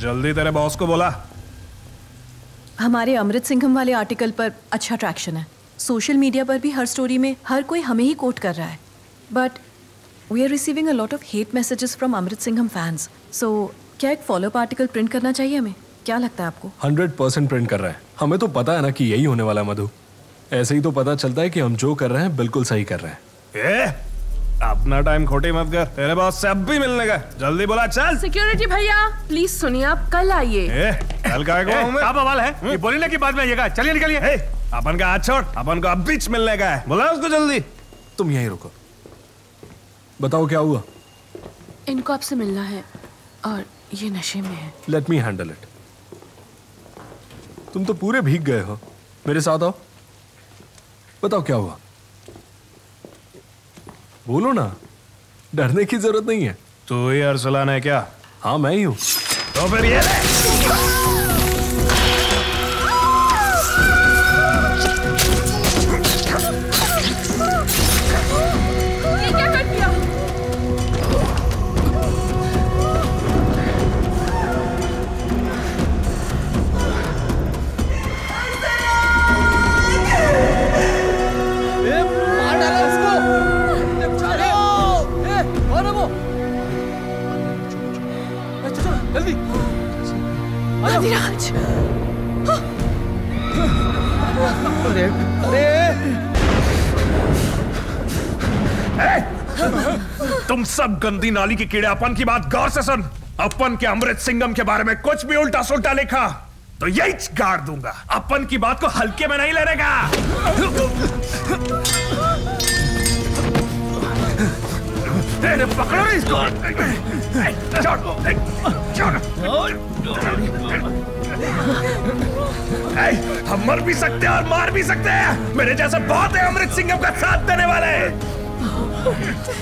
जल्दी तेरे बॉस को बोला। हमारे अमृत सिंघम वाले आर्टिकल पर अच्छा ट्रैक्शन है। सोशल मीडिया पर भी हर स्टोरी में हर कोई हमें ही कोट कर रहा है। But we are receiving a lot of hate messages from Amrit Singham fans. So क्या एक फॉलोअप आर्टिकल प्रिंट करना चाहिए हमें? क्या लगता है आपको? 100% प्रिंट कर रहा है। हमें तो पता है ना कि यही होने वाला। मधु, ऐसे ही तो पता चलता है कि हम जो कर रहे हैं बिल्कुल सही कर रहे हैं। अपना टाइम खोटी मत कर। तेरे बॉस से अब भी मिलने का। जल्दी बोला चल। सिक्योरिटी भैया प्लीज सुनिए, आप कल आइए। कल का क्या बवाल है? ये बोली ना कि बाद में आइएगा। चलिए निकलिए। अपन का हाथ छोड़, अपन को अब बीच मिलने का है। बोला उसको जल्दी। तुम यहीं रुको, बताओ क्या हुआ? इनको आपसे मिलना है और ये नशे में है। Let me handle it. तुम तो पूरे भीग गए हो, मेरे साथ आओ। बताओ क्या हुआ? बोलो ना, डरने की जरूरत नहीं है। तो ये अरसलान है क्या? हाँ मैं ही हूँ। तो फिर ये क्या कर दिया? जल्दी अधिराज। अरे अरे तुम सब गंदी नाली के कीड़े, अपन की बात गौर से सुन। अपन के अमृत सिंघम के बारे में कुछ भी उल्टा सुल्टा लिखा तो यही गाड़ दूंगा। अपन की बात को हल्के में नहीं लेने का। तेरे पकड़ो इसको। हम मर भी सकते हैं और मार भी सकते हैं। मेरे जैसे बहुत है अमृत सिंघम का साथ देने वाले।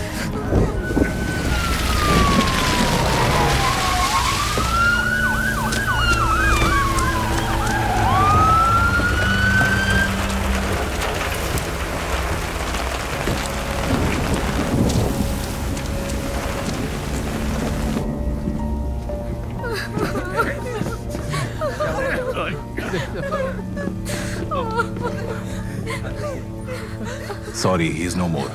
Sorry, he is no more.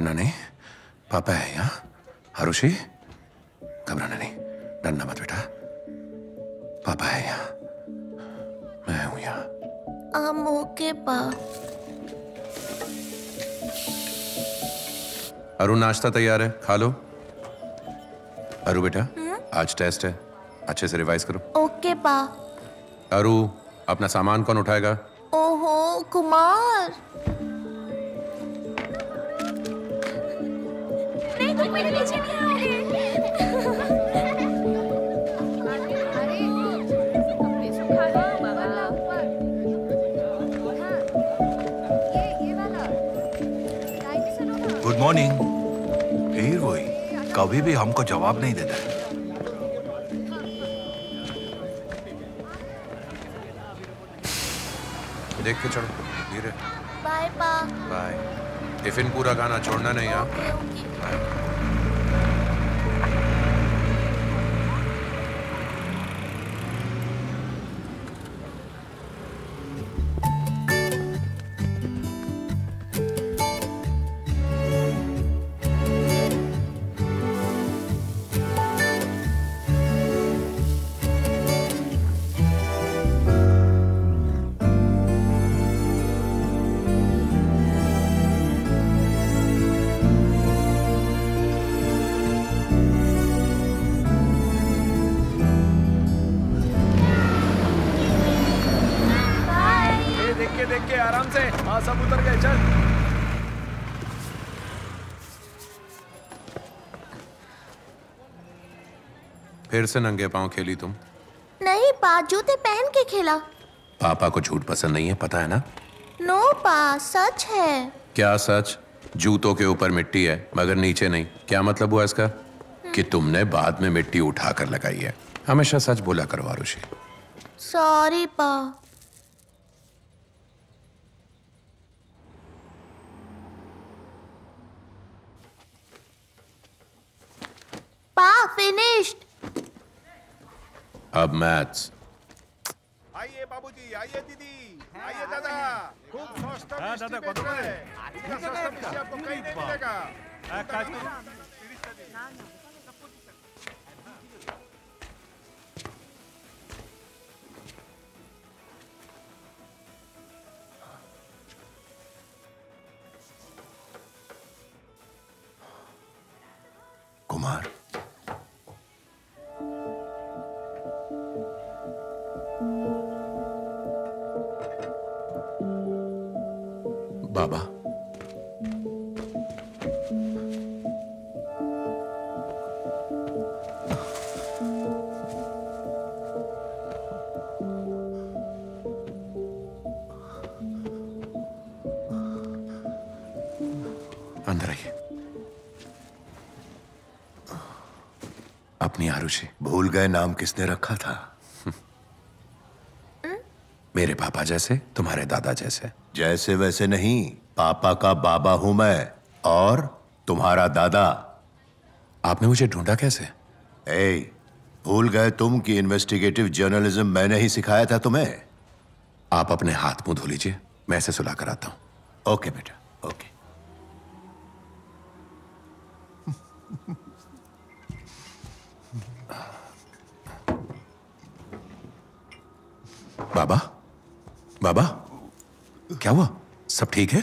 करना नहीं, पापा है यहाँ। आरुषि घबराना नहीं, डरना मत बेटा, पापा है यहाँ, मैं हूँ यहाँ। I'm okay, पा। अरु नाश्ता तैयार है, खा लो। अरु बेटा आज टेस्ट है, अच्छे से रिवाइज करो। ओके पा। अरु अपना सामान कौन उठाएगा? ओहो कुमार। नहीं तुम मेरे पीछे नहीं आओगे। Good morning. फिर वही, कभी भी हमको जवाब नहीं देता है। देख के चलो धीरे। Bye bye. टिफिन पूरा खाना छोड़ना नहीं। आप फिर से नंगे पांव खेली तुम? नहीं पा, जूते पहन के खेला। पापा को झूठ पसंद नहीं है, पता है ना? नो पा, सच है। क्या सच? जूतों के ऊपर मिट्टी है मगर नीचे नहीं। क्या मतलब हुआ इसका? कि तुमने बाद में मिट्टी उठा कर लगाई है। हमेशा सच बोला करो आरुषि। सॉरी पा। पा फिनिश्ड। अब मैच। आइए बाबूजी, आइए दीदी, आइए दादा। खूब सस्ता मिस्टी है, इतना सस्ता मिस्टी आपको कहीं नहीं मिलेगा। कुमार बाबा, अंदर आइए। अपनी आरुषि भूल गए नाम किसने रखा था? मेरे पापा जैसे, तुम्हारे दादा जैसे। जैसे वैसे नहीं, पापा का बाबा हूं मैं और तुम्हारा दादा। आपने मुझे ढूंढा कैसे? ए, भूल गए तुम कि इन्वेस्टिगेटिव जर्नलिज्म मैंने ही सिखाया था तुम्हें। आप अपने हाथ मुंह धो लीजिए, मैं इसे सुला कर आता हूं। ओके बेटा, ओके। बाबा, बाबा क्या हुआ? सब ठीक है?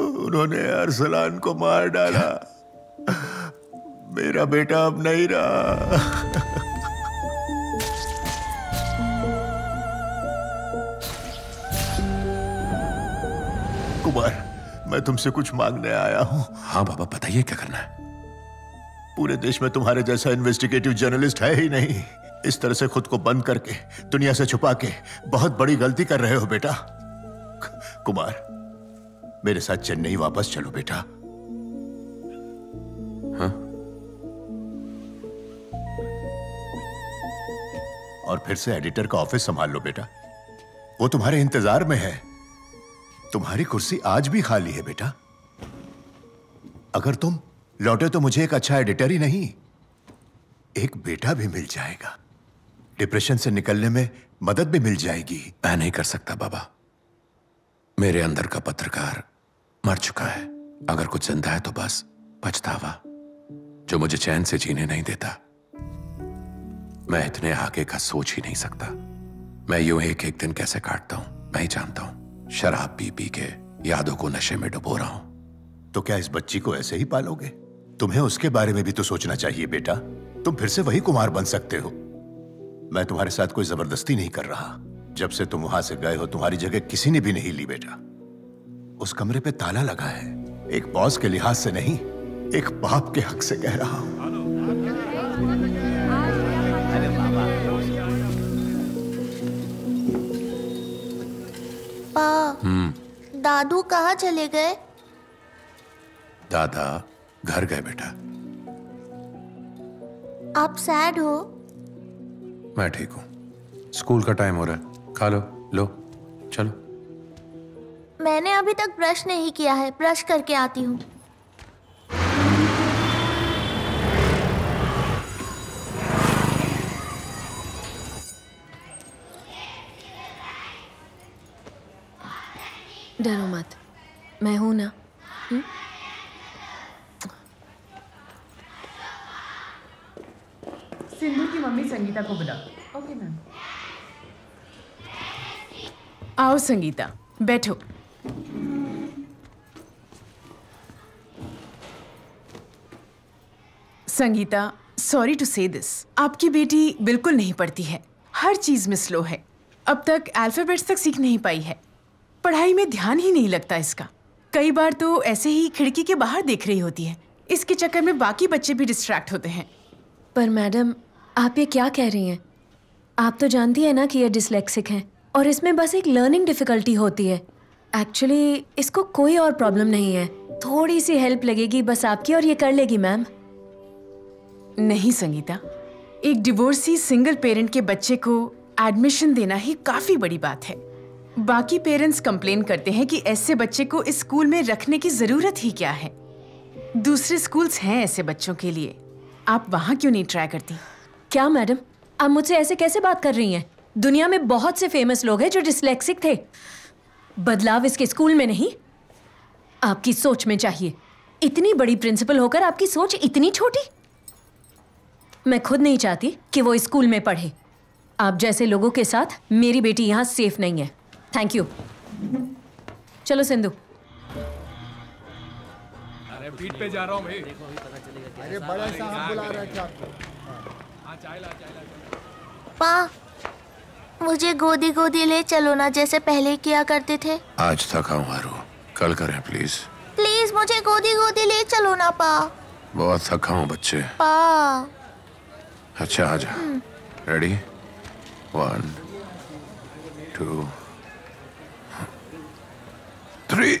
उन्होंने अरसलान को मार डाला। क्या? मेरा बेटा अब नहीं रहा। कुमार, मैं तुमसे कुछ मांगने आया हूं। हाँ बाबा, बताइए क्या करना है? पूरे देश में तुम्हारे जैसा इन्वेस्टिगेटिव जर्नलिस्ट है ही नहीं। इस तरह से खुद को बंद करके, दुनिया से छुपा के बहुत बड़ी गलती कर रहे हो बेटा। कुमार, मेरे साथ चेन्नई वापस चलो बेटा। हाँ? और फिर से एडिटर का ऑफिस संभाल लो बेटा, वो तुम्हारे इंतजार में है। तुम्हारी कुर्सी आज भी खाली है बेटा। अगर तुम लौटे तो मुझे एक अच्छा एडिटर ही नहीं, एक बेटा भी मिल जाएगा। डिप्रेशन से निकलने में मदद भी मिल जाएगी। मैं नहीं कर सकता बाबा, मेरे अंदर का पत्रकार मर चुका है। अगर कुछ जिंदा है तो बस पछतावा, जो मुझे चैन से जीने नहीं देता। मैं इतने आगे का सोच ही नहीं सकता। मैं यूं एक एक दिन कैसे काटता हूं मैं ही जानता हूं। शराब पी पी के यादों को नशे में डुबो रहा हूं। तो क्या इस बच्ची को ऐसे ही पालोगे? तुम्हें उसके बारे में भी तो सोचना चाहिए बेटा। तुम फिर से वही कुमार बन सकते हो। मैं तुम्हारे साथ कोई जबरदस्ती नहीं कर रहा। जब से तुम वहां से गए हो तुम्हारी जगह किसी ने भी नहीं ली बेटा। उस कमरे पे ताला लगा है। एक बॉस के लिहाज से नहीं, एक बाप के हक से कह रहा हूं। दादू कहाँ चले गए? दादा घर गए बेटा। आप सैड हो? मैं ठीक हूँ। स्कूल का टाइम हो रहा है, खा लो, लो चलो। मैंने अभी तक ब्रश नहीं किया है, ब्रश करके आती हूँ। डरो मत, मैं हूं ना। सिंधु की मम्मी संगीता को बुला। Okay ma'am. आओ संगीता, बैठो। Sangeeta, sorry to say this, आपकी बेटी बिल्कुल नहीं पढ़ती है। हर चीज में स्लो है। अब तक अल्फाबेट्स तक सीख नहीं पाई है। पढ़ाई में ध्यान ही नहीं लगता इसका। कई बार तो ऐसे ही खिड़की के बाहर देख रही होती है। इसके चक्कर में बाकी बच्चे भी डिस्ट्रैक्ट होते हैं। पर मैडम, आप ये क्या कह रही हैं? आप तो जानती हैं ना कि ये डिसलेक्सिक हैं और इसमें बस एक लर्निंग डिफिकल्टी होती है। एक्चुअली इसको कोई और प्रॉब्लम नहीं है। थोड़ी सी हेल्प लगेगी बस आपकी और ये कर लेगी मैम। नहीं संगीता, एक डिवोर्सी सिंगल पेरेंट के बच्चे को एडमिशन देना ही काफ़ी बड़ी बात है। बाकी पेरेंट्स कंप्लेन करते हैं कि ऐसे बच्चे को इस स्कूल में रखने की जरूरत ही क्या है। दूसरे स्कूल्स हैं ऐसे बच्चों के लिए, आप वहाँ क्यों नहीं ट्राई करती? क्या मैडम, आप मुझसे ऐसे कैसे बात कर रही हैं? दुनिया में बहुत से फेमस लोग हैं जो डिसलेक्सिक थे। बदलाव इसके स्कूल में नहीं, आपकी सोच में चाहिए। इतनी बड़ी प्रिंसिपल होकर आपकी सोच इतनी छोटी। मैं खुद नहीं चाहती कि वो स्कूल में पढ़े। आप जैसे लोगों के साथ मेरी बेटी यहाँ सेफ नहीं है। Thank you. चलो सिंधु। अरे पीठ पे जा रहा हूँ भाई। अरे बड़ा साहब बुला रहे थे आपको। हाँ चाय ला, चाय ला। पा, मुझे गोदी गोदी ले चलो ना, जैसे पहले किया करते थे। आज तक आऊँ आरू, कल करें प्लीज। प्लीज मुझे गोदी गोदी ले चलो ना पा। बहुत थका हूँ बच्चे। पा। अच्छा आजा। रेडी? 1, 2, 3।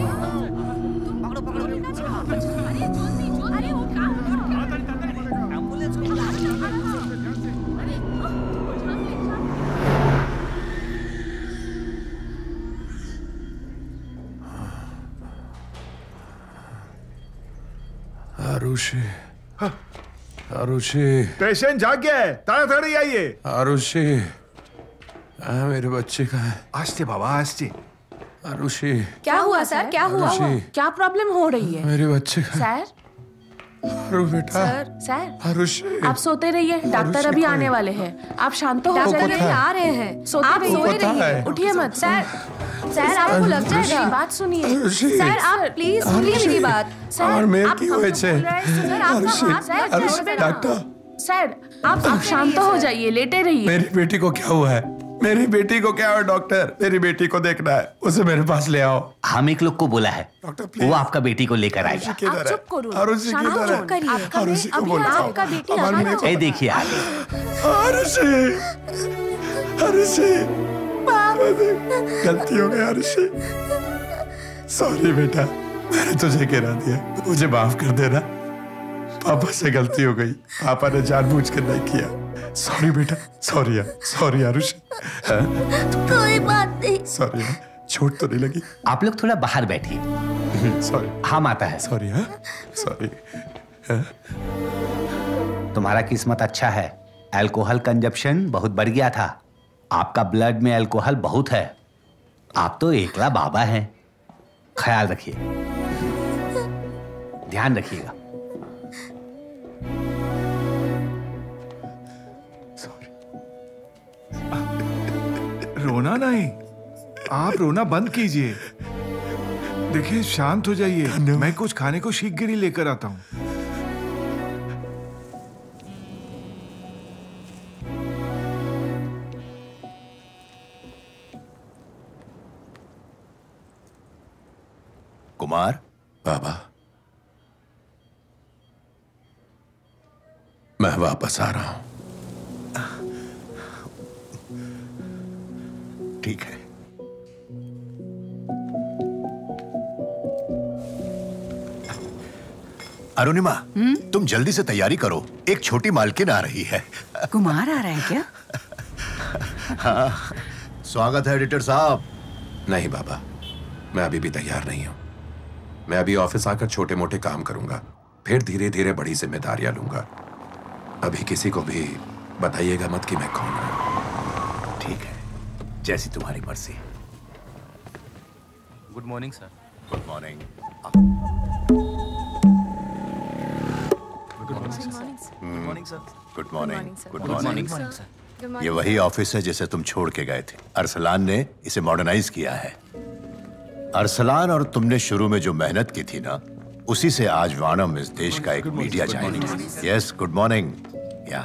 आरुषि, पेशेंट जाग गया है, ताड़ाताड़ी आइए। आरुषि, मेरे बच्चे का है। आस्ते बाबा, आस्ते। आरुषि, क्या हुआ सर? क्या हुआ? क्या प्रॉब्लम हो रही है मेरे बच्चे का? सर, आरु बेटा। Sir, sir. आरुषि, आप सोते रहिए, डॉक्टर अभी आने वाले हैं। आप शांत हो जाइए, आ रहे हैं। सोते रहिए, उठिए मत। सर, सर आपको लग जाएगा। बात सुनिए सर, आप प्लीज सुनिए मेरी बात। सर, आप शांत हो जाइए, लेटे रहिए। मेरी बेटी को क्या हुआ है? मेरी बेटी को क्या हुआ डॉक्टर? मेरी बेटी को देखना है, उसे मेरे पास ले आओ। हम एक लोग को बोला है, वो आपका बेटी को लेकर आएगा। आप चुप करो। आरुषि किधर है? देखिए आरुषि। आरुषि, गलती हो गई आरुषि, सॉरी बेटा, मैंने तुझे गिरा दिया, मुझे माफ कर देना, पापा से गलती हो गई, पापा ने जानबूझ के नहीं किया, सॉरी बेटा, सॉरी यार, सॉरी आरुषि। कोई बात नहीं, सॉरी, चोट तो नहीं लगी? आप लोग थोड़ा बाहर बैठिए। सॉरी। हाँ माता है। सॉरी हाँ, सॉरी। तुम्हारा किस्मत अच्छा है, अल्कोहल कंजप्शन बहुत बढ़ गया था, आपका ब्लड में अल्कोहल बहुत है, आप तो एकला बाबा हैं, ख्याल रखिए, ध्यान रखिएगा। सॉरी। रोना नहीं, आप रोना बंद कीजिए, देखिए शांत हो जाइए, मैं कुछ खाने को शीघ्र ही लेकर आता हूँ। कुमार बाबा, मैं वापस आ रहा हूं, ठीक है? अरुणिमा, तुम जल्दी से तैयारी करो, एक छोटी मालकिन आ रही है। कुमार आ रहा है क्या? हाँ, स्वागत है एडिटर साहब। नहीं बाबा, मैं अभी भी तैयार नहीं हूं, मैं अभी ऑफिस आकर छोटे मोटे काम करूंगा, फिर धीरे धीरे बड़ी जिम्मेदारियां लूंगा, अभी किसी को भी बताइएगा मत कि मैं कौन हूं। ठीक है, जैसी तुम्हारी मर्जी। Good morning sir. Good morning. Good morning sir. Good morning. Good morning sir. ये वही ऑफिस है जिसे तुम छोड़ के गए थे, अरसलान ने इसे मॉडर्नाइज किया है। अरसलान और तुमने शुरू में जो मेहनत की थी ना, उसी से आज वानम इस देश का एक मीडिया जाएगा। Yes, good morning. या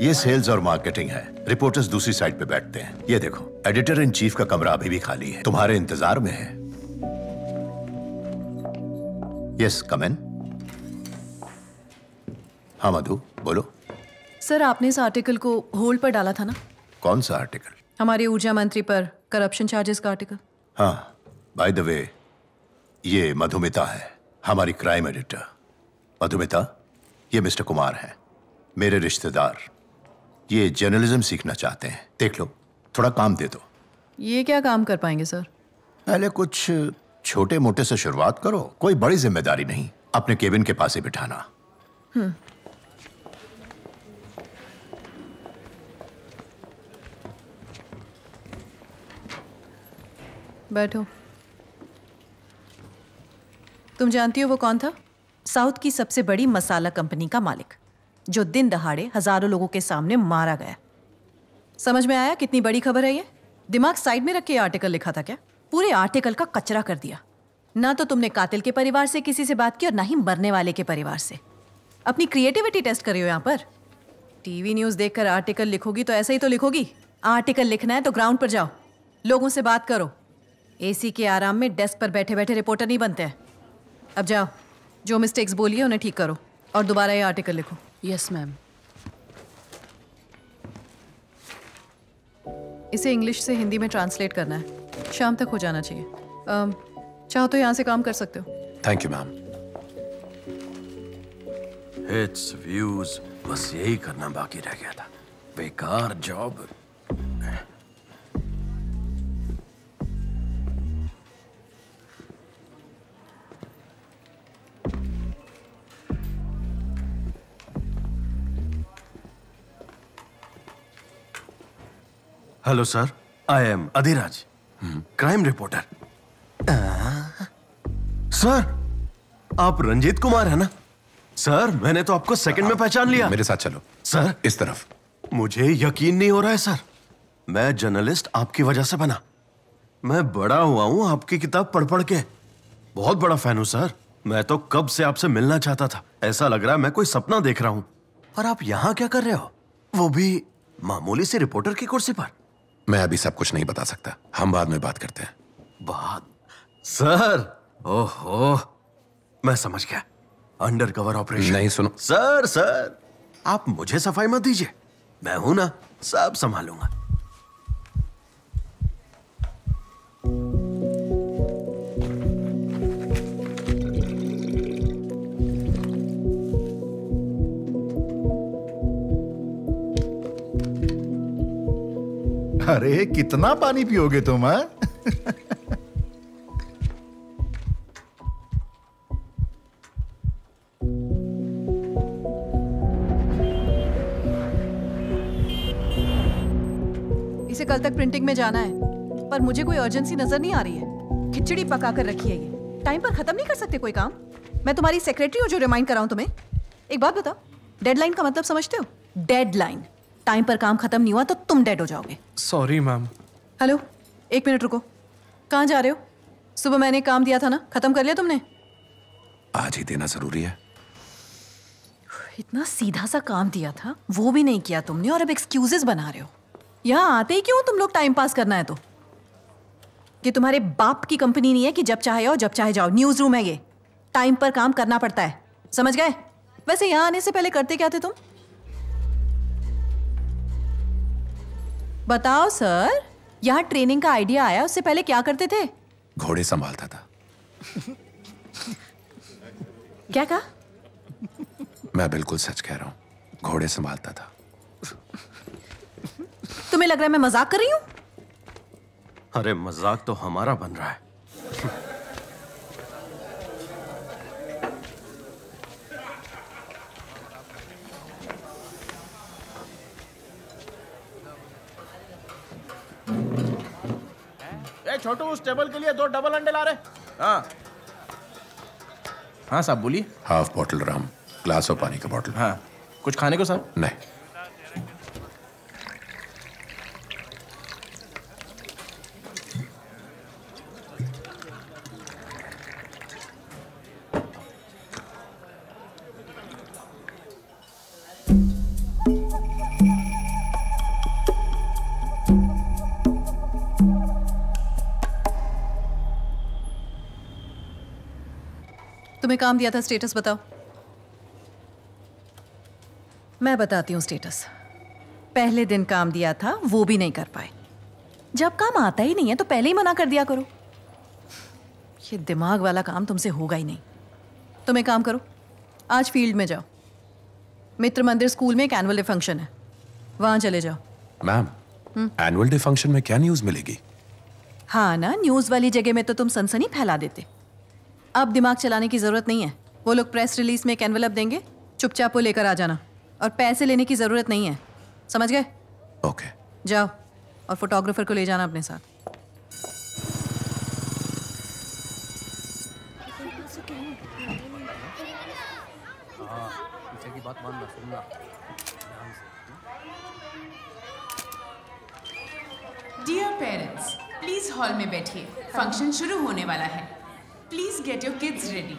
ये सेल्स और मार्केटिंग है, रिपोर्टर्स दूसरी साइड पे बैठते हैं। ये देखो, एडिटर इन चीफ का कमरा अभी भी खाली है, तुम्हारे इंतजार में है। Yes, come in. हाँ मधु, बोलो। सर, आपने इस आर्टिकल को होल्ड पर डाला था ना? कौन सा आर्टिकल? हमारे ऊर्जा मंत्री पर करप्शन चार्जेस का आर्टिकल। हाँ, बाय द वे, ये मधुमिता है, हमारी क्राइम एडिटर। मधुमिता, ये मिस्टर कुमार हैं, मेरे रिश्तेदार, ये जर्नलिज्म सीखना चाहते हैं, देख लो, थोड़ा काम दे दो। ये क्या काम कर पाएंगे सर? पहले कुछ छोटे मोटे से शुरुआत करो, कोई बड़ी जिम्मेदारी नहीं, अपने केबिन के पास ही बिठाना। बैठो। तुम जानती हो वो कौन था? साउथ की सबसे बड़ी मसाला कंपनी का मालिक, जो दिन दहाड़े हजारों लोगों के सामने मारा गया। समझ में आया कितनी बड़ी खबर है ये? दिमाग साइड में रख के आर्टिकल लिखा था क्या? पूरे आर्टिकल का कचरा कर दिया। ना तो तुमने कातिल के परिवार से किसी से बात की और ना ही मरने वाले के परिवार से। अपनी क्रिएटिविटी टेस्ट करिए यहाँ पर। टीवी न्यूज देखकर आर्टिकल लिखोगी तो ऐसे ही तो लिखोगी। आर्टिकल लिखना है तो ग्राउंड पर जाओ, लोगों से बात करो। एसी के आराम में डेस्क पर बैठे बैठे रिपोर्टर नहीं बनते हैं। अब जाओ, जो मिस्टेक्स बोली है उन्हें ठीक करो और दोबारा ये आर्टिकल लिखो। Yes ma'am. इसे इंग्लिश से हिंदी में ट्रांसलेट करना है, शाम तक हो जाना चाहिए। चाहो तो यहाँ से काम कर सकते हो। Thank you ma'am. Hits, views, बस यही करना बाकी रह गया था। बेकार job. Hello sir, I am Adhiraj, crime reporter. Sir, आप रंजीत कुमार है ना? सर, मैंने तो आपको सेकंड में पहचान लिया। मेरे साथ चलो सर, इस तरफ। मुझे यकीन नहीं हो रहा है सर, मैं जर्नलिस्ट आपकी वजह से बना। मैं बड़ा हुआ हूँ आपकी किताब पढ़ पढ़ के, बहुत बड़ा फैन हूँ सर। मैं तो कब से आपसे मिलना चाहता था, ऐसा लग रहा है मैं कोई सपना देख रहा हूँ। पर आप यहाँ क्या कर रहे हो, वो भी मामूली से रिपोर्टर की कुर्सी पर? मैं अभी सब कुछ नहीं बता सकता, हम बाद में बात करते हैं। बात? सर, ओहो, मैं समझ गया, अंडरकवर ऑपरेशन। नहीं, सुनो सर, सर आप मुझे सफाई मत दीजिए, मैं हूं ना, सब संभालूंगा। अरे कितना पानी पियोगे तुम? इसे कल तक प्रिंटिंग में जाना है, पर मुझे कोई अर्जेंसी नजर नहीं आ रही है। खिचड़ी पका कर रखी है, ये टाइम पर खत्म नहीं कर सकते कोई काम? मैं तुम्हारी सेक्रेटरी हूँ जो रिमाइंड कराऊँ तुम्हें। एक बात बताओ, डेडलाइन का मतलब समझते हो? डेडलाइन, टाइम पर काम खत्म नहीं हुआ तो तुम डेड हो जाओगे। Sorry ma'am. हेलो, एक मिनट रुको, कहाँ जा रहे हो? सुबह मैंने काम दिया था ना, खत्म कर लिया तुमने? आज ही देना जरूरी है। इतना सीधा सा काम दिया था, वो भी नहीं किया तुमने, और अब एक्सक्यूजेस बना रहे हो। यहाँ आते ही क्यों तुम लोग? टाइम पास करना है तो। ये तुम्हारे बाप की कंपनी नहीं है कि जब चाहे आओ जब चाहे जाओ। न्यूज रूम है ये, टाइम पर काम करना पड़ता है, समझ गए? वैसे यहाँ आने से पहले करते क्या थे तुम, बताओ? सर, यहाँ ट्रेनिंग का आइडिया आया, उससे पहले क्या करते थे? घोड़े संभालता था। क्या कहा? मैं बिल्कुल सच कह रहा हूँ, घोड़े संभालता था। तुम्हें लग रहा है मैं मजाक कर रही हूँ? अरे मजाक तो हमारा बन रहा है। छोटू, उस टेबल के लिए 2 डबल अंडे ला रहे। हाँ हाँ साहब, बोलिए। हाफ बोतल राम, ग्लास और पानी का बोतल। हाँ, कुछ खाने को साहब? नहीं। तुम्हें काम दिया था, स्टेटस बताओ। मैं बताती हूँ स्टेटस। पहले दिन काम दिया था, वो भी नहीं कर पाए। जब काम आता ही नहीं है तो पहले ही मना कर दिया करो। ये दिमाग वाला काम तुमसे होगा ही नहीं। तुम एक काम करो, आज फील्ड में जाओ। मित्र मंदिर स्कूल में एक एनुअल डे फंक्शन है, वहां चले जाओ। मैम, एनुअल डे फंक्शन में क्या न्यूज मिलेगी? हाँ ना, न्यूज वाली जगह में तो तुम सनसनी फैला देते। अब दिमाग चलाने की जरूरत नहीं है। वो लोग प्रेस रिलीज में एक एनवेलप देंगे, चुपचाप वो लेकर आ जाना, और पैसे लेने की जरूरत नहीं है, समझ गए? ओके। जाओ, और फोटोग्राफर को ले जाना अपने साथ। डियर पेरेंट्स, प्लीज हॉल में बैठिए, फंक्शन शुरू होने वाला है। Please get your kids ready.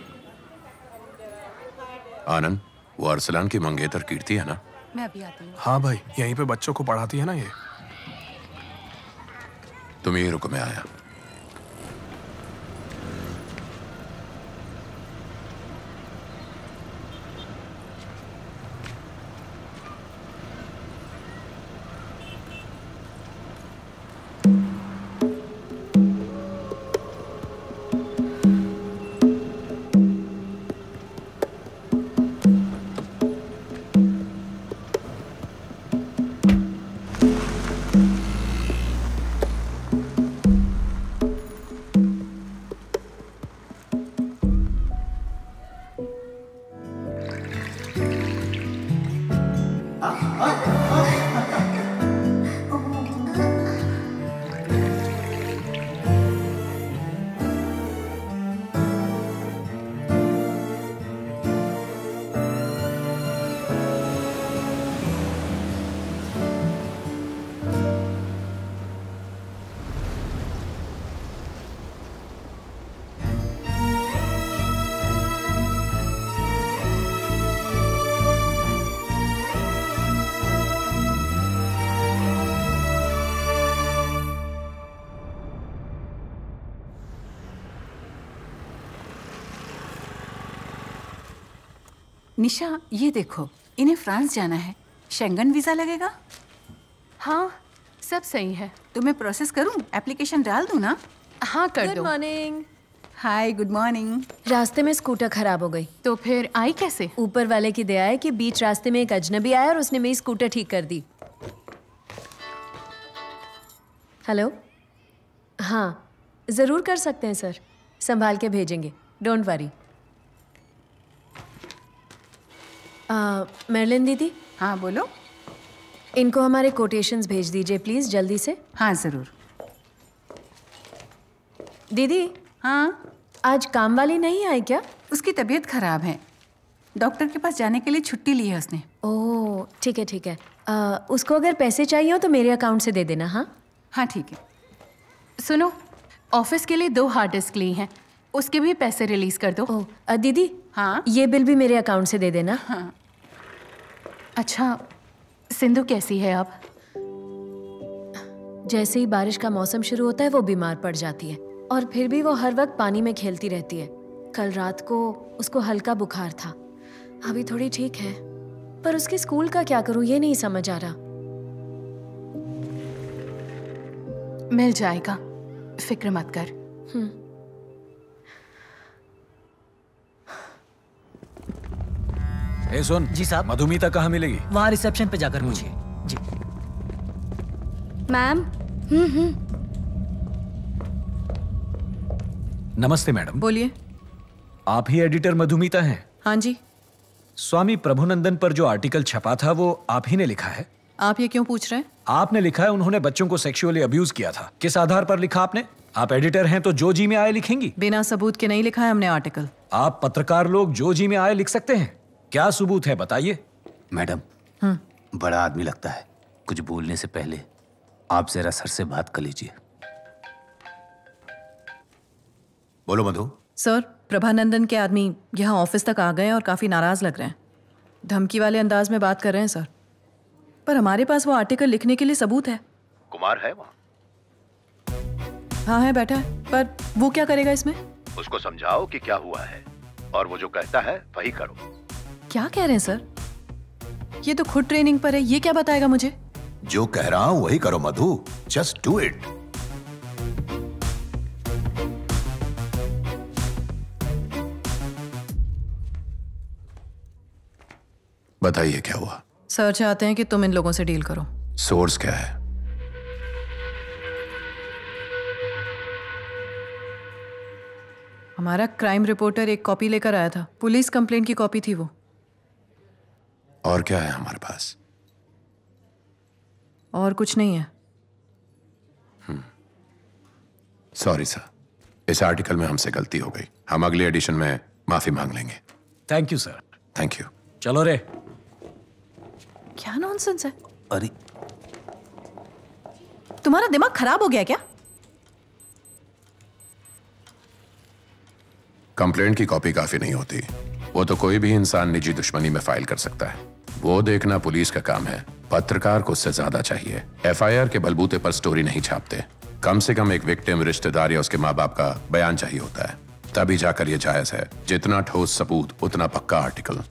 आनंद, वो अरसलान की मंगेतर कीर्ति है ना? मैं अभी आती हूँ। हाँ भाई, यहीं पे बच्चों को पढ़ाती है ना ये। तुम यहीं रुको, मैं आया। निशा, ये देखो, इन्हें फ्रांस जाना है, शेंगन वीज़ा लगेगा। हाँ, सब सही है। तो मैं प्रोसेस करूँ, एप्लीकेशन डाल दूँ ना? हाँ कर दो। Good morning. Hi, good morning. रास्ते में स्कूटर खराब हो गई। तो फिर आई कैसे? ऊपर वाले की दया है कि बीच रास्ते में एक अजनबी आया और उसने मेरी स्कूटर ठीक कर दी। हेलो। हाँ ज़रूर कर सकते हैं सर, संभाल के भेजेंगे, डोंट वरी। मैरलिन दीदी। हाँ बोलो। इनको हमारे कोटेशंस भेज दीजिए प्लीज़ जल्दी से। हाँ ज़रूर। दीदी। हाँ। आज काम वाली नहीं आई क्या? उसकी तबीयत खराब है, डॉक्टर के पास जाने के लिए छुट्टी ली है उसने। ओह ठीक है ठीक है। उसको अगर पैसे चाहिए हो तो मेरे अकाउंट से दे देना। हाँ हाँ ठीक है। सुनो, ऑफिस के लिए 2 हार्ड डिस्क ली हैं, उसके भी पैसे रिलीज कर दो। ओह दीदी। हाँ ये बिल भी मेरे अकाउंट से दे देना। हाँ। अच्छा सिंधु कैसी है अब? जैसे ही बारिश का मौसम शुरू होता है वो बीमार पड़ जाती है, और फिर भी वो हर वक्त पानी में खेलती रहती है। कल रात को उसको हल्का बुखार था, अभी थोड़ी ठीक है, पर उसके स्कूल का क्या करूं ये नहीं समझ आ रहा। मिल जाएगा, फिक्र मत कर। ए सुन। जी साहब। मधुमिता कहाँ मिलेगी? वहाँ रिसेप्शन पे जाकर पूछिए। जी मैम। नमस्ते मैडम। बोलिए। आप ही एडिटर मधुमिता हैं? हाँ जी। स्वामी प्रभुनंदन पर जो आर्टिकल छपा था वो आप ही ने लिखा है? आप ये क्यों पूछ रहे हैं? आपने लिखा है उन्होंने बच्चों को सेक्सुअली अब्यूज किया था। किस आधार पर लिखा आपने? आप एडिटर हैं तो जो जी में आए लिखेंगी? बिना सबूत के नहीं लिखा है हमने आर्टिकल। आप पत्रकार लोग जो जी में आए लिख सकते हैं? क्या सबूत है बताइए। मैडम बड़ा आदमी लगता है, कुछ बोलने से पहले आप जरा सर से बात कर लीजिए। बोलो मधु। सर प्रभानंदन के आदमी यहाँ ऑफिस तक आ गए हैं और काफी नाराज लग रहे हैं, धमकी वाले अंदाज में बात कर रहे हैं सर, पर हमारे पास वो आर्टिकल लिखने के लिए सबूत है। कुमार है वहाँ? हाँ है, बैठा है, पर वो क्या करेगा इसमें? उसको समझाओ कि क्या हुआ है और वो जो कहता है वही करो। क्या कह रहे हैं सर? ये तो खुद ट्रेनिंग पर है, ये क्या बताएगा मुझे? जो कह रहा हूँ वही करो मधु, जस्ट डू इट। बताइए क्या हुआ? सर चाहते हैं कि तुम इन लोगों से डील करो। सोर्स क्या है? हमारा क्राइम रिपोर्टर एक कॉपी लेकर आया था, पुलिस कंप्लेंट की कॉपी थी वो। और क्या है हमारे पास? और कुछ नहीं है। सॉरी सर, इस आर्टिकल में हमसे गलती हो गई, हम अगले एडिशन में माफी मांग लेंगे। Thank you sir. Thank you. चलो रे। क्या नॉनसेंस है? अरे तुम्हारा दिमाग खराब हो गया क्या? कंप्लेंट की कॉपी काफी नहीं होती, वो तो कोई भी इंसान निजी दुश्मनी में फाइल कर सकता है, वो देखना पुलिस का काम है। पत्रकार को उससे ज्यादा चाहिए। एफआईआर के बलबूते पर स्टोरी नहीं छापते, कम से कम एक विक्टिम, रिश्तेदार या उसके माँ बाप का बयान चाहिए होता है, तभी जाकर यह जायज है। जितना ठोस सबूत उतना पक्का आर्टिकल।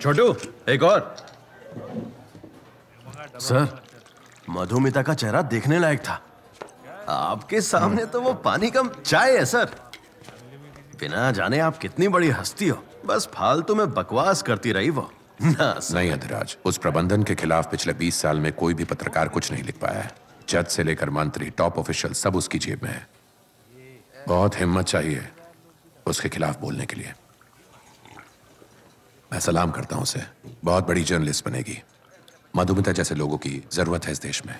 छोटू एक और। सर मधुमिता का चेहरा देखने लायक था, आपके सामने तो वो पानी कम चाय है सर। बिना जाने आप कितनी बड़ी हस्ती हो, बस फालतू में बकवास करती रही वो। नहीं अधिराज, उस प्रबंधन के खिलाफ पिछले 20 साल में कोई भी पत्रकार कुछ नहीं लिख पाया है। जज से लेकर मंत्री, टॉप ऑफिशियल सब उसकी जेब में है। बहुत हिम्मत चाहिए उसके खिलाफ बोलने के लिए। मैं सलाम करता हूं उसे, बहुत बड़ी जर्नलिस्ट बनेगी। मधुमिता जैसे लोगों की जरूरत है इस देश में,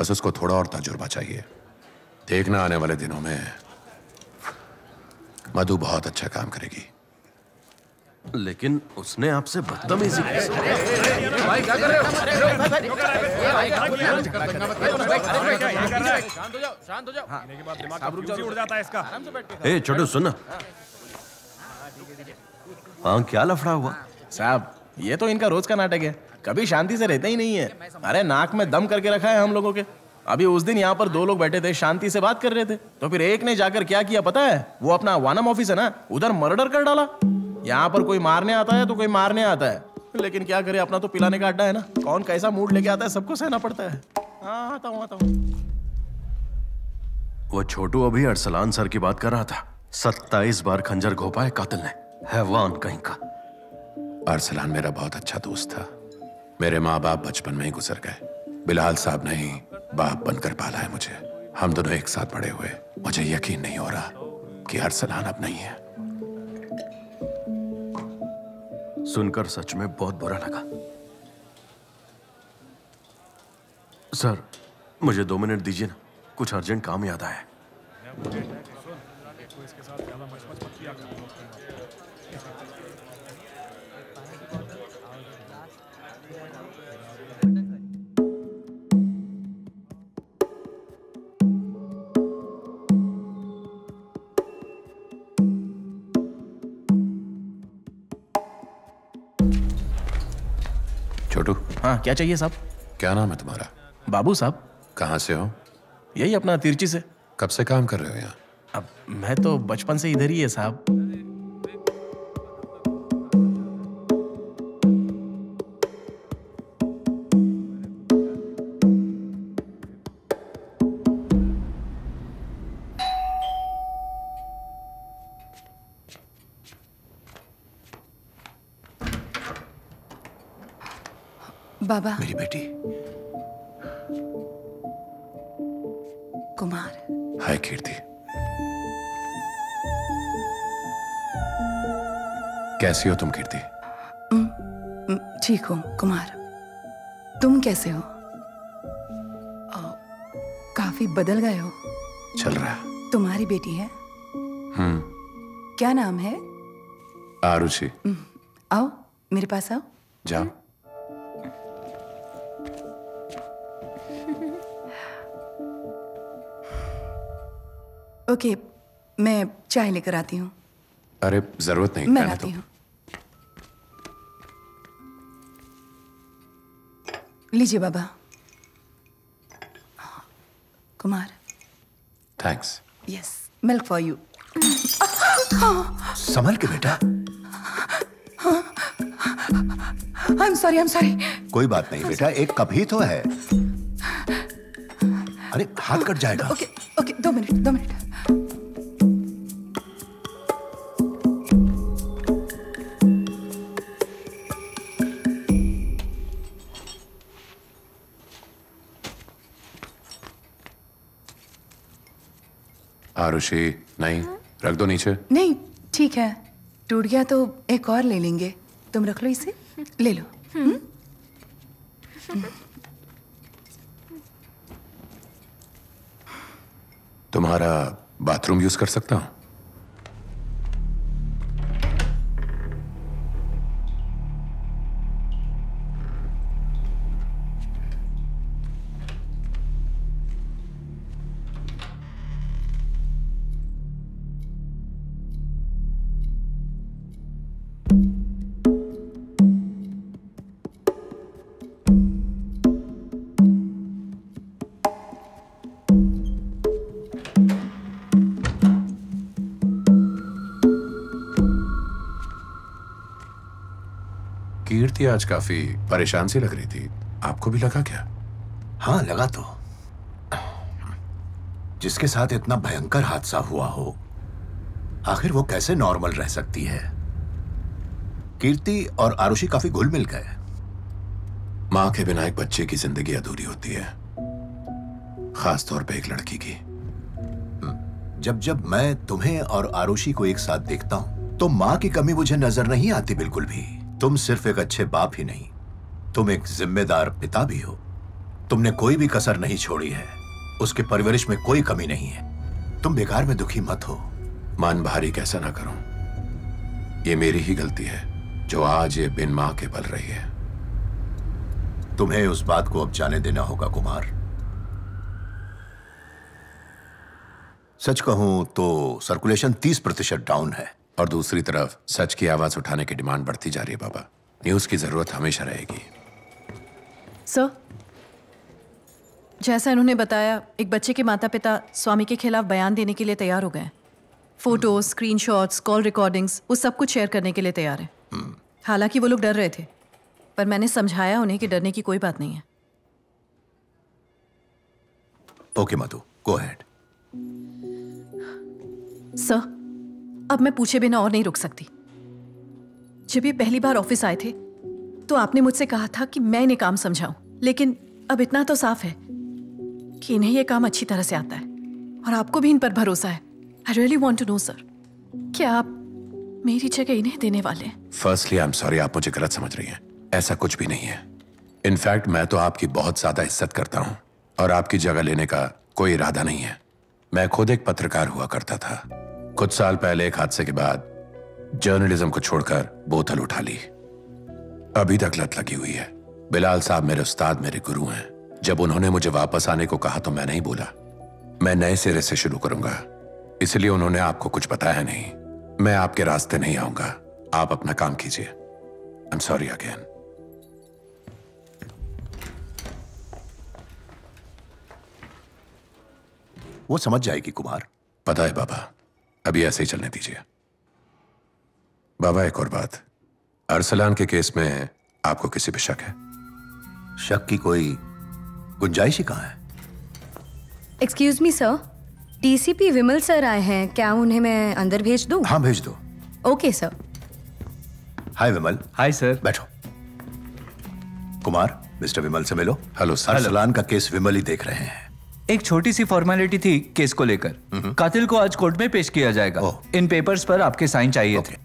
बस उसको थोड़ा और तजुर्बा चाहिए। देखना आने वाले दिनों में मधु बहुत अच्छा काम करेगी। लेकिन उसने आपसे बदतमीजी की। भाई क्या कर रहे हो? शांत हो जाओ। ए छोटू सुन ना, क्या लफड़ा हुआ? साहब ये तो इनका रोज का नाटक है, कभी शांति से रहते ही नहीं है। अरे नाक में दम करके रखा है हम लोगों के। अभी उस दिन यहाँ पर 2 लोग बैठे थे, शांति से बात कर रहे थे, तो फिर एक ने जाकर क्या किया पता है? वो अपना वानम ऑफिस है ना, उधर मर्डर कर डाला। यहाँ पर कोई मारने आता है तो कोई मारने आता है, लेकिन क्या करे, अपना तो पिलाने का अड्डा है ना, कौन कैसा मूड लेके आता है सबको सहना पड़ता है। आता हूँ। वो छोटू अभी अरसलान सर की बात कर रहा था। 27 बार खंजर घोपा है कातिल ने, हैवान कहीं का। अरसलान मेरा बहुत अच्छा दोस्त था। मेरे माँ बाप बचपन में ही गुजर गए। बिलाल साहब ने ही बाप बनकर पाला है मुझे। हम दोनों एक साथ बड़े हुए। मुझे यकीन नहीं हो रहा कि अरसलान अब नहीं है। सुनकर सच में बहुत बुरा लगा। सर मुझे 2 मिनट दीजिए ना, कुछ अर्जेंट काम याद आया। छोटू। हाँ क्या चाहिए साहब? क्या नाम है तुम्हारा? बाबू साहब। कहाँ से हो? यही अपना तिरची से। कब से काम कर रहे हो यहाँ? अब मैं तो बचपन से इधर ही है साहब। बाबा। मेरी बेटी। कुमार। हाय कीर्ति, कैसी हो तुम? कीर्ति ठीक हो। कुमार तुम कैसे हो? काफी बदल गए हो। चल रहा। तुम्हारी बेटी है? क्या नाम है? आरुषि। आओ मेरे पास आओ। जाओ। ओके, मैं चाय लेकर आती हूँ। अरे जरूरत नहीं, मैं आती हूँ। लीजिए बाबा। Kumar. Thanks. Yes, milk for you. संभल के बेटा। I am sorry. कोई बात नहीं बेटा, एक कप ही तो है। अरे हाथ कट जाएगा। Okay, 2 minute. आरुषि नहीं, रख दो नीचे। नहीं ठीक है, टूट गया तो एक और ले लेंगे। तुम रख लो इसे, ले लो। तुम्हारा बाथरूम यूज कर सकता हूं? कीर्ति आज काफी परेशान सी लग रही थी, आपको भी लगा क्या? हाँ लगा तो। जिसके साथ इतना भयंकर हादसा हुआ हो, आखिर वो कैसे नॉर्मल रह सकती है? कीर्ति और आरुषि काफी घुल मिल गए। माँ के बिना एक बच्चे की जिंदगी अधूरी होती है, खासतौर पे एक लड़की की। जब जब मैं तुम्हें और आरुषि को एक साथ देखता हूं तो माँ की कमी मुझे नजर नहीं आती बिल्कुल भी। तुम सिर्फ एक अच्छे बाप ही नहीं, तुम एक जिम्मेदार पिता भी हो। तुमने कोई भी कसर नहीं छोड़ी है, उसके परवरिश में कोई कमी नहीं है। तुम बेकार में दुखी मत हो। मान भारी कैसा ना करूं, ये मेरी ही गलती है जो आज ये बिन मां के पल रही है। तुम्हें उस बात को अब जाने देना होगा कुमार। सच कहूं तो सर्कुलेशन 30% डाउन है, और दूसरी तरफ सच की आवाज उठाने की डिमांड बढ़ती जा रही है बाबा। न्यूज की जरूरत हमेशा रहेगी। सर जैसा इन्होंने बताया, एक बच्चे के माता पिता स्वामी के खिलाफ बयान देने के लिए तैयार हो गए। फोटोज, स्क्रीनशॉट्स, कॉल रिकॉर्डिंग्स, वो सब कुछ शेयर करने के लिए तैयार है। हालांकि वो लोग डर रहे थे, पर मैंने समझाया उन्हें कि डरने की कोई बात नहीं है। Okay Madhu, go ahead. Sir, अब मैं पूछे बिना और नहीं रुक सकती। जब ये पहली बार ऑफिस आए थे तो आपने मुझसे कहा था कि मैं इन्हें काम समझाऊं, लेकिन अब इतना तो साफ है कि इन्हें यह काम अच्छी तरह से आता है और आपको भी इन पर भरोसा है। I really want to know sir, क्या आप मेरी जगह इन्हें देने वाले हैं? फर्स्टली आई एम सॉरी, आप मुझे गलत समझ रही हैं, ऐसा कुछ भी नहीं है। इनफैक्ट मैं तो आपकी बहुत ज्यादा इज्जत करता हूँ और आपकी जगह लेने का कोई इरादा नहीं है। मैं खुद एक पत्रकार हुआ करता था। कुछ साल पहले एक हादसे के बाद जर्नलिज्म को छोड़कर बोतल उठा ली, अभी तक लत लगी हुई है। बिलाल साहब मेरे उस्ताद, मेरे गुरु हैं। जब उन्होंने मुझे वापस आने को कहा तो मैं नहीं बोला, मैं नए सिरे से शुरू करूंगा, इसलिए उन्होंने आपको कुछ बताया नहीं। मैं आपके रास्ते नहीं आऊंगा, आप अपना काम कीजिए। I am sorry again. वो समझ जाएगी कुमार। पता है बाबा, अभी ऐसे ही चलने दीजिए। बाबा एक और बात, अरसलान के केस में आपको किसी पे शक है? शक की कोई गुंजाइश ही कहाँ है। Excuse me sir, DCP Vimal sir आए हैं, क्या उन्हें मैं अंदर भेज दूं? हाँ भेज दो। Okay sir. Hi Vimal. Hi sir. बैठो। कुमार, मिस्टर विमल से मिलो। Hello sir. अरसलान का केस विमल ही देख रहे हैं। एक छोटी सी फॉर्मेलिटी थी केस को लेकर, कातिल को आज कोर्ट में पेश किया जाएगा। इन पेपर्स पर आपके साइन चाहिए थे।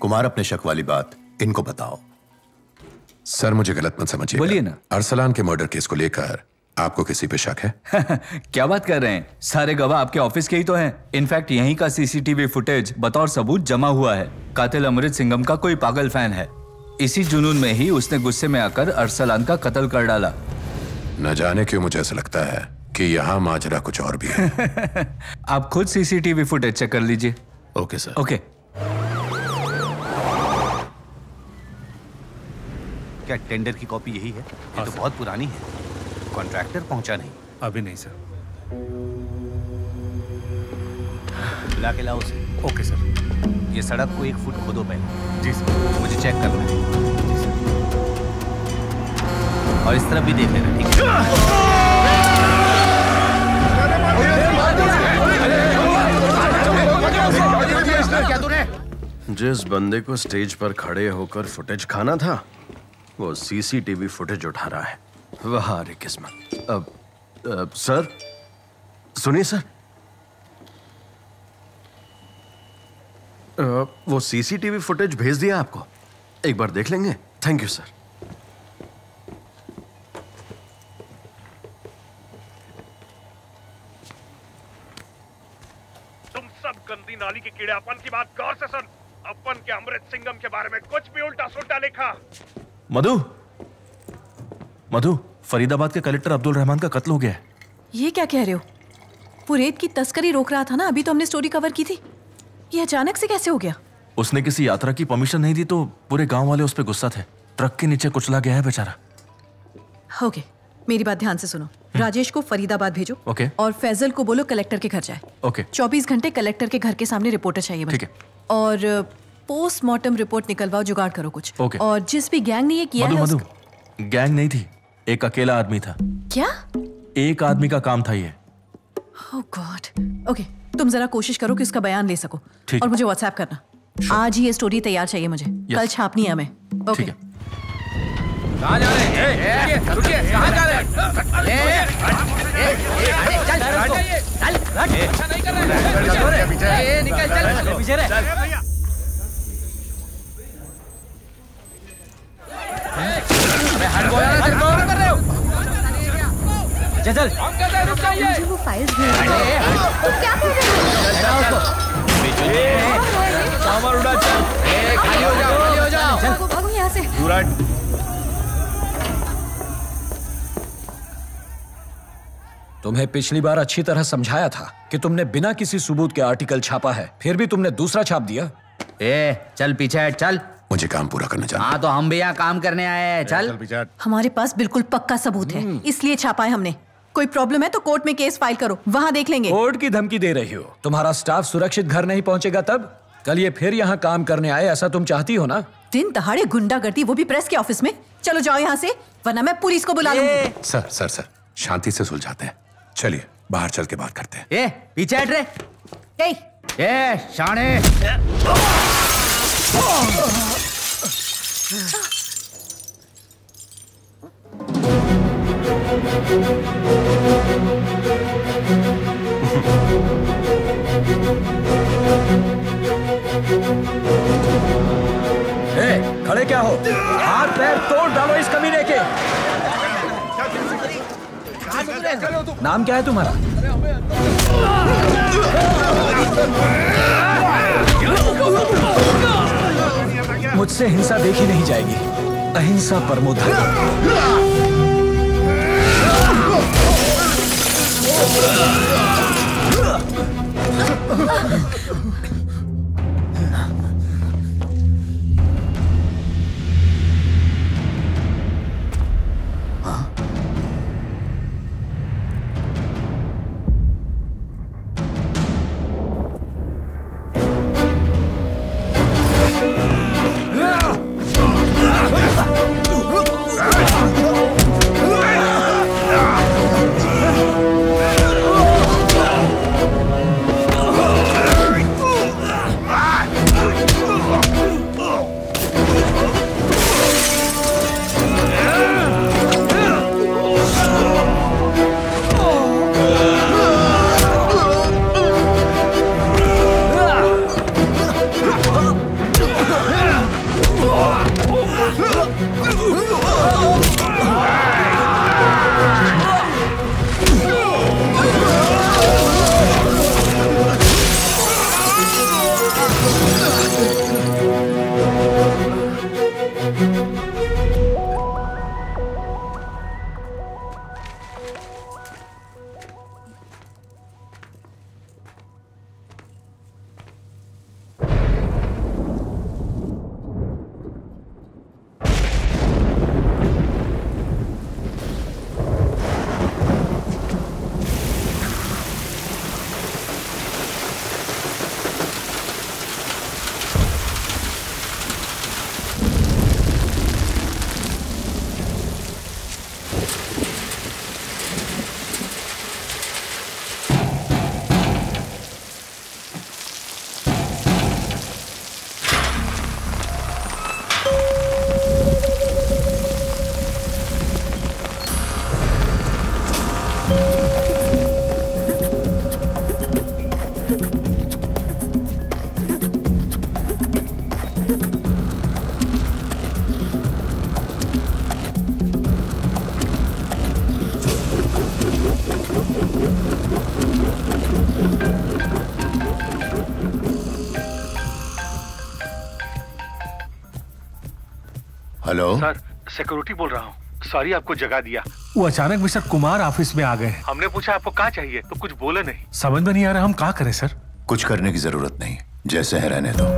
कुमार, अपने शक वाली बात इनको बताओ। सर मुझे गलत मत समझिए, बोलिए ना। अरसलान के मर्डर केस को लेकर आपको किसी पे शक है? क्या बात कर रहे हैं, सारे गवाह आपके ऑफिस के ही तो हैं। इनफैक्ट यहीं का सीसीटीवी फुटेज बतौर सबूत जमा हुआ है। कातिल अमृत सिंगम का कोई पागल फैन है, इसी जुनून में ही उसने गुस्से में आकर अरसलान का कत्ल कर डाला। न जाने क्यों मुझे ऐसा लगता है कि यहाँ माजरा कुछ और भी है। आप खुद सीसीटीवी फुटेज चेक कर लीजिए। Okay sir. ओके। क्या टेंडर की कॉपी यही है? ये तो बहुत पुरानी है, कॉन्ट्रैक्टर पहुंचा नहीं। अभी नहीं सर। लाके लाओ उसे। Okay sir. ये सड़क को 1 फुट खोदो पहले। जी सर। मुझे चेक करना है और इस तरफ भी देख लेना, ठीक है? जिस बंदे को स्टेज पर खड़े होकर फुटेज खाना था वो सीसीटीवी फुटेज उठा रहा है। वाह रे किस्मत। अब सर सुनिए सर, वो सीसीटीवी फुटेज भेज दिया आपको, एक बार देख लेंगे? Thank you sir. नाली के कीड़े, अपन की बात गौर से सुन। अपन के अमृत सिंघम के बारे में कुछ भी उल्टा सुल्टा लिखा। मधु, फरीदाबाद के कलेक्टर अब्दुल रहमान का कत्ल हो गया है। ये क्या कह रहे हो? वो रेत की तस्करी रोक रहा था ना, अभी तो हमने स्टोरी कवर की थी। ये अचानक से कैसे हो गया? उसने किसी यात्रा की परमिशन नहीं दी तो पूरे गाँव वाले उस पर गुस्सा थे। ट्रक के नीचे कुचला गया है बेचारा। ओके, मेरी बात ध्यान से सुनो। राजेश को फरीदाबाद भेजो। ओके। और फैजल को बोलो कलेक्टर के घर जाए। ओके। 24 घंटे कलेक्टर के घर के सामने रिपोर्टर चाहिए मुझे। ठीक है। और पोस्टमार्टम रिपोर्ट निकलवाओ, जुगाड़ करो कुछ। ओके। और जिस भी गैंग ने ये किया है उसको... गैंग नहीं थी, एक अकेला आदमी था। क्या? एक आदमी का काम था ये। ओह गॉड। ओके, तुम जरा कोशिश करो कि उसका बयान ले सको और मुझे व्हाट्सएप करना। आज ये स्टोरी तैयार चाहिए मुझे, कल छापनी है हमें। ओके। कहाँ जा रहे हैं? कहाँ जा रहे हैं? चल वो फाइल्स क्या कर रहे हो? भागो यहाँ से। तुम्हें पिछली बार अच्छी तरह समझाया था कि तुमने बिना किसी सबूत के आर्टिकल छापा है, फिर भी तुमने दूसरा छाप दिया। ए, चल पीछे हट, चल। मुझे काम पूरा करने जाना। हाँ तो हम भी यहाँ काम करने आए हैं। चल पीछे हट। हमारे पास बिल्कुल पक्का सबूत है, इसलिए छापा है हमने। कोई प्रॉब्लम है तो कोर्ट में केस फाइल करो, वहाँ देख लेंगे। कोर्ट की धमकी दे रही हो? तुम्हारा स्टाफ सुरक्षित घर नहीं पहुँचेगा तब? कल ये फिर यहाँ काम करने आए, ऐसा तुम चाहती हो ना? दिन दहाड़े गुंडागर्दी, वो भी प्रेस के ऑफिस में। चलो जाओ यहाँ से, वरना मैं पुलिस को बुला लूंगी। सर सर सर, शांति से सुलझाते हैं, चलिए बाहर चल के बात करते हैं। ए, पीछे हट रे। ए, शाने। ए, खड़े क्या हो? हाथ पैर तोड़ डालो इस कमीने के। नाम क्या है तुम्हारा? मुझसे हिंसा देखी नहीं जाएगी, अहिंसा परमो धर्म। हेलो सर, सिक्योरिटी बोल रहा हूँ। सॉरी आपको जगा दिया। वो अचानक मिस्टर कुमार ऑफिस में आ गए। हमने पूछा आपको क्या चाहिए तो कुछ बोले नहीं। समझ में नहीं आ रहा हम क्या करें सर। कुछ करने की जरूरत नहीं, जैसे है रहने दो।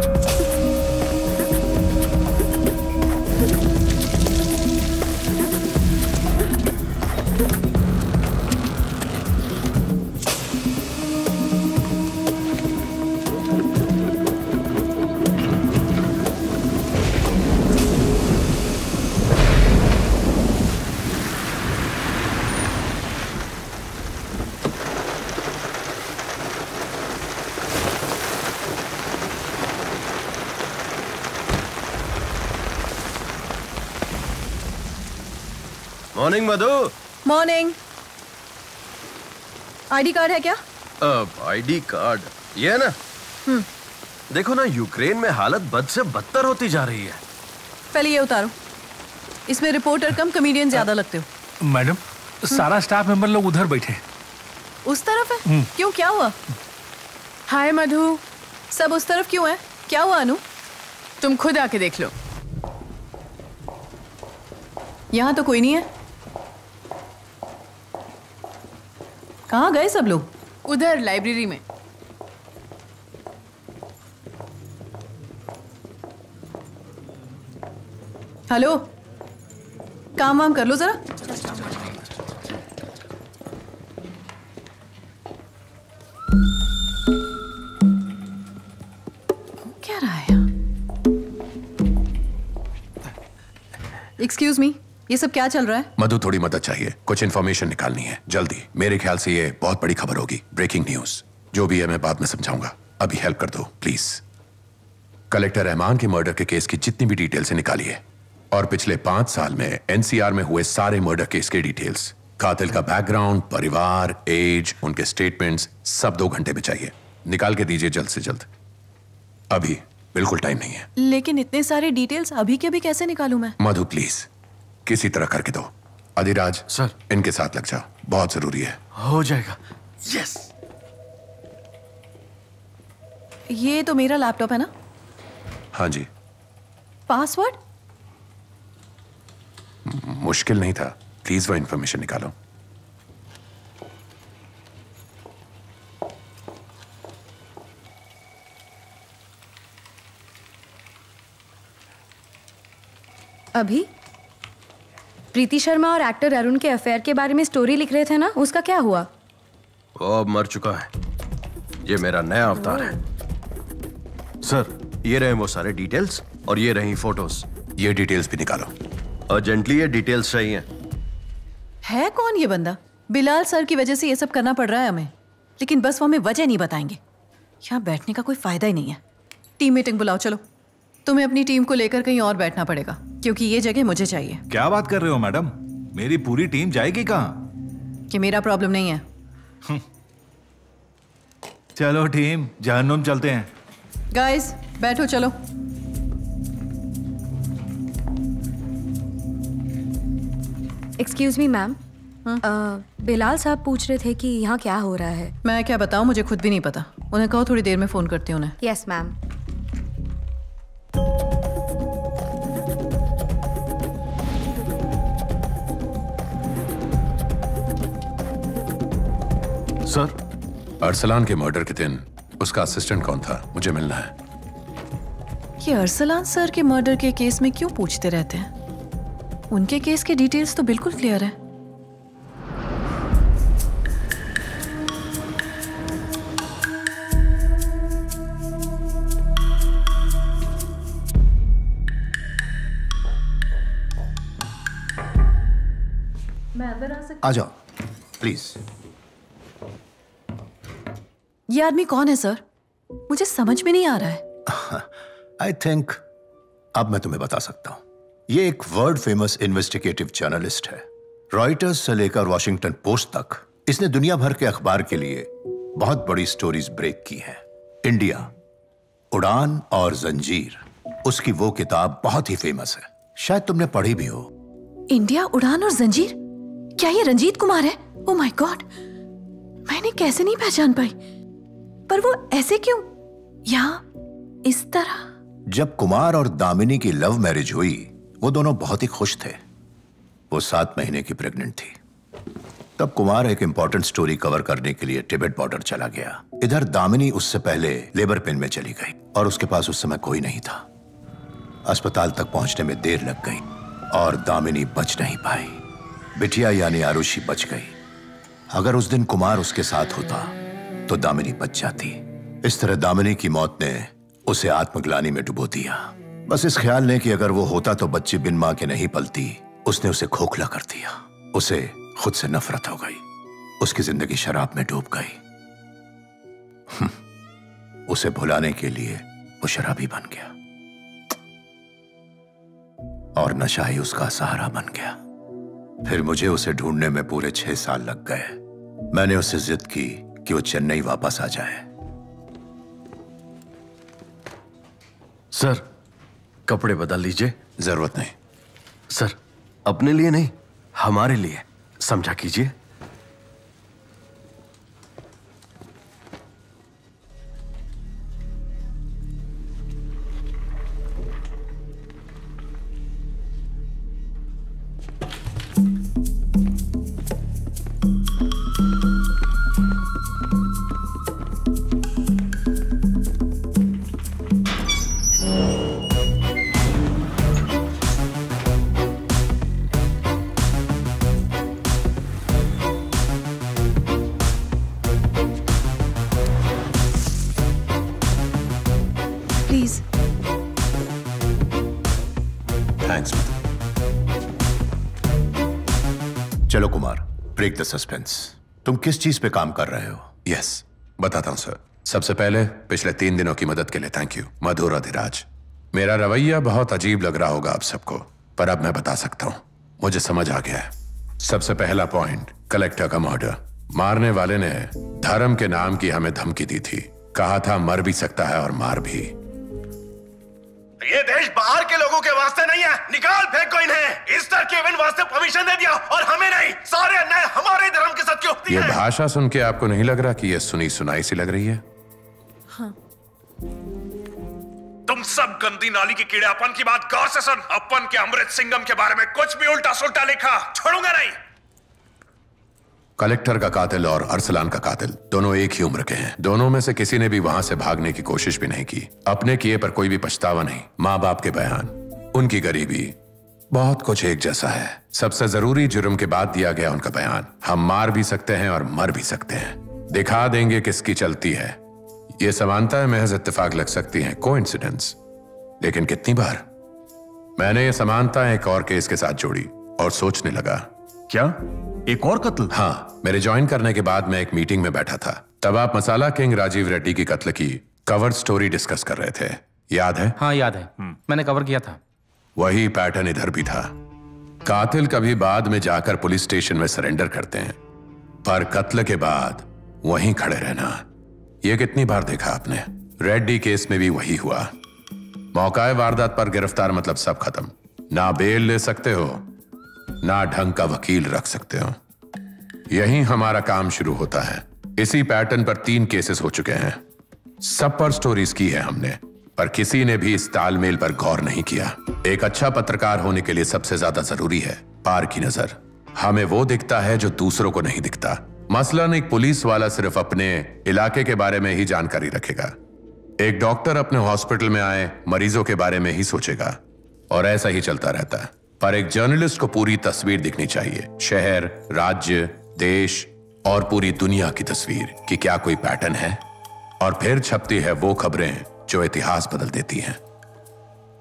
Morning Madhu. Morning. ID card है क्या? आईडी कार्ड ये है ना। देखो ना, यूक्रेन में हालत बद से बदतर होती जा रही है। पहले ये उतारो, इसमें रिपोर्टर कम कमेडियन ज्यादा लगते हो। मैडम सारा स्टाफ मेंबर लोग उधर बैठे। उस तरफ है क्यों, क्या हुआ? हाय मधु, सब उस तरफ क्यों है, क्या हुआ? अनु तुम खुद आके देख लो। यहाँ तो कोई नहीं है। कहाँ गए सब लोग? उधर लाइब्रेरी में। हेलो, काम वाम कर लो जरा। क्या रहा है? एक्सक्यूज मी, ये सब क्या चल रहा है? मधु थोड़ी मदद चाहिए, कुछ इन्फॉर्मेशन निकालनी है जल्दी। मेरे ख्याल से ये बहुत बड़ी खबर होगी, ब्रेकिंग न्यूज। जो भी है मैं बाद में समझाऊंगा, अभी हेल्प कर दो प्लीज। कलेक्टर रहमान के मर्डर के केस की जितनी भी डिटेल्स निकाली है और पिछले 5 साल में एनसीआर में हुए सारे मर्डर केस के डिटेल्स, कातिल का बैकग्राउंड, परिवार, एज, उनके स्टेटमेंट्स, सब 2 घंटे में चाहिए। निकाल के दीजिए जल्द से जल्द, अभी बिल्कुल टाइम नहीं है। लेकिन इतने सारे डिटेल्स अभी के भी कैसे निकालूं मैं? मधु प्लीज किसी तरह करके दो। अधिराज सर, इनके साथ लग जाओ, बहुत जरूरी है। हो जाएगा। यस। ये तो मेरा लैपटॉप है ना? हाँ जी। पासवर्ड? मुश्किल नहीं था, प्लीज वो इंफॉर्मेशन निकालो। अभी प्रीति शर्मा और एक्टर अरुण के अफेयर के बारे में स्टोरी लिख रहे थे ना, उसका क्या हुआ? वो मर चुका है, ये मेरा नया अवतार है। सर ये रहे वो सारे डिटेल्स और ये रही फोटोज। ये डिटेल्स भी निकालो अर्जेंटली, ये डिटेल्स चाहिए। है कौन ये बंदा? बिलाल सर की वजह से ये सब करना पड़ रहा है हमें, लेकिन बस वो हमें वजह नहीं बताएंगे। यहाँ बैठने का कोई फायदा ही नहीं है। टीम मीटिंग बुलाओ, चलो। तुम्हें अपनी टीम को लेकर कहीं और बैठना पड़ेगा क्योंकि ये जगह मुझे चाहिए। क्या बात कर रहे हो मैडम, मेरी पूरी टीम जाएगी कहाँ? कि मेरा प्रॉब्लम नहीं है। चलो टीम, जहन्नुम चलते हैं। गाइस बैठो, चलो। एक्सक्यूज मी मैम, बिलाल साहब पूछ रहे थे कि यहाँ क्या हो रहा है। मैं क्या बताऊँ, मुझे खुद भी नहीं पता। उन्हें कहो थोड़ी देर में फोन करती हूँ उन्हें। Yes ma'am. सर, अरसलान के मर्डर के दिन उसका असिस्टेंट कौन था, मुझे मिलना है। ये अरसलान सर के मर्डर के केस में क्यों पूछते रहते हैं? उनके केस के डिटेल्स तो बिल्कुल क्लियर है। मैं अंदर आ सकती? आ जाओ प्लीज। ये आदमी कौन है सर, मुझे समझ में नहीं आ रहा है। आई थिंक अब मैं तुम्हें बता सकता हूँ। ये एक वर्ल्ड फेमस इन्वेस्टिगेटिव जर्नलिस्ट है। रॉयटर्स से लेकर वॉशिंगटन पोस्ट तक इसने दुनिया भर के अखबार के लिए बहुत बड़ी स्टोरीज ब्रेक की हैं। इंडिया, उड़ान और जंजीर, उसकी वो किताब बहुत ही फेमस है, शायद तुमने पढ़ी भी हो। इंडिया, उड़ान और जंजीर, क्या ये रंजीत कुमार है? ओह माय गॉड, मैंने कैसे नहीं पहचान पाई। पर वो ऐसे क्यों यहाँ इस तरह? जब कुमार और दामिनी की लव मैरिज हुई, वो दोनों बहुत ही खुश थे। वो 7 महीने की प्रेग्नेंट थी। तब कुमार एक इंपॉर्टेंट स्टोरी कवर करने के लिए तिब्बत बॉर्डर चला गया। इधर दामिनी उससे पहले लेबर पेन में चली गई और उसके पास उस समय कोई नहीं था। अस्पताल तक पहुंचने में देर लग गई और दामिनी बच नहीं पाई। बिटिया यानी आरुषि बच गई। अगर उस दिन कुमार उसके साथ होता तो दामिनी बच जाती। इस तरह दामिनी की मौत ने उसे आत्मग्लानि में डुबो दिया। बस इस ख्याल ने कि अगर वो होता तो बच्ची बिन मां के नहीं पलती, उसने उसे खोखला कर दिया। उसे खुद से नफरत हो गई, उसकी जिंदगी शराब में डूब गई। उसे भुलाने के लिए वो शराबी बन गया और नशा ही उसका सहारा बन गया। फिर मुझे उसे ढूंढने में पूरे 6 साल लग गए। मैंने उससे जिद की कि वो चेन्नई वापस आ जाए। सर कपड़े बदल लीजिए। जरूरत नहीं सर, अपने लिए नहीं, हमारे लिए, समझा कीजिए। चलो कुमार, ब्रेक द सस्पेंस। तुम किस चीज पे काम कर रहे हो? यस, बताता हूं सर। सबसे पहले पिछले 3 दिनों की मदद के लिए थैंक यू मधु और अधिराज। मेरा रवैया बहुत अजीब लग रहा होगा आप सबको, पर अब मैं बता सकता हूं, मुझे समझ आ गया है। सबसे पहला पॉइंट, कलेक्टर का मर्डर। मारने वाले ने धर्म के नाम की हमें धमकी दी थी, कहा था मर भी सकता है और मार भी। ये देश बाहर के लोगों के वास्ते नहीं है, निकाल फेंको इन्हें। इस तरह के इवेंट वास्ते परमिशन दे दिया और हमें नहीं। सारे अन्याय हमारे धर्म के साथ क्यों होती है? ये भाषा सुन के आपको नहीं लग रहा कि ये सुनी सुनाई सी लग रही है? हाँ। तुम सब गंदी नाली के कीड़े अपन की बात गौर से सुन। अपन के अमृत सिंगम के बारे में कुछ भी उल्टा सुल्टा लिखा छोड़ूंगा नहीं। कलेक्टर का कातिल और अरसलान का कातिल दोनों एक ही उम्र के हैं। दोनों में से किसी ने भी वहां से भागने की कोशिश भी नहीं की। अपने किए पर कोई भी पछतावा नहीं। माँ बाप के बयान, उनकी गरीबी, बहुत कुछ एक जैसा है। सबसे जरूरी जुर्म के बाद दिया गया उनका बयान, हम मार भी सकते हैं और मर भी सकते हैं, दिखा देंगे किसकी चलती है। ये समानताएं महज इत्तेफाक लग सकती हैं, कोइंसिडेंस, लेकिन कितनी बार मैंने ये समानताएं एक और केस के साथ जोड़ी और सोचने लगा। क्या एक और कत्ल? हाँ, मेरे ज्वाइन करने के बाद मैं एक मीटिंग में बैठा था, तब आप मसाला किंग राजीव रेड्डी की कत्ल की कवर स्टोरी डिस्कस कर रहे थे, याद है? हाँ याद है, मैंने कवर किया था। वही पैटर्न इधर भी था। कातिल कभी बाद में जाकर पुलिस स्टेशन में सरेंडर करते हैं, पर कत्ल के बाद वहीं खड़े रहना, यह कितनी बार देखा आपने? रेड्डी केस में भी वही हुआ। मौका वारदात पर गिरफ्तार, मतलब सब खत्म। ना बेल ले सकते हो, ना ढंग का वकील रख सकते हो। यही हमारा काम शुरू होता है। इसी पैटर्न पर 3 केसेस हो चुके हैं। सब पर स्टोरीज की है हमने, पर किसी ने भी इस तालमेल पर गौर नहीं किया। एक अच्छा पत्रकार होने के लिए सबसे ज्यादा जरूरी है पार की नजर। हमें वो दिखता है जो दूसरों को नहीं दिखता। मसलन एक पुलिस वाला सिर्फ अपने इलाके के बारे में ही जानकारी रखेगा, एक डॉक्टर अपने हॉस्पिटल में आए मरीजों के बारे में ही सोचेगा, और ऐसा ही चलता रहता है। पर एक जर्नलिस्ट को पूरी तस्वीर दिखनी चाहिए, शहर, राज्य, देश और पूरी दुनिया की तस्वीर, कि क्या कोई पैटर्न है। और फिर छपती है वो खबरें जो इतिहास बदल देती हैं।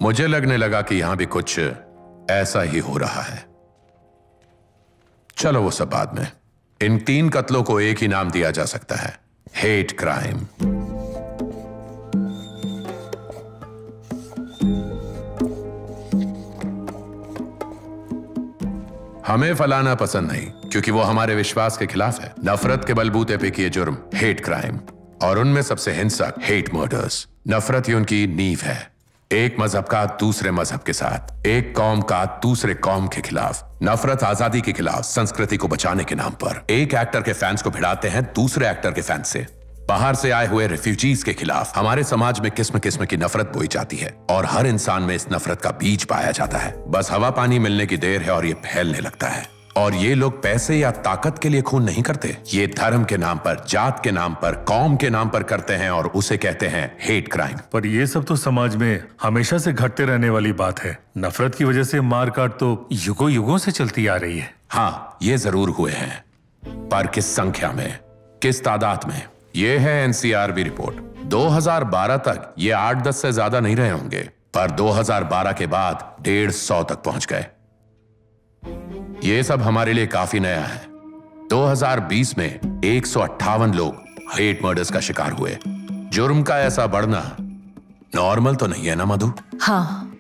मुझे लगने लगा कि यहां भी कुछ ऐसा ही हो रहा है। चलो वो सब बाद में। इन 3 कत्लों को एक ही नाम दिया जा सकता है, हेट क्राइम। हमें फलाना पसंद नहीं, क्योंकि वो हमारे विश्वास के खिलाफ है। नफरत के बलबूते पे किए जुर्म हेट क्राइम, और उनमें सबसे हिंसक हेट मर्डर्स। नफरत ही उनकी नींव है। एक मजहब का दूसरे मजहब के साथ, एक कौम का दूसरे कौम के खिलाफ, नफरत आजादी के खिलाफ, संस्कृति को बचाने के नाम पर। एक एक्टर के फैंस को भिड़ाते हैं दूसरे एक्टर के फैंस से। बाहर से आए हुए रिफ्यूजीज के खिलाफ हमारे समाज में किस्म किस्म की नफरत बोई जाती है, और हर इंसान में इस नफरत का बीज पाया जाता है। बस हवा पानी मिलने की देर है और ये फैलने लगता है। और ये लोग पैसे या ताकत के लिए खून नहीं करते, ये धर्म के नाम पर, जात के नाम पर, कौम के नाम पर करते हैं, और उसे कहते हैं हेट क्राइम। पर ये सब तो समाज में हमेशा से घटते रहने वाली बात है। नफरत की वजह से मारकाट तो युगों युगों से चलती आ रही है। हाँ, ये जरूर हुए हैं, पर किस संख्या में, किस तादाद में, ये है एनसीआरबी रिपोर्ट। 2012 तक ये 8-10 से ज्यादा नहीं रहे होंगे, पर 2012 के बाद 150 तक पहुंच गए। ये सब हमारे लिए काफी नया है। 2020 में 158 लोग हेट मर्डर्स का शिकार हुए। जुर्म का ऐसा बढ़ना नॉर्मल तो नहीं है ना मधु? हाँ,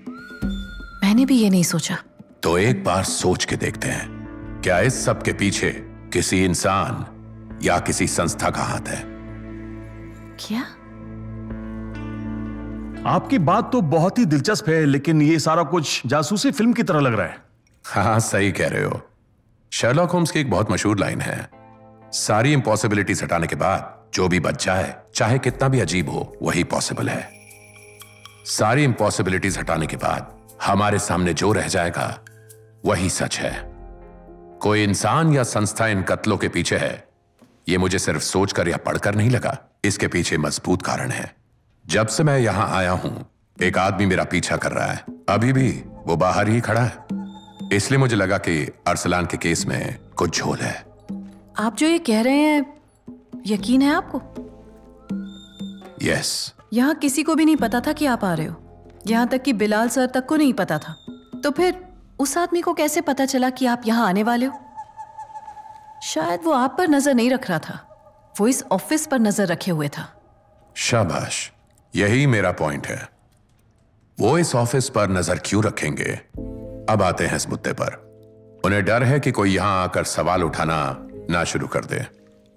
मैंने भी ये नहीं सोचा। तो एक बार सोच के देखते हैं, क्या इस सब के पीछे किसी इंसान या किसी संस्था का हाथ है? क्या? आपकी बात तो बहुत ही दिलचस्प है, लेकिन ये सारा कुछ जासूसी फिल्म की तरह लग रहा है। हाँ, सही कह रहे हो। शर्लॉक होम्स की एक बहुत मशहूर लाइन है, सारी इम्पॉसिबिलिटीज हटाने के बाद जो भी बच जाए, चाहे कितना भी अजीब हो, वही पॉसिबल है। सारी इम्पॉसिबिलिटीज हटाने के बाद हमारे सामने जो रह जाएगा वही सच है। कोई इंसान या संस्था इन कत्लों के पीछे है, ये मुझे सिर्फ सोचकर या पढ़कर नहीं लगा, इसके पीछे मजबूत कारण है। जब से मैं यहां आया हूं, एक आदमी मेरा पीछा कर रहा है, अभी भी वो बाहर ही खड़ा है, इसलिए मुझे लगा कि अरसलान के केस में कुछ झोल है। आप जो ये कह रहे हैं, यकीन है आपको? यस। यहाँ किसी को भी नहीं पता था कि आप आ रहे हो, यहाँ तक कि बिलाल सर तक को नहीं पता था। तो फिर उस आदमी को कैसे पता चला कि आप यहाँ आने वाले हो? शायद वो आप पर नजर नहीं रख रहा था, वो इस ऑफिस पर नजर रखे हुए था। शाबाश, यही मेरा पॉइंट है। वो इस ऑफिस पर नजर क्यों रखेंगे? अब आते हैं इस मुद्दे पर। उन्हें डर है कि कोई यहां आकर सवाल उठाना ना शुरू कर दे।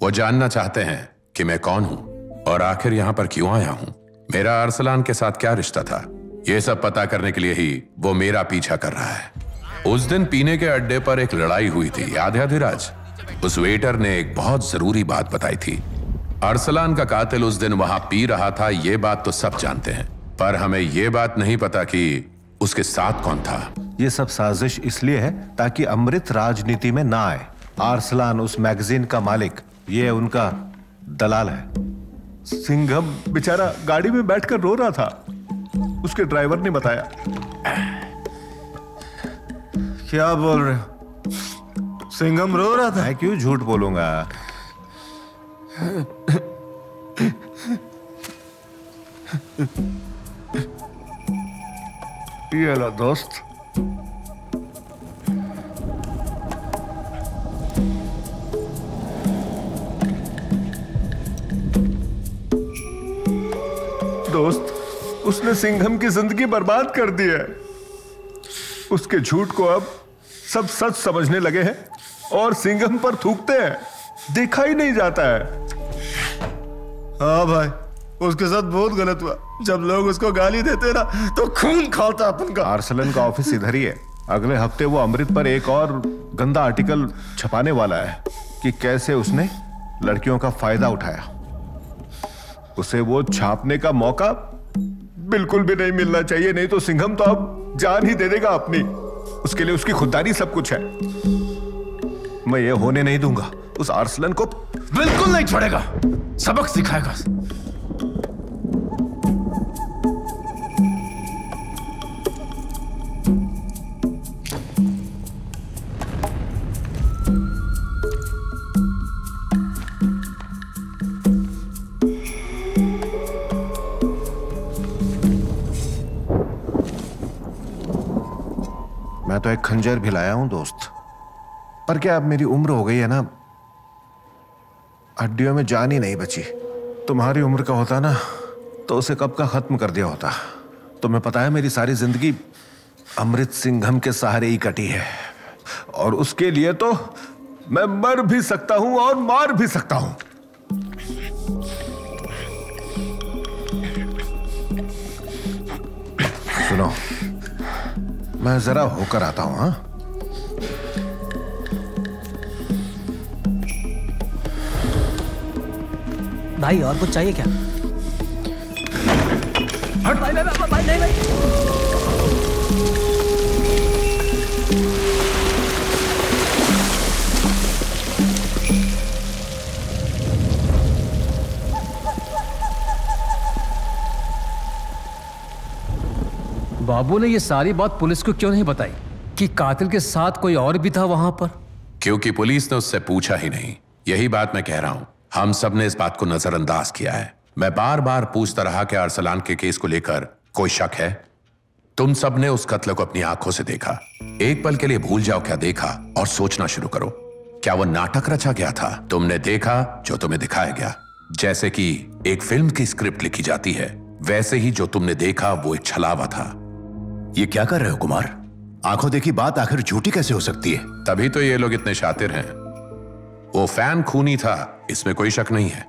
वो जानना चाहते हैं कि मैं कौन हूं और आखिर यहां पर क्यों आया हूं। मेरा अरसलान के साथ क्या रिश्ता था, यह सब पता करने के लिए ही वो मेरा पीछा कर रहा है। उस दिन पीने के अड्डे पर एक लड़ाई हुई थी, याद है अधिराज? उस वेटर ने एक बहुत जरूरी बात बताई थी। अरसलान का कातिल उस दिन वहां पी रहा था, ये बात तो सब जानते हैं, पर हमें ये बात नहीं पता कि उसके साथ कौन था। ये सब साजिश इसलिए है ताकि अमृत राजनीति में ना आए। अरसलान उस मैगजीन का मालिक, ये उनका दलाल है। सिंघम बेचारा गाड़ी में बैठकर रो रहा था, उसके ड्राइवर ने बताया। क्या बोल रहे हो? सिंघम रो रहा था। मैं क्यों झूठ बोलूंगा? ये ला दोस्त, उसने सिंघम की जिंदगी बर्बाद कर दी है। उसके झूठ को अब सब सच समझने लगे हैं और सिंघम पर थूकते हैं, देखा ही नहीं जाता है। हाँ भाई, उसके साथ बहुत गलत हुआ। जब लोग उसको गाली देते ना तो खून खाता अपन का। अरसलान का ऑफिस इधर ही है। अगले हफ्ते वो अमृत पर एक और गंदा आर्टिकल छपाने वाला है कि कैसे उसने लड़कियों का फायदा उठाया। उसे वो छापने का मौका बिल्कुल भी नहीं मिलना चाहिए, नहीं तो सिंघम तो अब जान ही दे देगा अपनी। उसके लिए उसकी खुददारी सब कुछ है। मैं ये होने नहीं दूंगा। उस अरसलान को बिल्कुल नहीं छोड़ेगा, सबक सिखाएगा। मैं तो एक खंजर भी लाया हूं दोस्त, पर क्या अब मेरी उम्र हो गई है ना, हड्डियों में जान ही नहीं बची। तुम्हारी उम्र का होता ना तो उसे कब का खत्म कर दिया होता। तुम्हें पता है मेरी सारी जिंदगी अमृत सिंघम के सहारे ही कटी है, और उसके लिए तो मैं मर भी सकता हूं और मार भी सकता हूं। सुनो, मैं जरा होकर आता हूं। हाँ, भाई और कुछ चाहिए क्या? हट भाई, भाई नहीं भाई। बाबू ने ये सारी बात पुलिस को क्यों नहीं बताई कि कातिल के साथ कोई और भी था वहां पर? क्योंकि पुलिस ने उससे पूछा ही नहीं। यही बात मैं कह रहा हूं, हम सब ने इस बात को नजरअंदाज किया है। मैं बार बार पूछता रहा कि अरसलान के केस को लेकर कोई शक है? तुम सब ने उस कत्ल को अपनी आंखों से देखा। एक पल के लिए भूल जाओ क्या देखा और सोचना शुरू करो, क्या वह नाटक रचा गया था? तुमने देखा जो तुम्हें दिखाया गया। जैसे कि एक फिल्म की स्क्रिप्ट लिखी जाती है, वैसे ही जो तुमने देखा वो एक छलावा था। ये क्या कर रहे हो कुमार? आंखों देखी बात आखिर झूठी कैसे हो सकती है? तभी तो ये लोग इतने शातिर हैं। वो फैन खूनी था, इसमें कोई शक नहीं है,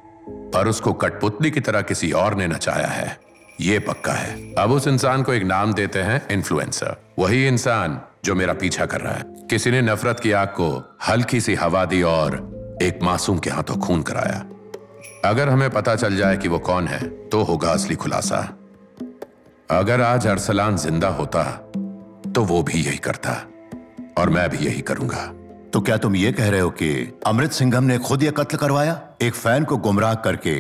पर उसको कठपुतली की तरह किसी और ने नचाया है, ये पक्का है। अब उस इंसान को एक नाम देते हैं, इन्फ्लुएंसर। वही इंसान जो मेरा पीछा कर रहा है। किसी ने नफरत की आग को हल्की सी हवा दी और एक मासूम के हाथों खून कराया। अगर हमें पता चल जाए कि वो कौन है तो होगा असली खुलासा। अगर आज अरसलान जिंदा होता तो वो भी यही करता और मैं भी यही करूंगा। तो क्या तुम ये कह रहे हो कि अमृत सिंघम ने खुद यह कत्ल करवाया, एक फैन को गुमराह करके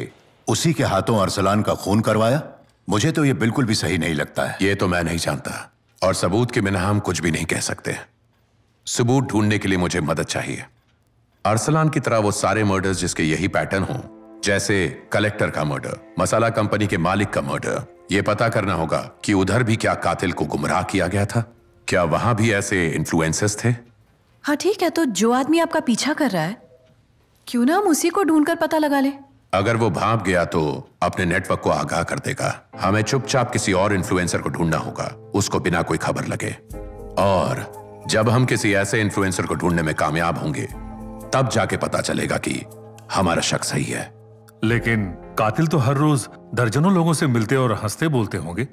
उसी के हाथों अरसलान का खून करवाया? मुझे तो ये बिल्कुल भी सही नहीं लगता है। ये तो मैं नहीं जानता, और सबूत के बिना हम कुछ भी नहीं कह सकते। सबूत ढूंढने के लिए मुझे मदद चाहिए। अरसलान की तरह वो सारे मर्डर्स जिसके यही पैटर्न हो, जैसे कलेक्टर का मर्डर, मसाला कंपनी के मालिक का मर्डर, ये पता करना होगा कि उधर भी क्या कातिल को गुमराह किया गया था? क्या वहां भी ऐसे इन्फ्लुएंसर्स थे? हाँ ठीक है, तो जो आदमी आपका पीछा कर रहा है क्यों ना हम उसी को ढूंढकर पता लगा ले। अगर वो भांप गया तो अपने नेटवर्क को आगाह कर देगा। हमें चुपचाप किसी और इन्फ्लुएंसर को ढूंढना होगा, उसको बिना कोई खबर लगे। और जब हम किसी ऐसे इन्फ्लुएंसर को ढूंढने में कामयाब होंगे तब जाके पता चलेगा कि हमारा शक सही है। लेकिन कातिल तो हर रोज दर्जनों लोगों से मिलते और हंसते बोलते होंगे,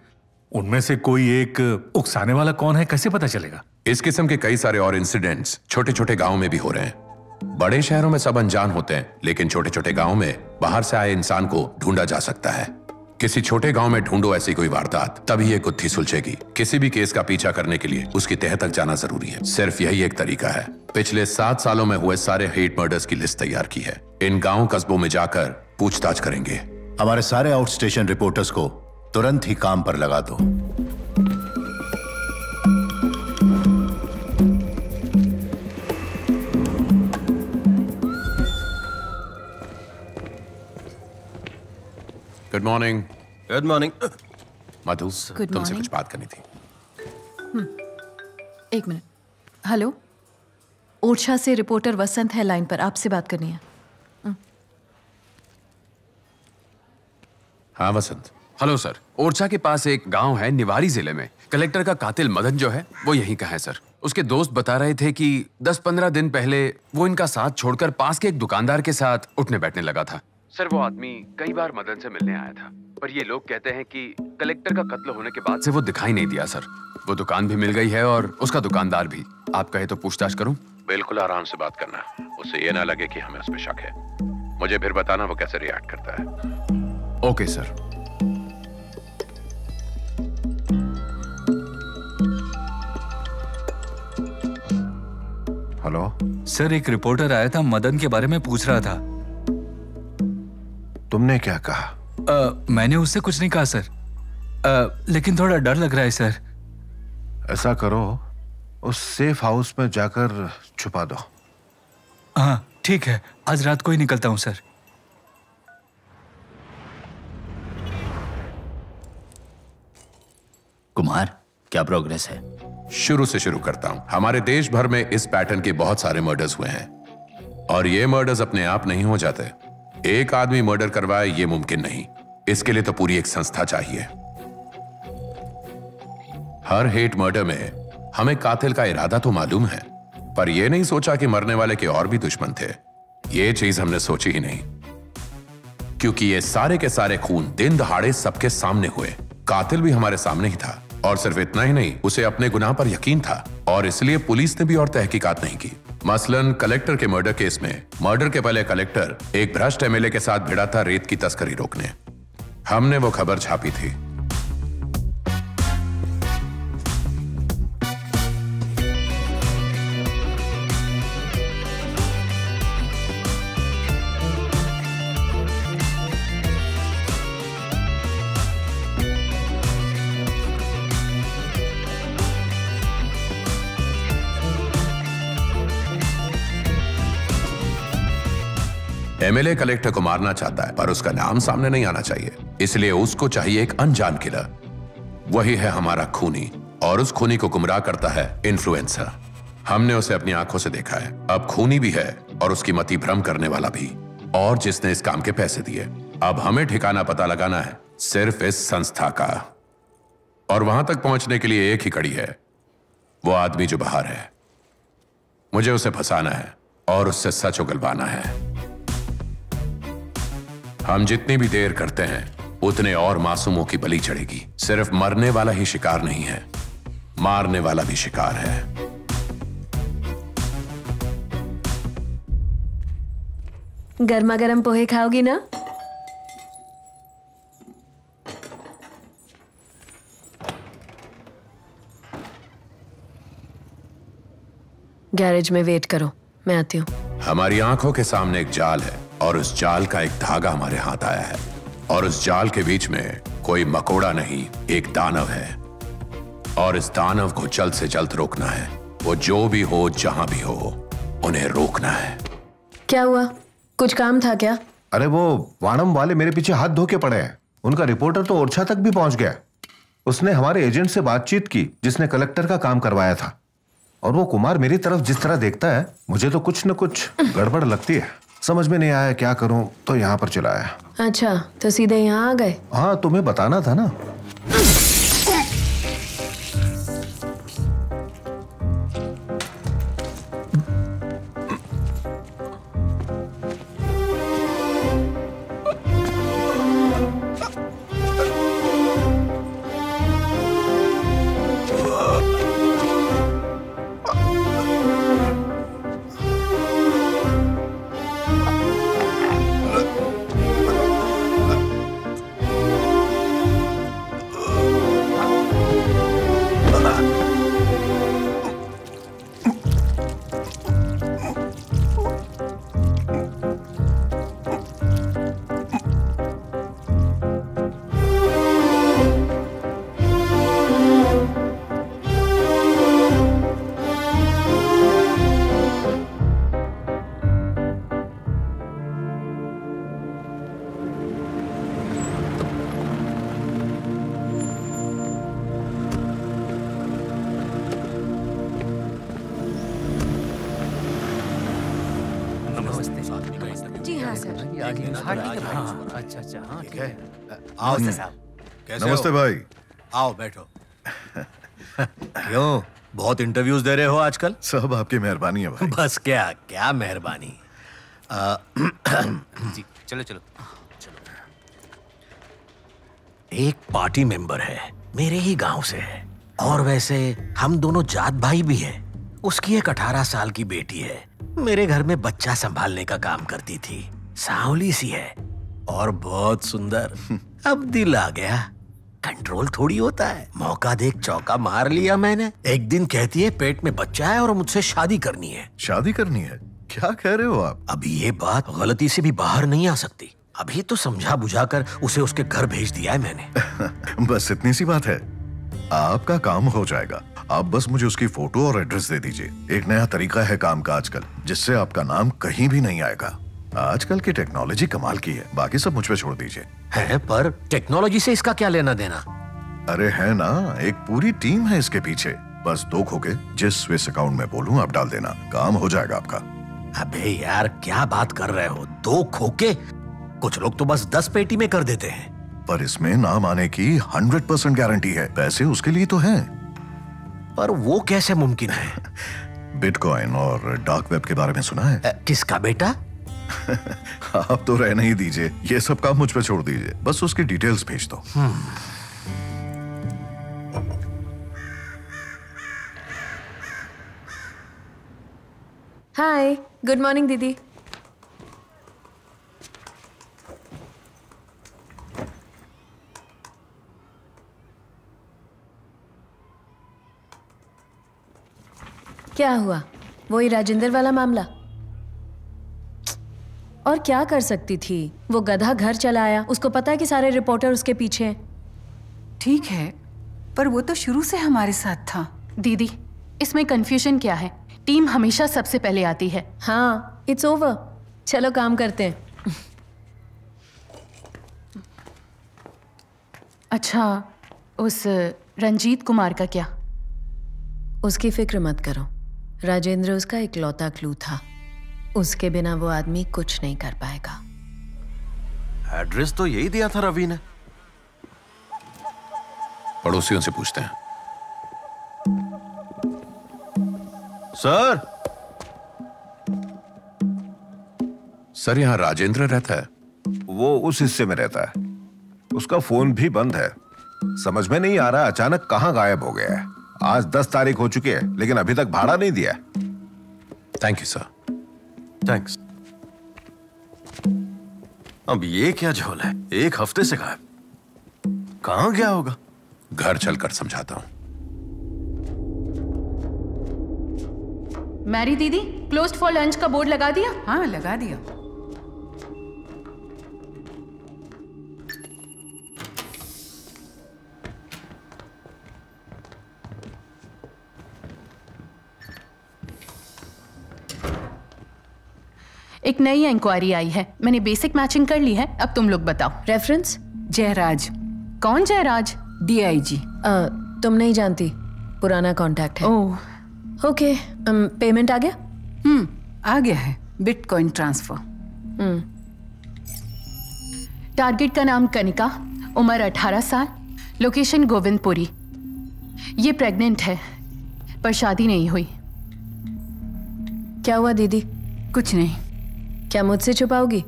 उनमें से कोई एक उकसाने वाला कौन है कैसे पता चलेगा? इस किस्म के कई सारे और इंसिडेंट्स छोटे छोटे गाँव में भी हो रहे हैं। बड़े शहरों में सब अनजान होते हैं, लेकिन छोटे छोटे गाँव में बाहर से आए इंसान को ढूंढा जा सकता है। किसी छोटे गांव में ढूंढो ऐसी कोई वारदात, तभी ये गुत्थी सुलझेगी। किसी भी केस का पीछा करने के लिए उसकी तह तक जाना जरूरी है। सिर्फ यही एक तरीका है। पिछले 7 सालों में हुए सारे हेट मर्डर्स की लिस्ट तैयार की है। इन गाँव कस्बों में जाकर पूछताछ करेंगे। हमारे सारे आउट स्टेशन रिपोर्टर्स को तुरंत ही काम पर लगा दो। Good morning. Good morning. Madhu, तुमसे कुछ बात करनी थी। एक मिनट। हेलो, ओरछा से रिपोर्टर वसंत है लाइन पर, आपसे बात करनी है। हाँ वसंत। हेलो सर, ओरछा के पास एक गांव है निवारी जिले में। कलेक्टर का कातिल मदन जो है वो यहीं का है सर। उसके दोस्त बता रहे थे कि 10-15 दिन पहले वो इनका साथ छोड़कर पास के एक दुकानदार के साथ उठने बैठने लगा था। सर वो आदमी कई बार मदन से मिलने आया था, पर ये लोग कहते हैं कि कलेक्टर का कत्ल होने के बाद से वो दिखाई नहीं दिया सर। वो दुकान भी मिल गई है और उसका दुकानदार भी। आप कहे तो पूछताछ करूं? बिल्कुल आराम से बात करना, उसे ये ना लगे कि हमें उस पे शक है। मुझे फिर बताना वो कैसे रिएक्ट करता है। Okay sir. हेलो सर, एक रिपोर्टर आया था, मदन के बारे में पूछ रहा था। तुमने क्या कहा? मैंने उससे कुछ नहीं कहा सर, लेकिन थोड़ा डर लग रहा है सर। ऐसा करो, उस सेफ हाउस में जाकर छुपा दो। हाँ ठीक है, आज रात को ही निकलता हूँ सर। कुमार, क्या प्रोग्रेस है? शुरू से शुरू करता हूँ। हमारे देश भर में इस पैटर्न के बहुत सारे मर्डर्स हुए हैं, और ये मर्डर्स अपने आप नहीं हो जाते। एक आदमी मर्डर करवाए ये मुमकिन नहीं। इसके लिए तो पूरी एक संस्था चाहिए। हर हेट मर्डर में हमें कातिल का इरादा तो मालूम है, पर यह नहीं सोचा कि मरने वाले के और भी दुश्मन थे। यह चीज हमने सोची ही नहीं, क्योंकि ये सारे के सारे खून दिन दहाड़े सबके सामने हुए। कातिल भी हमारे सामने ही था, और सिर्फ इतना ही नहीं, उसे अपने गुनाह पर यकीन था, और इसलिए पुलिस ने भी और तहकीकात नहीं की। मसलन कलेक्टर के मर्डर केस में मर्डर के पहले कलेक्टर एक भ्रष्ट एमएलए के साथ भिड़ा था रेत की तस्करी रोकने। हमने वो खबर छापी थी। एमएलए कलेक्टर को मारना चाहता है, पर उसका नाम सामने नहीं आना चाहिए, इसलिए उसको चाहिए एक अनजान किलर। वही है हमारा खूनी, और उस खूनी को गुमराह करता है इन्फ्लुएंसर। हमने उसे अपनी आंखों से देखा है। अब खूनी भी है और उसकी मति भ्रम करने वाला भी, और जिसने इस काम के पैसे दिए। अब हमें ठिकाना पता लगाना है, सिर्फ इस संस्था का, और वहां तक पहुंचने के लिए एक ही कड़ी है, वो आदमी जो बाहर है। मुझे उसे फंसाना है और उससे सच उगलवाना है। हम जितनी भी देर करते हैं उतने और मासूमों की बलि चढ़ेगी। सिर्फ मरने वाला ही शिकार नहीं है, मारने वाला भी शिकार है। गर्मा गर्म पोहे खाओगी ना? गैरेज में वेट करो, मैं आती हूं। हमारी आंखों के सामने एक जाल है, और उस जाल का एक धागा हमारे हाथ आया है, और उस जाल के बीच में कोई मकोड़ा नहीं, एक दानव है, और इस दानव को जल्द से जल्द रोकना है। वो जो भी हो, जहां भी हो, उन्हें रोकना है। क्या हुआ, कुछ काम था क्या? अरे वो वानम वाले मेरे पीछे हाथ धो के पड़े हैं। उनका रिपोर्टर तो ओरछा तक भी पहुंच गया। उसने हमारे एजेंट से बातचीत की जिसने कलेक्टर का काम करवाया था, और वो कुमार मेरी तरफ जिस तरह देखता है, मुझे तो कुछ न कुछ गड़बड़ लगती है। समझ में नहीं आया क्या करूं तो यहाँ पर चला आया। अच्छा, तो सीधे यहाँ आ गए? हाँ, तुम्हें बताना था ना। नमस्ते भाई, आओ बैठो। क्यों, बहुत इंटरव्यूज दे रहे हो आजकल? सब आपकी मेहरबानी है भाई। बस क्या क्या मेहरबानी। जी चलो चलो चलो। एक पार्टी मेंबर है, मेरे ही गांव से है, और वैसे हम दोनों जात भाई भी हैं। उसकी एक 18 साल की बेटी है, मेरे घर में बच्चा संभालने का काम करती थी। सांवली सी है और बहुत सुंदर। अब दिल आ गया, कंट्रोल थोड़ी होता है। मौका देख चौका मार लिया मैंने। एक दिन कहती है पेट में बच्चा है और मुझसे शादी करनी है। शादी करनी है? क्या कह रहे हो आप? अभी ये बात गलती से भी बाहर नहीं आ सकती। अभी तो समझा बुझा कर उसे उसके घर भेज दिया है मैंने। बस इतनी सी बात है, आपका काम हो जाएगा। आप बस मुझे उसकी फोटो और एड्रेस दे दीजिए। एक नया तरीका है काम का आजकल, जिससे आपका नाम कहीं भी नहीं आएगा। आजकल की टेक्नोलॉजी कमाल की है। बाकी सब मुझ पे छोड़ दीजिए। है, पर टेक्नोलॉजी से इसका क्या लेना देना? अरे है ना, एक पूरी टीम है इसके पीछे। बस दो खोके जिस स्विस अकाउंट में बोलूं आप डाल देना, काम हो जाएगा आपका। अबे यार क्या बात कर रहे हो, दो खोके? कुछ लोग तो बस 10 पेटी में कर देते हैं। पर इसमें नाम आने की 100% गारंटी है। पैसे उसके लिए तो है, पर वो कैसे मुमकिन है? बिटकॉइन और डार्क वेब के बारे में सुना है? किसका बेटा? आप तो रहने ही दीजिए, ये सब काम मुझ पे छोड़ दीजिए। बस उसकी डिटेल्स भेज दो। हाय, गुड मॉर्निंग दीदी। क्या हुआ? वही राजेंद्र वाला मामला? और क्या कर सकती थी, वो गधा घर चला आया। उसको पता है कि सारे रिपोर्टर उसके पीछे हैं। ठीक है, पर वो तो शुरू से हमारे साथ था। दीदी इसमें कंफ्यूजन क्या है, टीम हमेशा सबसे पहले आती है। हाँ, इट्स ओवर, चलो काम करते हैं। अच्छा, उस रंजीत कुमार का क्या? उसकी फिक्र मत करो, राजेंद्र उसका इकलौता क्लू था। उसके बिना वो आदमी कुछ नहीं कर पाएगा। एड्रेस तो यही दिया था रवि ने। पड़ोसियों से पूछते हैं। सर सर, यहाँ राजेंद्र रहता है? वो उस हिस्से में रहता है। उसका फोन भी बंद है, समझ में नहीं आ रहा अचानक कहाँ गायब हो गया है। आज 10 तारीख हो चुकी है, लेकिन अभी तक भाड़ा नहीं दिया। Thank you sir. थैंक्स। अब ये क्या झोल है, एक हफ्ते से गायब, कहां गया होगा? घर चलकर समझाता हूं। मैरी दीदी, क्लोज्ड फॉर लंच का बोर्ड लगा दिया? हाँ लगा दिया। एक नई इंक्वायरी आई है, मैंने बेसिक मैचिंग कर ली है, अब तुम लोग बताओ। रेफरेंस जयराज। कौन जयराज? डीआईजी। तुम नहीं जानती, पुराना कांटेक्ट है। ओके, पेमेंट आ गया? आ गया है, बिटकॉइन ट्रांसफर। टारगेट का नाम कनिका, उम्र 18 साल, लोकेशन गोविंदपुरी। ये प्रेग्नेंट है पर शादी नहीं हुई। क्या हुआ दीदी? कुछ नहीं। क्या मुझसे छुपाओगी?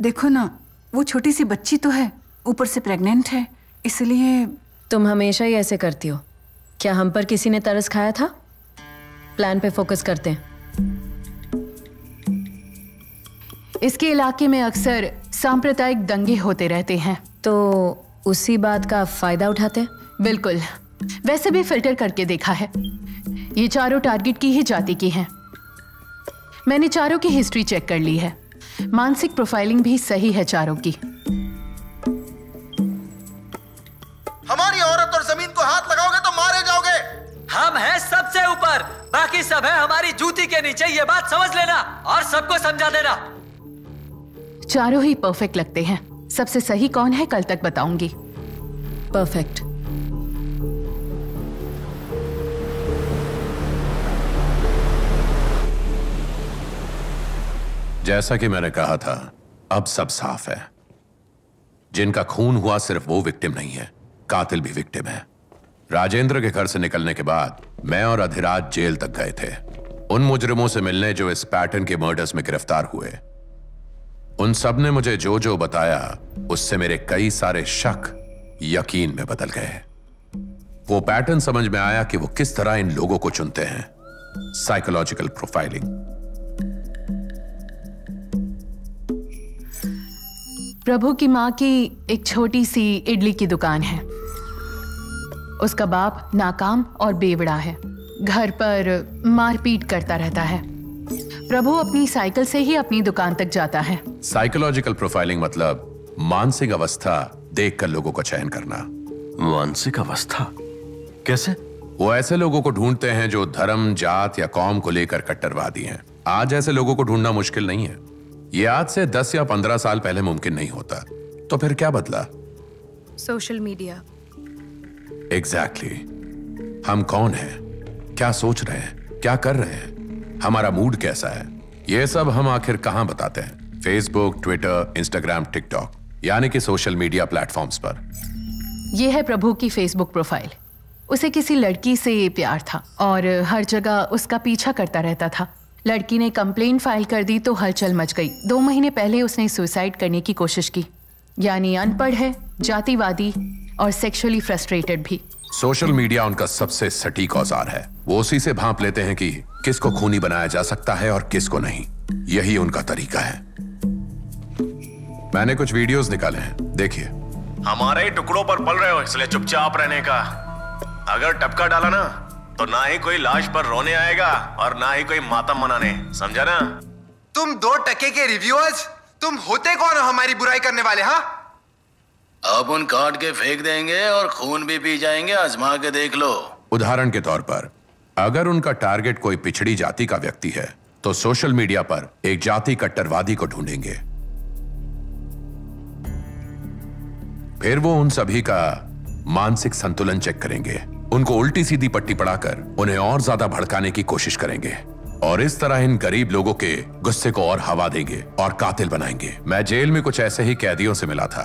देखो ना, वो छोटी सी बच्ची तो है, ऊपर से प्रेग्नेंट है, इसलिए। तुम हमेशा ही ऐसे करती हो। क्या हम पर किसी ने तरस खाया था? प्लान पे फोकस करते हैं। इसके इलाके में अक्सर सांप्रदायिक दंगे होते रहते हैं, तो उसी बात का फायदा उठाते हैं। बिल्कुल, वैसे भी फिल्टर करके देखा है, ये चारों टारगेट की ही जाति की हैं। मैंने चारों की हिस्ट्री चेक कर ली है, मानसिक प्रोफाइलिंग भी सही है चारों की। हमारी औरत और जमीन को हाथ लगाओगे तो मारे जाओगे। हम हैं सबसे ऊपर, बाकी सब है हमारी जूती के नीचे, ये बात समझ लेना और सबको समझा देना। चारों ही परफेक्ट लगते हैं। सबसे सही कौन है कल तक बताऊंगी। परफेक्ट। जैसा कि मैंने कहा था, अब सब साफ है। जिनका खून हुआ सिर्फ वो विक्टिम नहीं है, कातिल भी विक्टिम है। राजेंद्र के घर से निकलने के बाद मैं और अधिराज जेल तक गए थे, उन मुजरिमों से मिलने जो इस पैटर्न के मर्डर्स में गिरफ्तार हुए। उन सब ने मुझे जो जो बताया उससे मेरे कई सारे शक यकीन में बदल गए। वो पैटर्न समझ में आया कि वो किस तरह इन लोगों को चुनते हैं। Psychological profiling. प्रभु की माँ की एक छोटी सी इडली की दुकान है, उसका बाप नाकाम और बेवड़ा है, घर पर मारपीट करता रहता है। प्रभु अपनी साइकिल से ही अपनी दुकान तक जाता है। साइकोलॉजिकल प्रोफाइलिंग मतलब मानसिक अवस्था देखकर लोगों का चयन करना। मानसिक अवस्था कैसे? वो ऐसे लोगों को ढूंढते हैं जो धर्म, जात या कौम को लेकर कट्टरवादी हैं। आज ऐसे लोगों को ढूंढना मुश्किल नहीं है, ये आज से 10 या 15 साल पहले मुमकिन नहीं होता। तो फिर क्या बदला? Social media. एग्जैक्टली। हम कौन हैं, क्या सोच रहे हैं, क्या कर रहे हैं, हमारा मूड कैसा है, ये सब हम आखिर कहाँ बताते हैं? फेसबुक, ट्विटर, इंस्टाग्राम, टिकटॉक, यानी कि सोशल मीडिया प्लेटफॉर्म्स पर। यह है प्रभु की फेसबुक प्रोफाइल। उसे किसी लड़की से प्यार था और हर जगह उसका पीछा करता रहता था। लड़की ने कंप्लेंट फाइल कर दी तो हलचल मच गई। 2 महीने पहले उसने सुसाइड करने की कोशिश की। यानी अनपढ़ है, जातिवादी और सेक्सुअली फ्रस्ट्रेटेड भी। सोशल मीडिया उनका सबसे सटीक औजार है। वो उसी से भांप लेते हैं कि किसको खूनी बनाया जा सकता है और किसको नहीं। यही उनका तरीका है। मैंने कुछ वीडियोस निकाले हैं, देखिए। हमारे ही टुकड़ों पर पल रहे हो, इसलिए चुपचाप रहने का। अगर टपका डाला ना तो ना ही कोई लाश पर रोने आएगा और ना ही कोई मातम मनाने, समझा ना? तुम 2 टके के रिव्यूअर्स, तुम होते कौन हो हमारी बुराई करने वाले? हाँ, अब उन काट के फेंक देंगे और खून भी पी जाएंगे, आजमा के देख लो। उदाहरण के तौर पर अगर उनका टारगेट कोई पिछड़ी जाति का व्यक्ति है तो सोशल मीडिया पर एक जाति कट्टरवादी को ढूंढेंगे। फिर वो उन सभी का मानसिक संतुलन चेक करेंगे, उनको उल्टी सीधी पट्टी पढ़ाकर उन्हें और ज्यादा भड़काने की कोशिश करेंगे और इस तरह इन गरीब लोगों के गुस्से को और हवा देंगे और कातिल बनाएंगे। मैं जेल में कुछ ऐसे ही कैदियों से मिला था।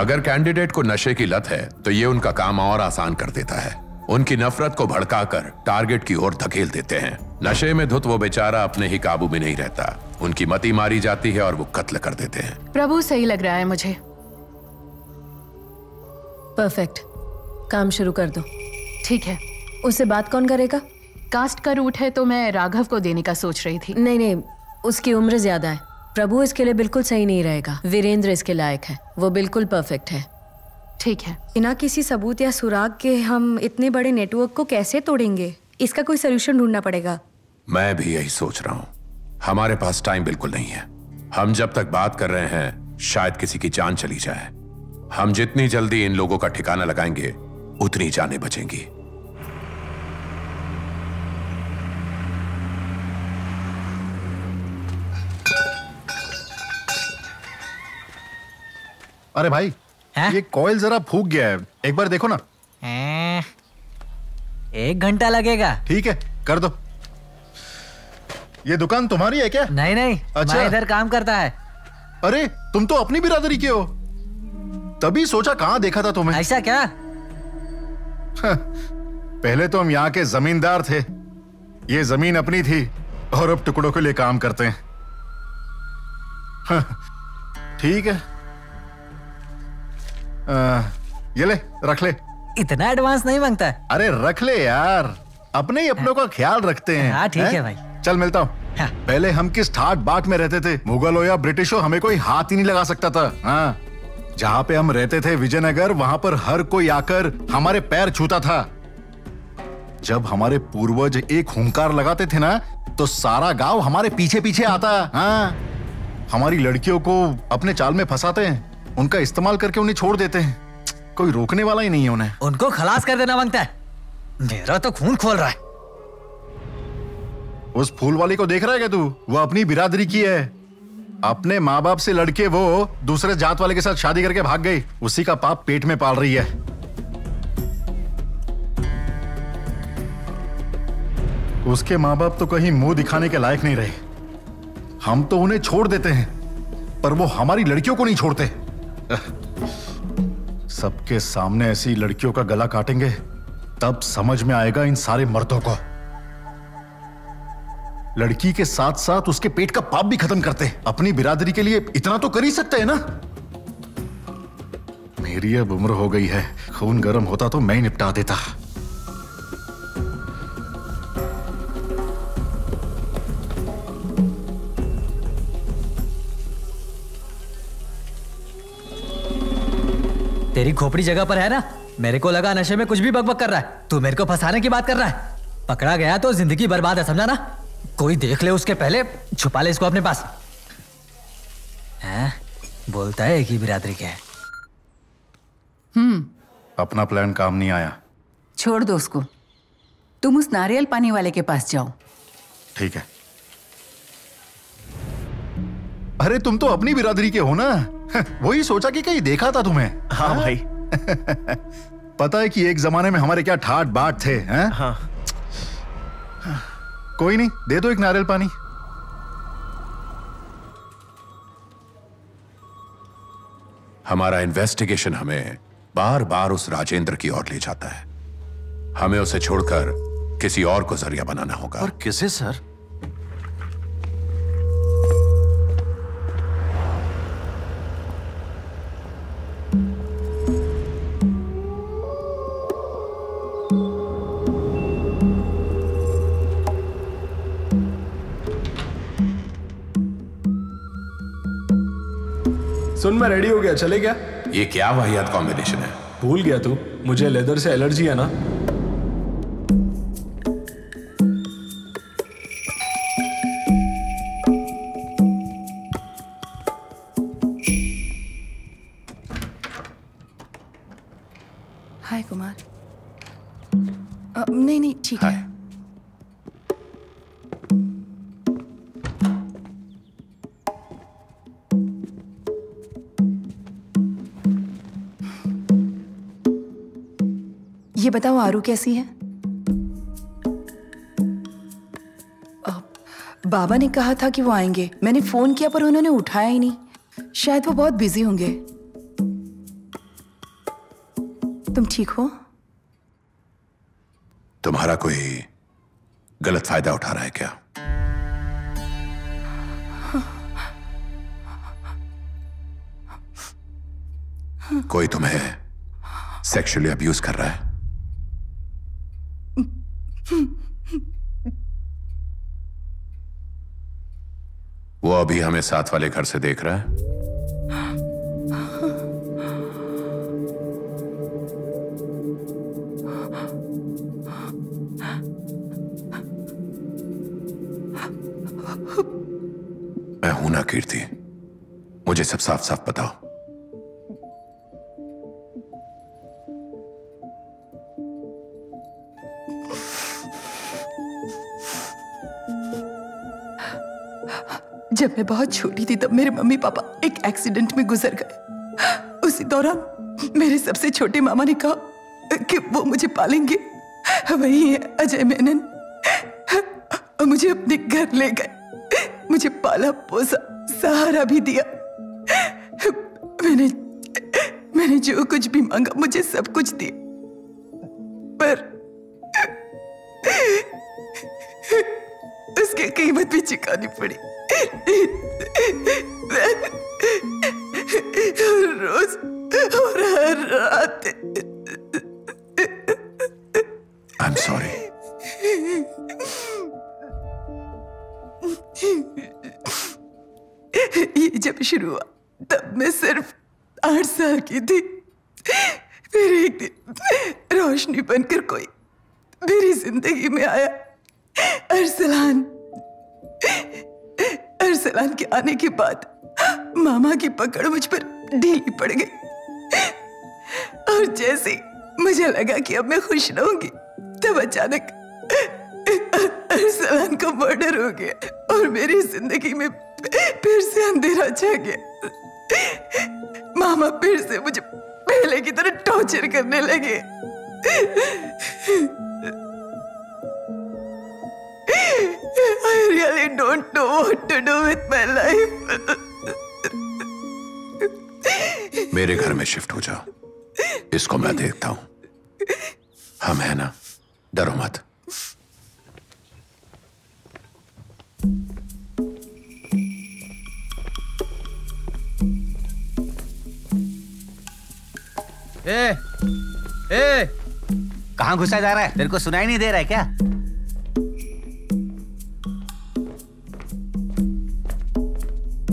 अगर कैंडिडेट को नशे की लत है तो ये उनका काम और आसान कर देता है। उनकी नफरत को भड़काकर टारगेट की ओर धकेल देते हैं। नशे में धुत वो बेचारा अपने ही काबू में नहीं रहता, उनकी मति मारी जाती है और वो कत्ल कर देते हैं। प्रभु सही लग रहा है मुझे। परफेक्ट, काम शुरू कर दो। ठीक है। उससे बात कौन करेगा? कास्ट का रूट है तो मैं राघव को देने का सोच रही थी। नहीं नहीं, उसकी उम्र ज्यादा है। प्रभु इसके लिए बिल्कुल सही नहीं रहेगा। वीरेंद्र इसके लायक है, वो बिल्कुल परफेक्ट है। ठीक है। बिना किसी सबूत या सुराग के हम इतने बड़े नेटवर्क को कैसे तोड़ेंगे? इसका कोई सोल्यूशन ढूंढना पड़ेगा। मैं भी यही सोच रहा हूँ। हमारे पास टाइम बिल्कुल नहीं है। हम जब तक बात कर रहे हैं शायद किसी की जान चली जाए। हम जितनी जल्दी इन लोगों का ठिकाना लगाएंगे उतनी जाने बचेंगी। अरे भाई है? ये कॉइल जरा फूंक गया है, एक बार देखो ना। 1 घंटा लगेगा। ठीक है, कर दो। ये दुकान तुम्हारी है क्या? नहीं नहीं, अच्छा। मैं इधर काम करता है। अरे तुम तो अपनी बिरादरी के हो, तभी सोचा कहाँ देखा था तुम्हें। ऐसा क्या? पहले तो हम यहाँ के जमींदार थे, ये जमीन अपनी थी और अब टुकड़ों के लिए काम करते हैं। ठीक है, ये ले रख ले। इतना एडवांस नहीं मांगता। अरे रख ले यार, अपने ही अपनों का ख्याल रखते हैं। हाँ ठीक है भाई, चल मिलता हूँ। हाँ। पहले हम किस ठाट बाट में रहते थे, मुगल हो या ब्रिटिश हो, हमें कोई हाथ ही नहीं लगा सकता था। हाँ, जहाँ पे हम रहते थे विजयनगर, वहाँ पर हर कोई आकर हमारे पैर छूता था। जब हमारे पूर्वज एक हुंकार लगाते थे ना, तो सारा गांव हमारे पीछे पीछे आता। हाँ, हमारी लड़कियों को अपने चाल में फंसाते हैं, उनका इस्तेमाल करके उन्हें छोड़ देते हैं। कोई रोकने वाला ही नहीं है उन्हें। उनको खलास कर देना मांगता है। मेरा तो खून खोल रहा है। उस फूल वाली को देख रहा है क्या तू? वो अपनी बिरादरी की है। अपने माँ बाप से लड़के वो दूसरे जात वाले के साथ शादी करके भाग गई, उसी का पाप पेट में पाल रही है। उसके माँ बाप तो कहीं मुंह दिखाने के लायक नहीं रहे। हम तो उन्हें छोड़ देते हैं, पर वो हमारी लड़कियों को नहीं छोड़ते। सबके सामने ऐसी लड़कियों का गला काटेंगे, तब समझ में आएगा इन सारे मर्दों को। लड़की के साथ साथ उसके पेट का पाप भी खत्म करते हैं। अपनी बिरादरी के लिए इतना तो कर ही सकते हैं ना। मेरी अब उम्र हो गई है, खून गर्म होता तो मैं ही निपटा देता। तेरी खोपड़ी जगह पर है ना? मेरे को लगा नशे में कुछ भी बकबक कर रहा है। तू मेरे को फंसाने की बात कर रहा है। पकड़ा गया तो जिंदगी बर्बाद है, समझा ना? कोई देख ले उसके पहले छुपा ले इसको अपने पास। हैं? बोलता है एक ही बिरादरी के है। अपना प्लान काम नहीं आया। छोड़ दो उसको, तुम उस नारियल पानी वाले के पास जाओ। ठीक है। अरे तुम तो अपनी बिरादरी के हो ना, वही सोचा कि कहीं देखा था तुम्हें। हाँ भाई। पता है कि एक जमाने में हमारे क्या ठाट बाट थे। हाँ। कोई नहीं, दे दो एक नारियल पानी। हमारा इन्वेस्टिगेशन हमें बार बार उस राजेंद्र की ओर ले जाता है। हमें उसे छोड़कर किसी और को जरिया बनाना होगा। और किसे सर? सुन, मैं रेडी हो गया, चले गया। ये क्या वाहियात कॉम्बिनेशन है? भूल गया तू? मुझे लेदर से एलर्जी है ना। हाय कुमार। नहीं नहीं ठीक है। ये बताओ आरू कैसी है? बाबा ने कहा था कि वो आएंगे, मैंने फोन किया पर उन्होंने उठाया ही नहीं। शायद वो बहुत बिजी होंगे। तुम ठीक हो? तुम्हारा कोई गलत फायदा उठा रहा है क्या? कोई तुम्हें सेक्सुअली अब्यूज कर रहा है? वो अभी हमें साथ वाले घर से देख रहा है। मैं हूं ना कीर्ति, मुझे सब साफ साफ बताओ। जब मैं बहुत छोटी थी तब मेरे मम्मी पापा एक एक्सीडेंट में गुजर गए। उसी दौरान मेरे सबसे छोटे मामा ने कहा कि वो मुझे पालेंगे। वही है अजय मेनन। और मुझे अपने घर ले गए। मुझे पाला पोसा, सहारा भी दिया। मैंने जो कुछ भी मांगा मुझे सब कुछ दिया, पर उसकी कीमत भी चुकानी पड़ी। हर रोज और हर रात। I am sorry. ये जब शुरू हुआ तब मैं सिर्फ 8 साल की थी। फिर एक दिन रोशनी बनकर कोई मेरी जिंदगी में आया, अरसलान। अरसलान के आने के बाद मामा की पकड़ मुझ पर ढीली पड़ गई, और जैसे मुझे लगा कि अब मैं खुश रहूंगी, तब अचानक अरसलान का मर्डर हो गया और मेरी जिंदगी में फिर से अंधेरा छा गया। मामा फिर से मुझे पहले की तरह टॉर्चर करने लगे। I really don't know what to do with my life. मेरे घर में शिफ्ट हो जाओ, इसको मैं देखता हूं। हम है ना, डरो मत। ए, ए, कहां घुसा जा रहा है? तेरे को सुनाई नहीं दे रहा है क्या?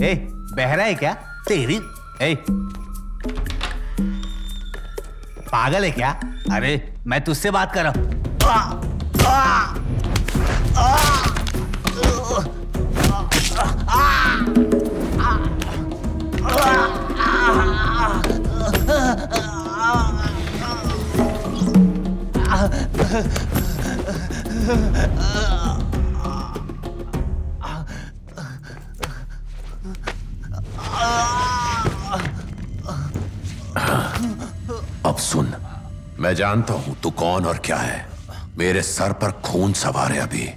ए, बहरा है क्या? तेरी ए, पागल है क्या? अरे मैं तुझसे बात कर रहा हूं। अब सुन, मैं जानता हूं तू कौन और क्या है। मेरे सर पर खून सवार है अभी,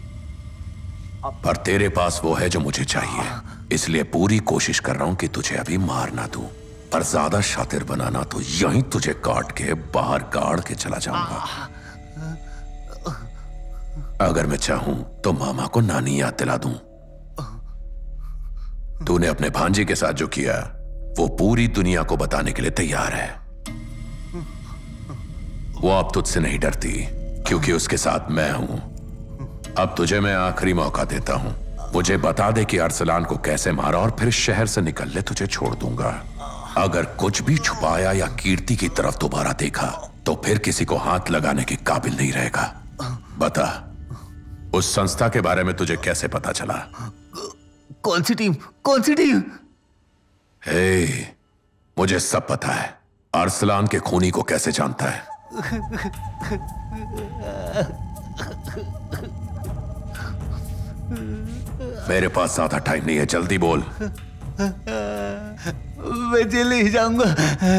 पर तेरे पास वो है जो मुझे चाहिए, इसलिए पूरी कोशिश कर रहा हूं कि तुझे अभी मार ना दूं। पर ज्यादा शातिर बनाना तो यहीं तुझे काट के बाहर गाड़ के चला जाऊंगा। अगर मैं चाहूं तो मामा को नानी याद दिला दूं। तूने अपने भांजी के साथ जो किया वो पूरी दुनिया को बताने के लिए तैयार है। वो अब तुझसे नहीं डरती क्योंकि उसके साथ मैं हूं। अब तुझे मैं आखिरी मौका देता हूं, मुझे बता दे कि अरसलान को कैसे मारा और फिर शहर से निकल ले, तुझे छोड़ दूंगा। अगर कुछ भी छुपाया या कीर्ति की तरफ दोबारा देखा तो फिर किसी को हाथ लगाने के काबिल नहीं रहेगा। बता, उस संस्था के बारे में तुझे कैसे पता चला? कौन सी टीम? कौन सी टीम? हे, मुझे सब पता है। अरसलान के खूनी को कैसे जानता है? मेरे पास ज्यादा टाइम नहीं है, जल्दी बोल। मैं जेल ही जाऊंगा।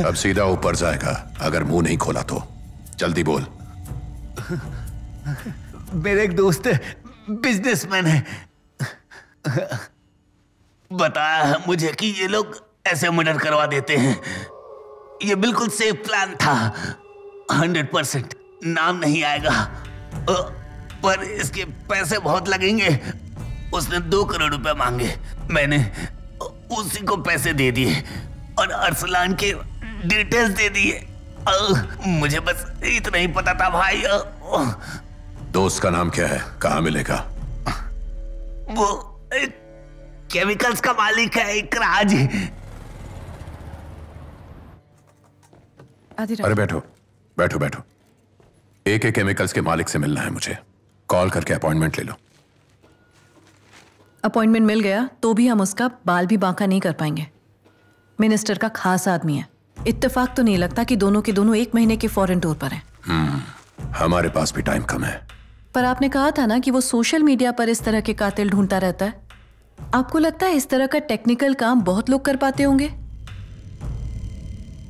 अब सीधा ऊपर जाएगा अगर मुंह नहीं खोला तो। जल्दी बोल। मेरे एक दोस्त है, बिजनेसमैन है, बताया मुझे कि ये लोग ऐसे मर्डर करवा देते हैं। ये बिल्कुल सेफ प्लान था, 100%। नाम नहीं आएगा पर इसके पैसे बहुत लगेंगे। उसने 2 करोड़ रुपए मांगे, मैंने उसी को पैसे दे दिए और अरसलान के डिटेल्स दे दिए। मुझे बस इतना ही पता था भाई। दोस्त का नाम क्या है? कहाँ मिलेगा? वो केमिकल्स का मालिक है, एक राज। अरे बैठो बैठो बैठो। एक केमिकल्स के मालिक से मिलना है मुझे, कॉल करके अपॉइंटमेंट ले लो। अपॉइंटमेंट मिल गया तो भी हम उसका बाल भी बांका नहीं कर पाएंगे। मिनिस्टर का खास आदमी है। इत्तेफाक तो नहीं लगता कि दोनों के दोनों 1 महीने के फॉरेन टूर पर हैं। हमारे पास भी टाइम कम है। पर आपने कहा था ना कि वो सोशल मीडिया पर इस तरह के कातिल ढूंढता रहता है। आपको लगता है इस तरह का टेक्निकल काम बहुत लोग कर पाते होंगे?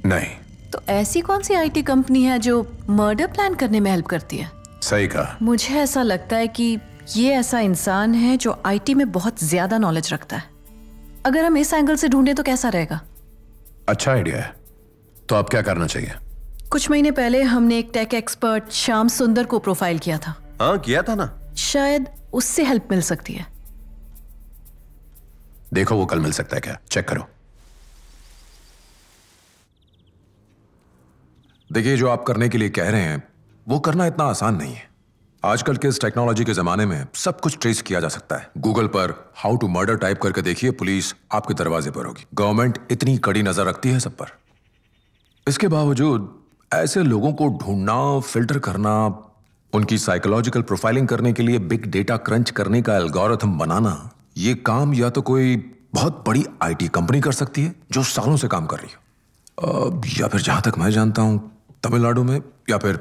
नहीं। तो ऐसी कौन सी IT कंपनी है जो मर्डर प्लान करने में हेल्प करती है? सही कहा। मुझे ऐसा लगता है कि ये ऐसा इंसान है जो आईटी में बहुत ज्यादा नॉलेज रखता है। अगर हम इस एंगल से ढूंढें तो कैसा रहेगा? अच्छा आइडिया है। तो आप क्या करना चाहिए? कुछ महीने पहले हमने एक टेक एक्सपर्ट शाम सुंदर को प्रोफाइल किया था। हाँ किया था ना। शायद उससे हेल्प मिल सकती है। देखो वो कल मिल सकता है क्या, चेक करो। देखिए जो आप करने के लिए कह रहे हैं वो करना इतना आसान नहीं है। आजकल के इस टेक्नोलॉजी के जमाने में सब कुछ ट्रेस किया जा सकता है। गूगल पर हाउ टू मर्डर टाइप करके देखिए, पुलिस आपके दरवाजे पर होगी। गवर्नमेंट इतनी कड़ी नजर रखती है सब पर। इसके बावजूद ऐसे लोगों को ढूंढना, फिल्टर करना, उनकी साइकोलॉजिकल प्रोफाइलिंग करने के लिए बिग डेटा क्रंच करने का एल्गोरिथम बनाना, ये काम या तो कोई बहुत बड़ी आईटी कंपनी कर सकती है जो सालों से काम कर रही हो, या फिर जहां तक मैं जानता हूं तमिलनाडु में या फिर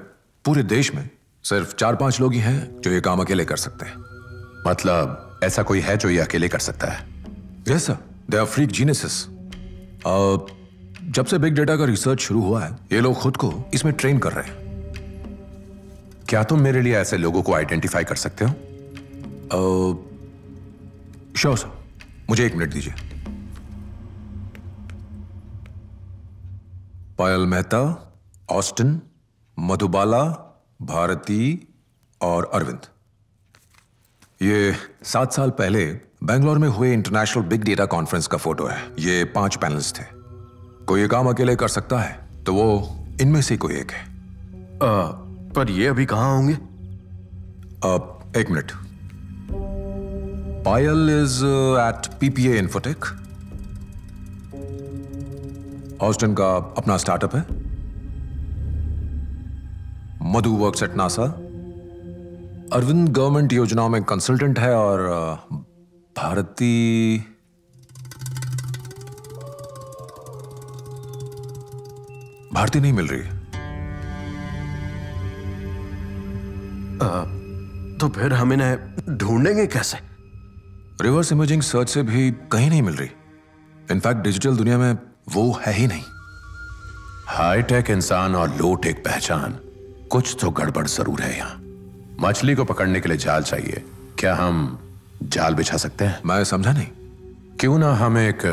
पूरे देश में सिर्फ 4-5 लोग ही हैं जो ये काम अकेले कर सकते हैं। मतलब ऐसा कोई है जो ये अकेले कर सकता है? Yes sir, they are freak geniuses. जब से बिग डेटा का रिसर्च शुरू हुआ है ये लोग खुद को इसमें ट्रेन कर रहे हैं। क्या तुम मेरे लिए ऐसे लोगों को आइडेंटिफाई कर सकते हो? श्योर सर, मुझे 1 मिनट दीजिए। पायल मेहता, ऑस्टिन, मधुबाला, भारती और अरविंद, ये 7 साल पहले बेंगलोर में हुए इंटरनेशनल बिग डेटा कॉन्फ्रेंस का फोटो है। ये 5 पैनल्स थे। कोई ये काम अकेले कर सकता है तो वो इनमें से कोई एक है। पर ये अभी कहाँ होंगे? 1 minute. Payal is at PPA infotech. Austin का अपना स्टार्टअप है। Madhu works at NASA. Arvind government योजनाओं में कंसल्टेंट है और भारती नहीं मिल रही। तो फिर हम इन्हें ढूंढेंगे कैसे? रिवर्स इमेजिंग सर्च से भी कहीं नहीं मिल रही। इनफैक्ट डिजिटल दुनिया में वो है ही नहीं। हाई टेक इंसान और लो टेक पहचान, कुछ तो गड़बड़ जरूर है यहाँ। मछली को पकड़ने के लिए जाल चाहिए। क्या हम जाल बिछा सकते हैं? मैं समझा नहीं। क्यों ना हम एक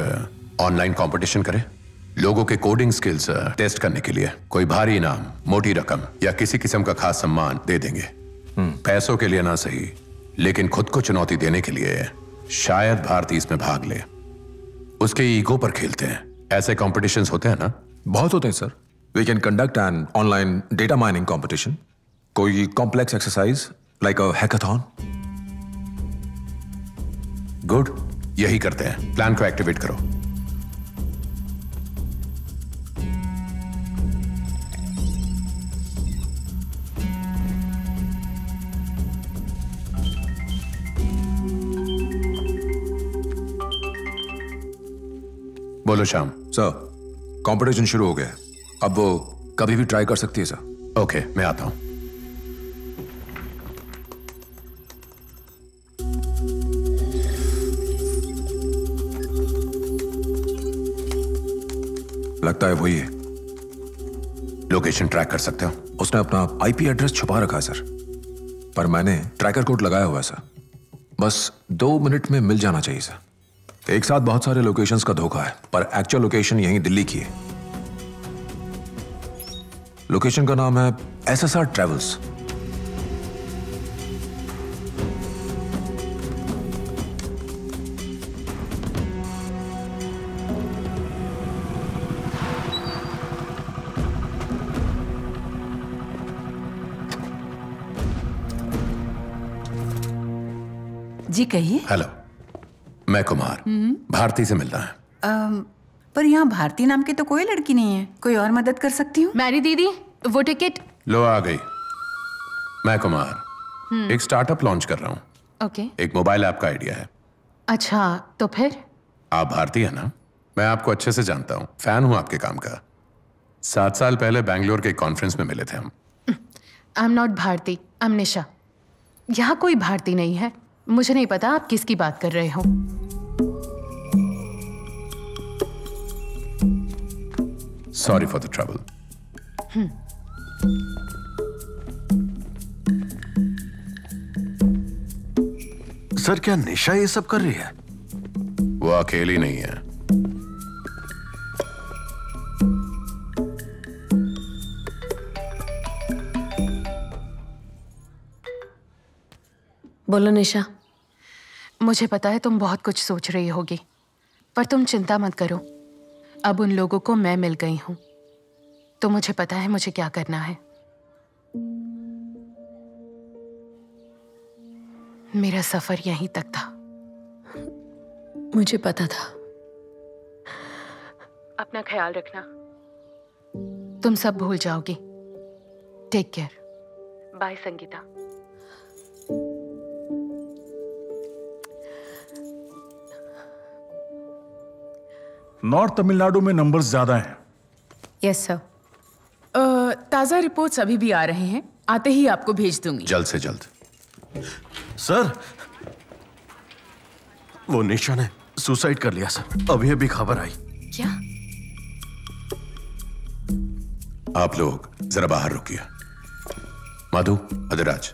ऑनलाइन कंपटीशन करें लोगों के कोडिंग स्किल्स टेस्ट करने के लिए। कोई भारी इनाम, मोटी रकम या किसी किस्म का खास सम्मान दे देंगे। पैसों के लिए ना सही, लेकिन खुद को चुनौती देने के लिए शायद भारती इसमें भाग ले। उसके ईगो पर खेलते हैं। ऐसे कॉम्पिटिशन होते हैं ना? बहुत होते हैं sir. We can conduct an online data mining competition. कोई complex exercise like a hackathon. Good. यही करते हैं। प्लान को एक्टिवेट करो। बोलो शाम। सर, कंपटीशन शुरू हो गया है। अब वो कभी भी ट्राई कर सकती है सर। ओके, मैं आता हूं। लगता है वही है। लोकेशन ट्रैक कर सकते हो। उसने अपना IP एड्रेस छुपा रखा है सर, पर मैंने ट्रैकर कोड लगाया हुआ है सर। बस 2 मिनट में मिल जाना चाहिए सर। एक साथ बहुत सारे लोकेशंस का धोखा है, पर एक्चुअल लोकेशन यहीं दिल्ली की है। लोकेशन का नाम है SSR ट्रेवल्स। जी कहिए। हेलो, मैं कुमार। भारती से मिलना है। पर यहाँ भारती नाम की तो कोई लड़की नहीं है। कोई और मदद कर सकती हूँ? मैरी दीदी, वो टिकट लो। आ गई। मैं कुमार एक स्टार्टअप लॉन्च कर रहा हूँ। ओके। एक मोबाइल ऐप का आइडिया है। अच्छा, तो फिर आप भारती है ना? मैं आपको अच्छे से जानता हूँ, फैन हूँ आपके काम का। 7 साल पहले बैंगलोर के कॉन्फ्रेंस में मिले थे हम। I am not Bharti, I am Nisha. यहाँ कोई भारती नहीं है। मुझे नहीं पता आप किसकी बात कर रहे हो। Sorry for the trouble. Sir क्या निशा ये सब कर रही है? वो अकेली नहीं है। बोलो निशा। मुझे पता है तुम बहुत कुछ सोच रही होगी, पर तुम चिंता मत करो। अब उन लोगों को मैं मिल गई हूं, तो मुझे पता है मुझे क्या करना है। मेरा सफर यहीं तक था। मुझे पता था। अपना ख्याल रखना। तुम सब भूल जाओगी। Take care. Bye Sangeeta. North Tamil Nadu में नंबर्स ज्यादा हैं। Yes sir. ताजा रिपोर्ट्स अभी भी आ रहे हैं, आते ही आपको भेज दूंगी जल्द से जल्द। सर वो निशा ने सुसाइड कर लिया सर, अभी अभी खबर आई। क्या? आप लोग जरा बाहर रुकिए। मधु, अधिराज,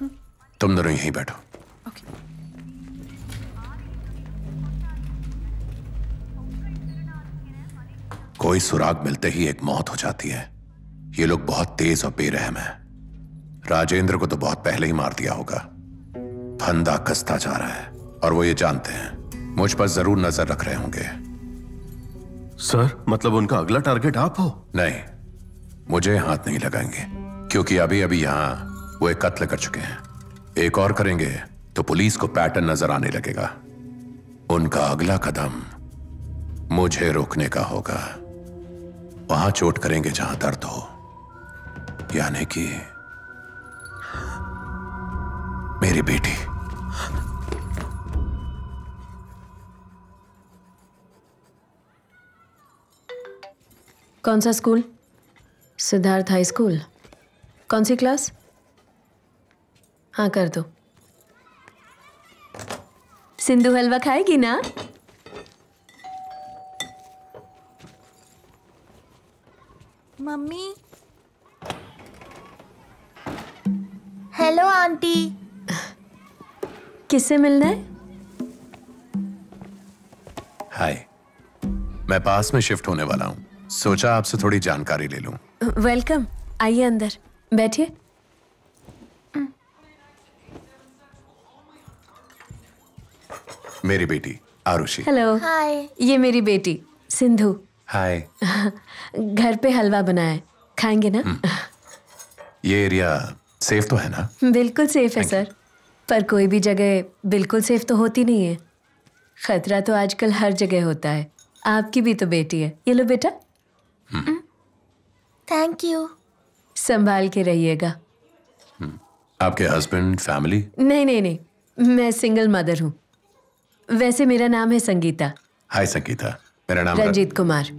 तुम दोनों यहीं बैठो। कोई सुराग मिलते ही एक मौत हो जाती है। ये लोग बहुत तेज और बेरहम है। राजेंद्र को तो बहुत पहले ही मार दिया होगा। फंदा कसता जा रहा है और वो ये जानते हैं। मुझ पर जरूर नजर रख रहे होंगे। सर मतलब उनका अगला टारगेट आप हो? नहीं, मुझे हाथ नहीं लगाएंगे, क्योंकि अभी अभी यहां वो एक कत्ल कर चुके हैं। एक और करेंगे तो पुलिस को पैटर्न नजर आने लगेगा। उनका अगला कदम मुझे रोकने का होगा। वहां चोट करेंगे जहां दर्द हो, यानी कि मेरी बेटी। कौन सा स्कूल? Siddharth high school. कौन सी क्लास? हाँ कर दो। सिंधु हलवा खाएगी ना? मम्मी। Hello aunty. किससे मिलना है? हाय, मैं पास में शिफ्ट होने वाला हूँ, सोचा आपसे थोड़ी जानकारी ले लूँ। वेलकम, आइए अंदर बैठिए। मेरी बेटी आरुषि। हेलो। हाय। ये मेरी बेटी सिंधु। हाय। घर पे हलवा बनाया है, खाएंगे ना? ये एरिया सेफ तो है ना? बिल्कुल सेफ है सर, पर कोई भी जगह बिल्कुल सेफ तो होती नहीं है। खतरा तो आजकल हर जगह होता है। आपकी भी तो बेटी है। ये लो बेटा। Thank you. संभाल के रहिएगा। आपके हस्बैंड, फैमिली? नहीं नहीं नहीं, मैं सिंगल मदर हूँ। वैसे मेरा नाम है संगीता। हाय संगीता। मेरा नाम रंजीत कुमार।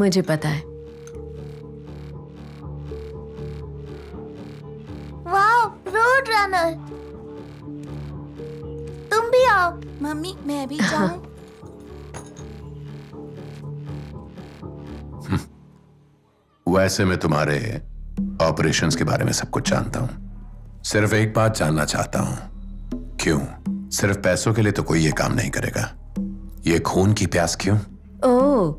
मुझे पता है। Wow, road runner. तुम भी आओ। मम्मी मैं भी जाऊं? वैसे मैं तुम्हारे ऑपरेशंस के बारे में सब कुछ जानता हूं। सिर्फ एक बात जानना चाहता हूं, क्यों? सिर्फ पैसों के लिए तो कोई ये काम नहीं करेगा। ये खून की प्यास क्यों? ओह,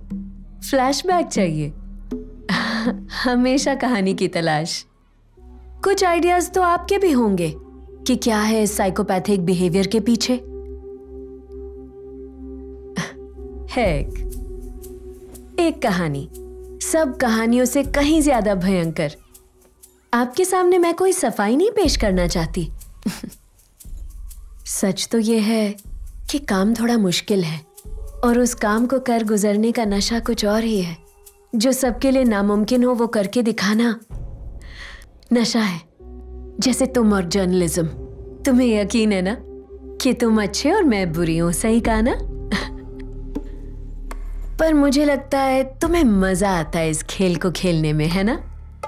फ्लैशबैक चाहिए। हमेशा कहानी की तलाश। कुछ आइडियाज तो आपके भी होंगे कि क्या है इस साइकोपैथिक बिहेवियर के पीछे। एक कहानी सब कहानियों से कहीं ज्यादा भयंकर। आपके सामने मैं कोई सफाई नहीं पेश करना चाहती। सच तो यह है कि काम थोड़ा मुश्किल है, और उस काम को कर गुजरने का नशा कुछ और ही है। जो सबके लिए नामुमकिन हो वो करके दिखाना नशा है। जैसे तुम और जर्नलिज्म। तुम्हें यकीन है ना कि तुम अच्छे और मैं बुरी हूं, सही कहा ना? पर मुझे लगता है तुम्हें मजा आता है इस खेल को खेलने में, है ना?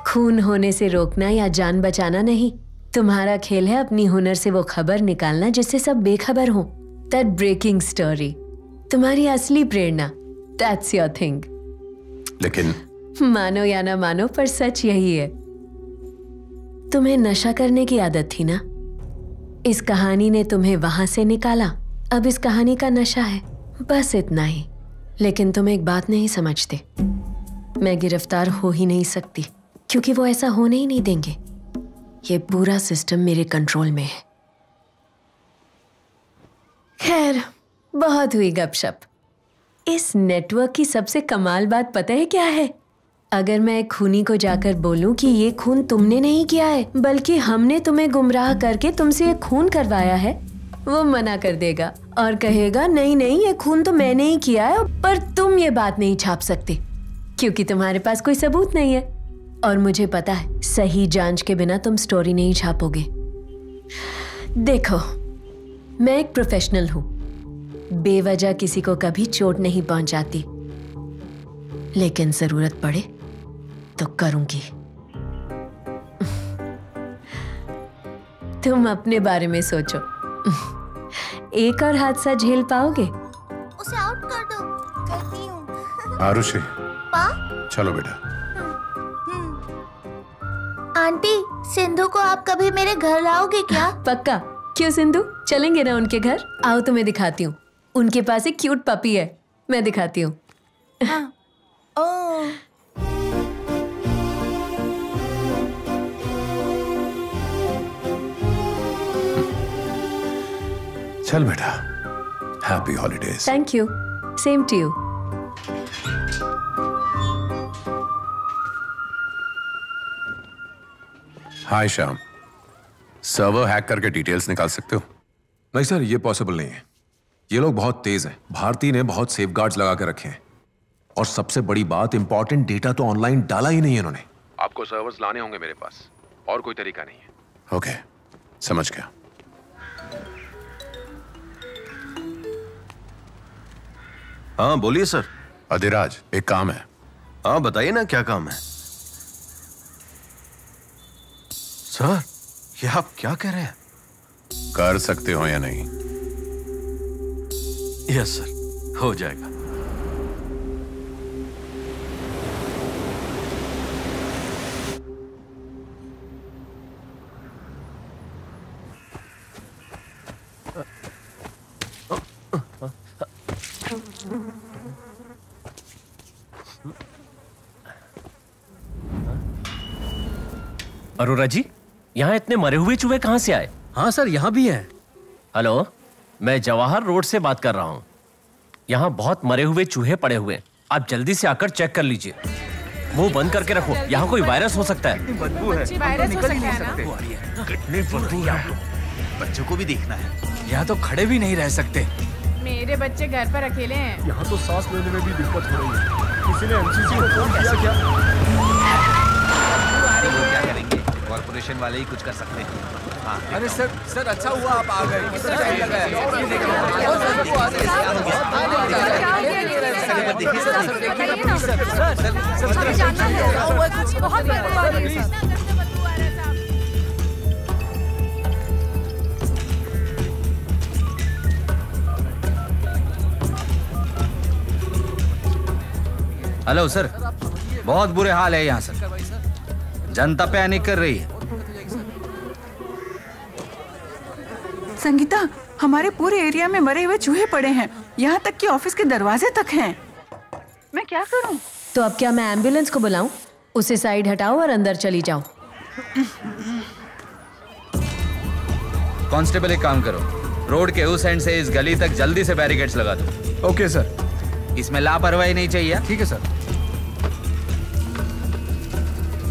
खून होने से रोकना या जान बचाना नहीं। तुम्हारा खेल है अपनी हुनर से वो खबर निकालना जिससे सब बेखबर हो। दैट ब्रेकिंग स्टोरी तुम्हारी असली प्रेरणा। That's your thing. लेकिन मानो या ना मानो पर सच यही है। तुम्हें नशा करने की आदत थी ना? इस कहानी ने तुम्हें वहां से निकाला, अब इस कहानी का नशा है, बस इतना ही। लेकिन तुम एक बात नहीं समझते, मैं गिरफ्तार हो ही नहीं सकती क्योंकि वो ऐसा होने ही नहीं देंगे। ये पूरा सिस्टम मेरे कंट्रोल में है। खैर, बहुत हुई गपशप। इस नेटवर्क की सबसे कमाल बात पता है क्या है? अगर मैं एक खूनी को जाकर बोलूं कि ये खून तुमने नहीं किया है बल्कि हमने तुम्हें गुमराह करके तुमसे ये खून करवाया है, वो मना कर देगा और कहेगा नहीं नहीं ये खून तो मैंने ही किया है, पर तुम ये बात नहीं छाप सकते क्योंकि तुम्हारे पास कोई सबूत नहीं है। और मुझे पता है सही जांच के बिना तुम स्टोरी नहीं छापोगे। देखो, मैं एक प्रोफेशनल हूं, बेवजह किसी को कभी चोट नहीं पहुंचाती, लेकिन जरूरत पड़े तो करूंगी। तुम अपने बारे में सोचो, एक और हादसा झेल पाओगे? उसे आउट कर दो, कहती हूँ। आरुषि, चलो बेटा। आंटी, सिंधु को आप कभी मेरे घर लाओगे क्या? पक्का। क्यों सिंधु, चलेंगे ना उनके घर? आओ तुम्हें दिखाती हूँ, उनके पास एक क्यूट पपी है, मैं दिखाती हूँ। हाँ। ओह, चल बेटा, happy holidays. Thank you, same to you. Hi Sham, server hack करके डिटेल्स निकाल सकते हो? नहीं सर, ये पॉसिबल नहीं है। ये लोग बहुत तेज हैं। भारती ने बहुत सेफगार्ड्स लगा के रखे हैं और सबसे बड़ी बात, इंपॉर्टेंट डेटा तो ऑनलाइन डाला ही नहीं है इन्होंने। आपको सर्वर्स लाने होंगे मेरे पास, और कोई तरीका नहीं है। ओके, समझ गया। हाँ बोलिए सर। अधिराज, एक काम है। हाँ बताइए ना, क्या काम है? सर, ये आप क्या कह रहे हैं? कर सकते हो या नहीं? यस सर, हो जाएगा। अरोरा जी, यहाँ इतने मरे हुए चूहे कहाँ से आए? हाँ सर, यहाँ भी है। हेलो, मैं जवाहर रोड से बात कर रहा हूँ। यहाँ बहुत मरे हुए चूहे पड़े हुए हैं, आप जल्दी से आकर चेक कर लीजिए। मुंह बंद करके रखो, यहाँ कोई वायरस हो सकता है। बदबू है, वायरस हो सकता है। बच्चों को भी देखना है, यहाँ तो खड़े भी नहीं रह सकते। मेरे बच्चे घर पर अकेले हैं। यहाँ तो सांस लेने में भी दिक्कत हो रही है। किसी ने एमसीसी को फोन किया क्या? कॉर्पोरेशन वाले ही कुछ कर सकते हैं। हाँ, अरे सर, सर अच्छा हुआ आप आ गए। हेलो सर, बहुत बुरे हाल है यहाँ सर, जनता पैनिक कर रही है। संगीता, हमारे पूरे एरिया में मरे हुए चूहे पड़े हैं, यहाँ तक कि ऑफिस के दरवाजे तक हैं। मैं क्या करूँ? तो अब क्या मैं एम्बुलेंस को बुलाऊँ? उसे साइड हटाओ और अंदर चली जाओ। कांस्टेबल, एक काम करो, रोड के उस एंड से इस गली तक जल्दी से बैरिकेड्स लगा दो। ओके सर, इसमें लापरवाही नहीं चाहिए। ठीक है सर।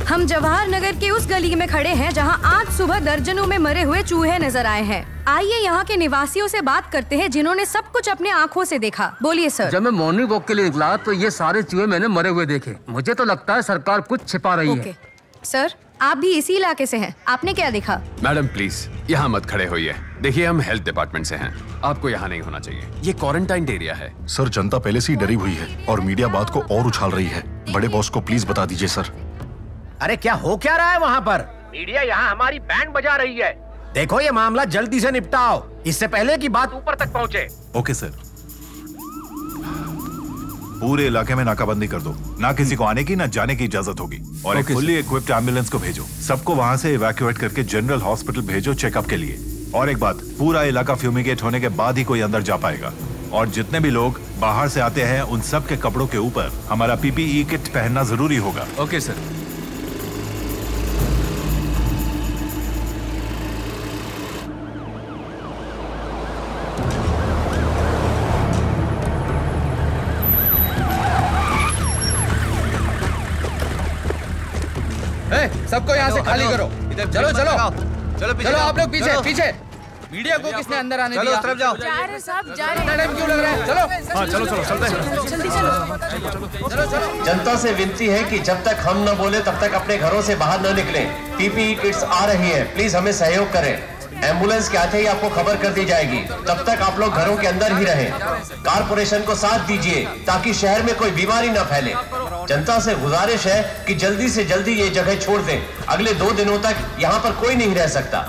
हम जवाहर नगर के उस गली में खड़े हैं जहां आज सुबह दर्जनों में मरे हुए चूहे नजर आए हैं। आइए यहां के निवासियों से बात करते हैं जिन्होंने सब कुछ अपने आंखों से देखा। बोलिए सर। जब मैं मॉर्निंग वॉक के लिए निकला तो ये सारे चूहे मैंने मरे हुए देखे। मुझे तो लगता है सरकार कुछ छिपा रही है। सर, आप भी इसी इलाके से हैं, आपने क्या देखा? मैडम प्लीज, यहाँ मत खड़े होइए। देखिए, हम हेल्थ डिपार्टमेंट से हैं, आपको यहाँ नहीं होना चाहिए, ये क्वारंटाइन एरिया है। सर, जनता पहले से ही डरी हुई है और मीडिया बात को और उछाल रही है। बड़े बॉस को प्लीज बता दीजिए सर। अरे क्या हो क्या रहा है वहाँ पर? मीडिया यहाँ हमारी बैंड बजा रही है। देखो, ये मामला जल्दी से निपटाओ इससे पहले कि बात ऊपर तक पहुँचे। Okay sir. पूरे इलाके में नाकाबंदी कर दो, ना किसी को आने की ना जाने की इजाजत होगी। और एक फुल्ली इक्विप्ड एम्बुलेंस को भेजो, सबको वहाँ से इवैक्यूएट करके जनरल हॉस्पिटल भेजो चेकअप के लिए। और एक बात, पूरा इलाका फ्यूमिगेट होने के बाद ही कोई अंदर जा पाएगा। और जितने भी लोग बाहर से आते हैं उन सब के कपड़ों के ऊपर हमारा पीपीई किट पहनना जरूरी होगा। Okay sir. सबको यहाँ से खाली करो। इधर चलो चलो चलो पीछे, चलो आप लोग पीछे पीछे। मीडिया को किसने अंदर आने दिया? तरफ जाओ। जा रहे साहब, जा रहे। टाइम क्यों लग रहा है? चलो हाँ चलो चलो चलते हैं। जल्दी चलो चलो चलो। जनता से विनती है कि जब तक हम न बोले तब तक अपने घरों से बाहर न निकलें। पीपीई किट्स आ रही है, प्लीज हमें सहयोग करें। एम्बुलेंस क्या चाहिए आपको खबर कर दी जाएगी, तब तक आप लोग घरों के अंदर ही रहें। कारपोरेशन को साथ दीजिए ताकि शहर में कोई बीमारी न फैले। जनता से गुजारिश है कि जल्दी से जल्दी ये जगह छोड़ दें। अगले 2 दिनों तक यहाँ पर कोई नहीं रह सकता।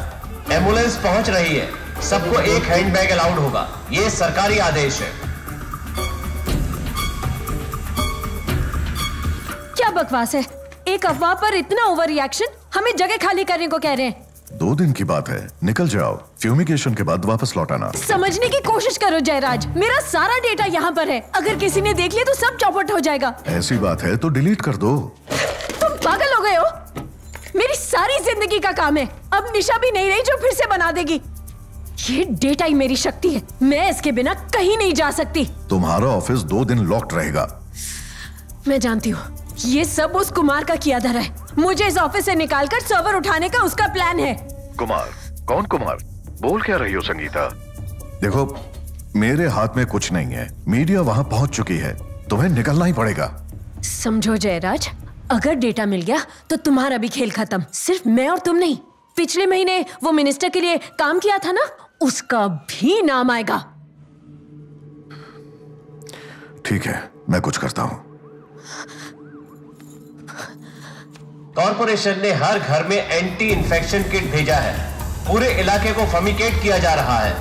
एम्बुलेंस पहुँच रही है, सबको एक हैंडबैग अलाउड होगा, ये सरकारी आदेश है। क्या बकवास है, एक अफवाह पर इतना ओवर रिएक्शन। हमें जगह खाली करने को कह रहे हैं। 2 दिन की बात है, निकल जाओ। फ्यूमिगेशन के बाद वापस लौट आना। समझने की कोशिश करो जयराज, मेरा सारा डेटा यहाँ पर है, अगर किसी ने देख लिया तो सब चौपट हो जाएगा। ऐसी बात है तो डिलीट कर दो। तुम पागल हो गए हो? मेरी सारी जिंदगी का काम है, अब निशा भी नहीं रही जो फिर से बना देगी। ये डेटा ही मेरी शक्ति है, मैं इसके बिना कहीं नहीं जा सकती। तुम्हारा ऑफिस 2 दिन लॉक्ड रहेगा। मैं जानती हूँ ये सब उस कुमार का किया धरा है। मुझे इस ऑफिस से निकालकर सर्वर उठाने का उसका प्लान है। कुमार? कौन कुमार? बोल क्या रही हो संगीता? देखो मेरे हाथ में कुछ नहीं है, मीडिया वहाँ पहुँच चुकी है, तुम्हें निकलना ही पड़ेगा। समझो जयराज, अगर डेटा मिल गया तो तुम्हारा भी खेल खत्म। सिर्फ मैं और तुम नहीं, पिछले महीने वो मिनिस्टर के लिए काम किया था ना, उसका भी नाम आएगा। ठीक है, मैं कुछ करता हूँ। कॉर्पोरेशन ने हर घर में एंटी इन्फेक्शन किट भेजा है। पूरे इलाके को फमीकेट किया जा रहा है।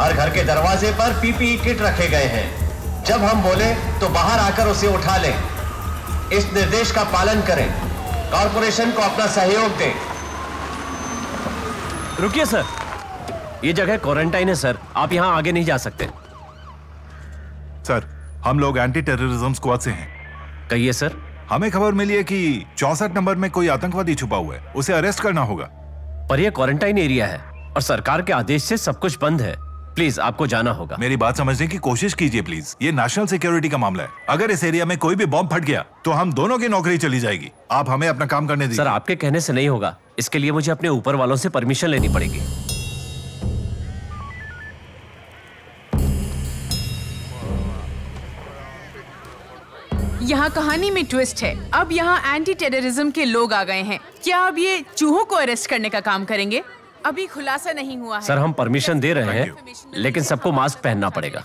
हर घर के दरवाजे पर पीपीई किट रखे गए हैं। जब हम बोले तो बाहर आकर उसे उठा लें। इस निर्देश का पालन करें। कॉर्पोरेशन को अपना सहयोग दें। रुकिए सर, ये जगह क्वारंटाइन है सर, आप यहाँ आगे नहीं जा सकते। सर हम लोग एंटी टेररिज्म स्क्वाड से हैं। कहिए सर। हमें खबर मिली है कि 64 नंबर में कोई आतंकवादी छुपा हुआ है, उसे अरेस्ट करना होगा। पर यह क्वारंटाइन एरिया है और सरकार के आदेश से सब कुछ बंद है, प्लीज आपको जाना होगा। मेरी बात समझने की कोशिश कीजिए प्लीज, ये नेशनल सिक्योरिटी का मामला है। अगर इस एरिया में कोई भी बॉम्ब फट गया तो हम दोनों की नौकरी चली जाएगी। आप हमें अपना काम करने दीजिए। सर आपके कहने से नहीं होगा, इसके लिए मुझे अपने ऊपर वालों से परमिशन लेनी पड़ेगी। यहाँ कहानी में ट्विस्ट है, अब यहाँ एंटी टेररिज्म के लोग आ गए हैं। क्या अब ये चूहों को अरेस्ट करने का काम करेंगे? अभी खुलासा नहीं हुआ है। सर हम परमिशन दे रहे हैं, लेकिन सबको मास्क पहनना पड़ेगा।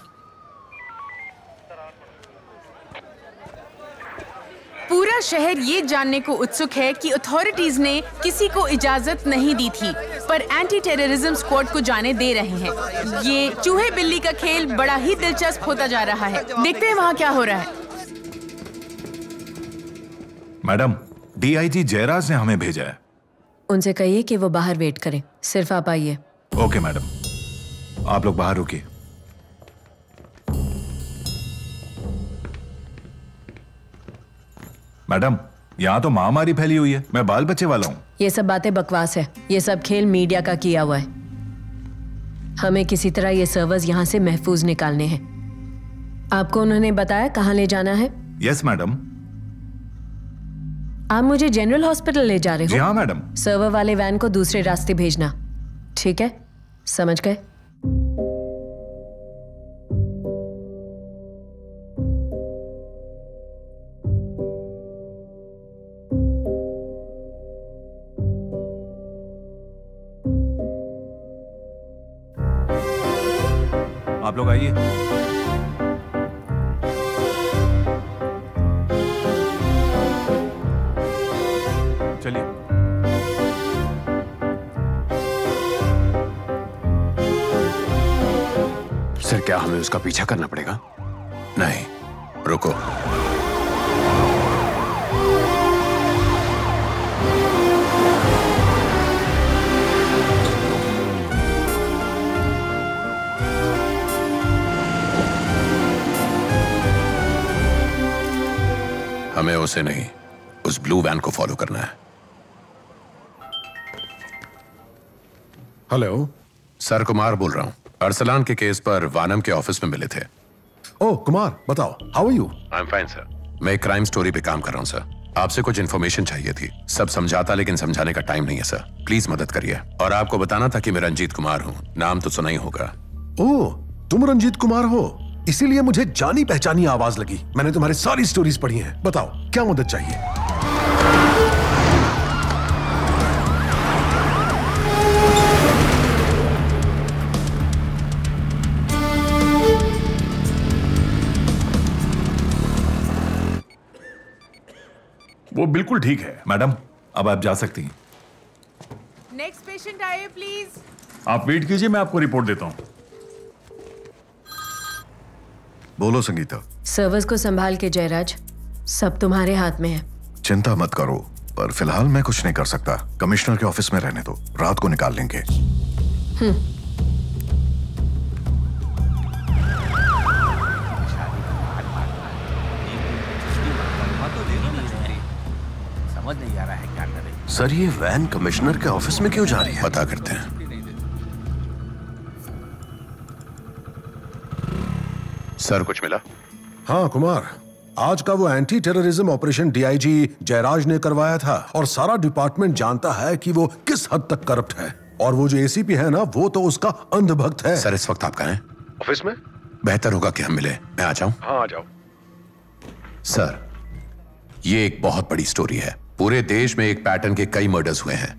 पूरा शहर ये जानने को उत्सुक है कि अथॉरिटीज ने किसी को इजाजत नहीं दी थी, पर एंटी टेररिज्म स्क्वाड को जाने दे रहे हैं। ये चूहे बिल्ली का खेल बड़ा ही दिलचस्प होता जा रहा है, देखते हैं वहाँ क्या हो रहा है। मैडम, डीआईजी जयराज ने हमें भेजा है। उनसे कहिए कि वो बाहर वेट करें, सिर्फ आप आइए। ओके मैडम, आप लोग बाहर रुकिए। मैडम यहाँ तो महामारी फैली हुई है, मैं बाल बच्चे वाला हूँ। ये सब बातें बकवास है, ये सब खेल मीडिया का किया हुआ है। हमें किसी तरह ये सर्वर्स यहाँ से महफूज निकालने हैं। आपको उन्होंने बताया कहाँ ले जाना है? Yes madam. आप मुझे जनरल हॉस्पिटल ले जा रहे हो? जी हाँ मैडम। सर्वर वाले वैन को दूसरे रास्ते भेजना, ठीक है? समझ गए? आप लोग आइए। क्या हमें उसका पीछा करना पड़ेगा? नहीं, रुको। हमें उसे नहीं, उस ब्लू वैन को फॉलो करना है। हेलो सर, कुमार बोल रहा हूँ। अरसलान के केस पर वानम के ऑफिस में मिले थे। ओह कुमार, बताओ, how are you? I am fine sir. मैं क्राइम स्टोरी पे काम कर रहा हूँ सर। आपसे कुछ इन्फॉर्मेशन चाहिए थी। सब समझाता लेकिन समझाने का टाइम नहीं है सर, प्लीज मदद करिए। और आपको बताना था कि मैं रंजीत कुमार हूँ, नाम तो सुना ही होगा। ओह, तुम रंजीत कुमार हो, इसीलिए मुझे जानी पहचानी आवाज लगी। मैंने तुम्हारी सारी स्टोरीज पढ़ी हैं। बताओ क्या मदद चाहिए? वो बिल्कुल ठीक है मैडम, अब आप जा सकती हैं। नेक्स्ट पेशेंट आइए प्लीज। आप वेट कीजिए, मैं आपको रिपोर्ट देता हूं। बोलो संगीता। सर्विस को संभाल के जयराज, सब तुम्हारे हाथ में है। चिंता मत करो, पर फिलहाल मैं कुछ नहीं कर सकता। कमिश्नर के ऑफिस में रहने दो, रात को निकाल लेंगे। समझ नहीं आ रहा है क्या करें। सर ये वैन कमिश्नर के ऑफिस में क्यों जा रही है? पता करते हैं। सर कुछ मिला? हाँ कुमार, आज का वो anti terrorism operation DIG Jayraj ने करवाया था और सारा डिपार्टमेंट जानता है कि वो किस हद तक करप्ट है। और वो जो एसीपी है ना, वो तो उसका अंधभक्त है। सर इस वक्त आप कहाँ हैं? ऑफिस में। बेहतर होगा कि हम मिले। मैं आ जाऊं? हाँ आ जाओ। सर ये एक बहुत बड़ी स्टोरी है। पूरे देश में एक पैटर्न के कई मर्डर्स हुए हैं।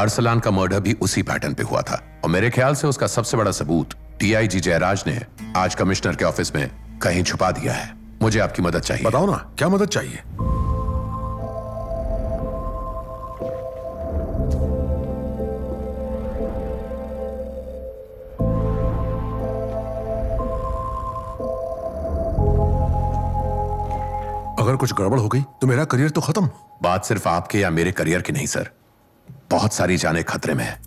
अरसलान का मर्डर भी उसी पैटर्न पे हुआ था और मेरे ख्याल से उसका सबसे बड़ा सबूत डीआईजी जयराज ने आज कमिश्नर के ऑफिस में कहीं छुपा दिया है। मुझे आपकी मदद चाहिए। बताओ ना क्या मदद चाहिए? अगर कुछ गड़बड़ हो गई तो मेरा करियर तो खत्म। बात सिर्फ आपके या मेरे करियर की नहीं सर, बहुत सारी जानें खतरे में है।